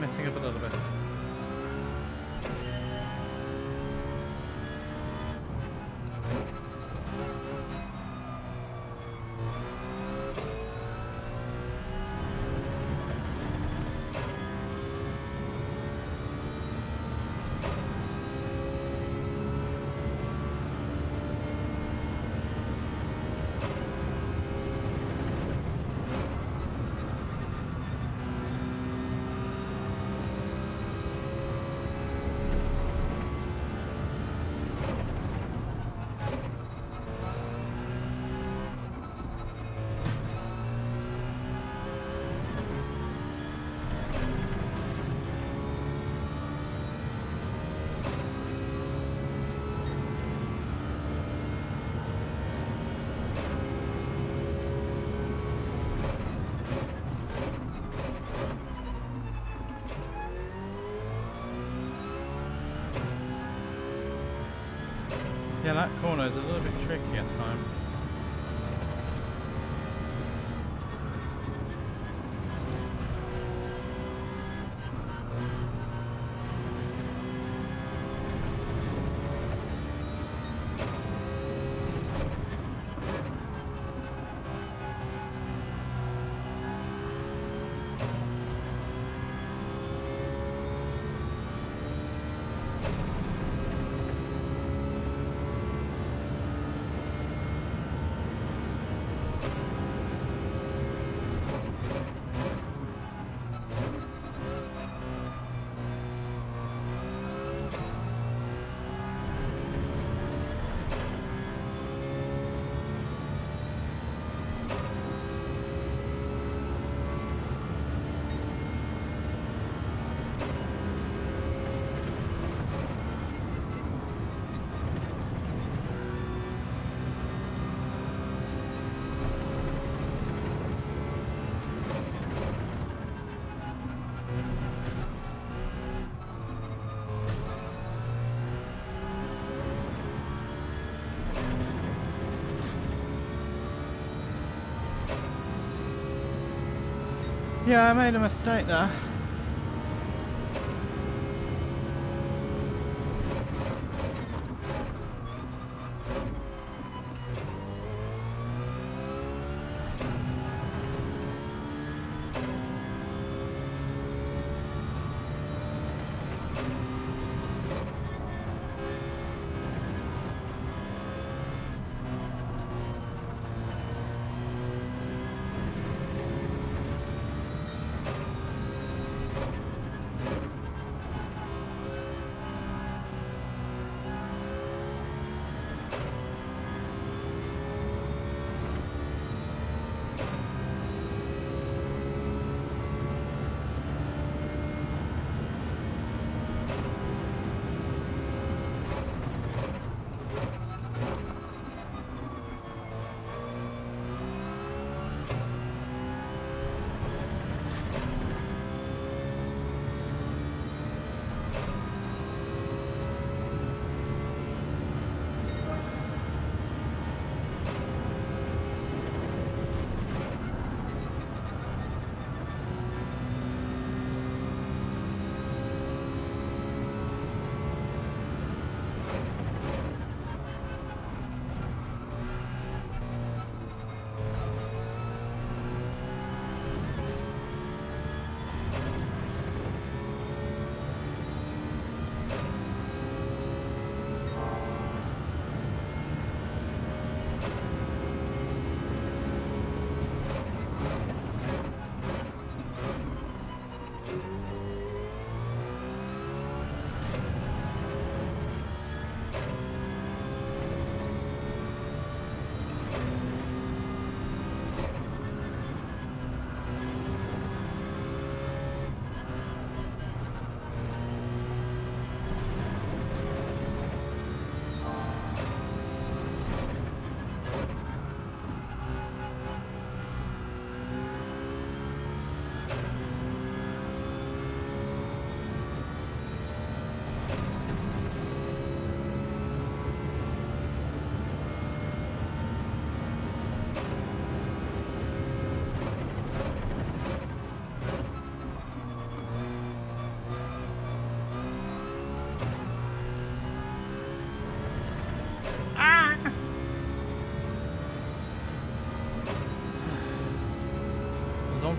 Messing up a little bit. Yeah, that corner is a little bit tricky at times. Yeah, I made a mistake there.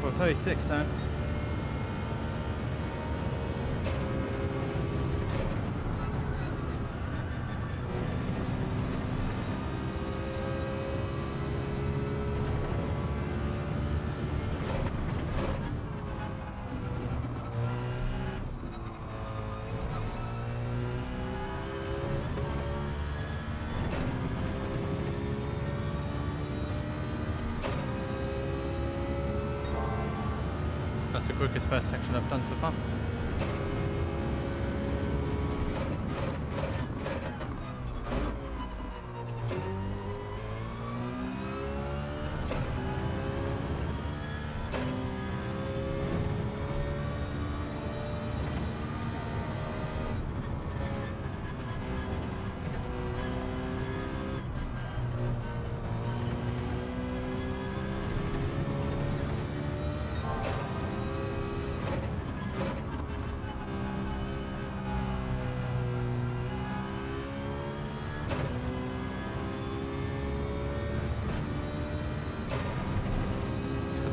For 36 then. That's the quickest first section I've done so far.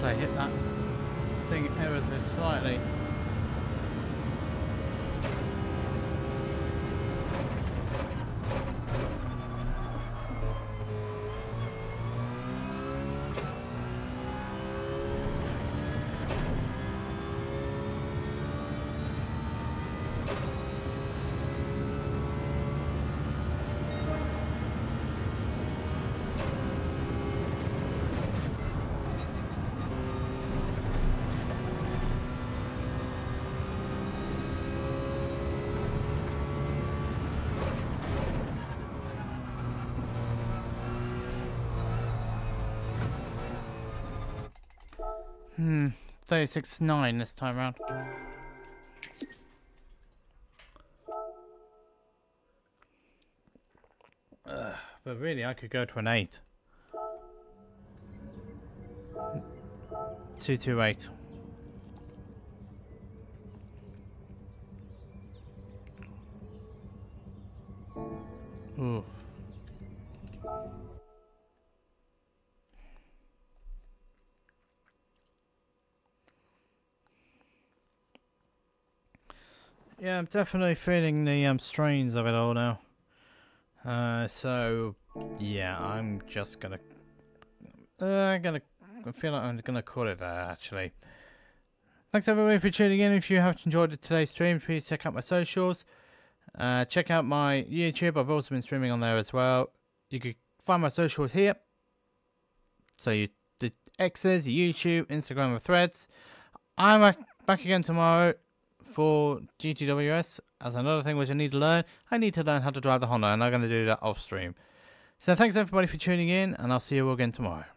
I hit that thing everything slightly. Hmm, 36.9 this time round. But really, I could go to an 8. 228. Mm. Yeah, I'm definitely feeling the strains of it all now. So yeah, I'm just gonna. I feel like I'm gonna call it that actually. Thanks everybody for tuning in. If you have enjoyed today's stream, please check out my socials. Check out my YouTube. I've also been streaming on there as well. You can find my socials here. So you the X's, YouTube, Instagram, and Threads. I'm back again tomorrow for GTWS as another thing which I need to learn. I need to learn how to drive the Honda, and I'm going to do that off stream. So thanks everybody for tuning in, and I'll see you all again tomorrow.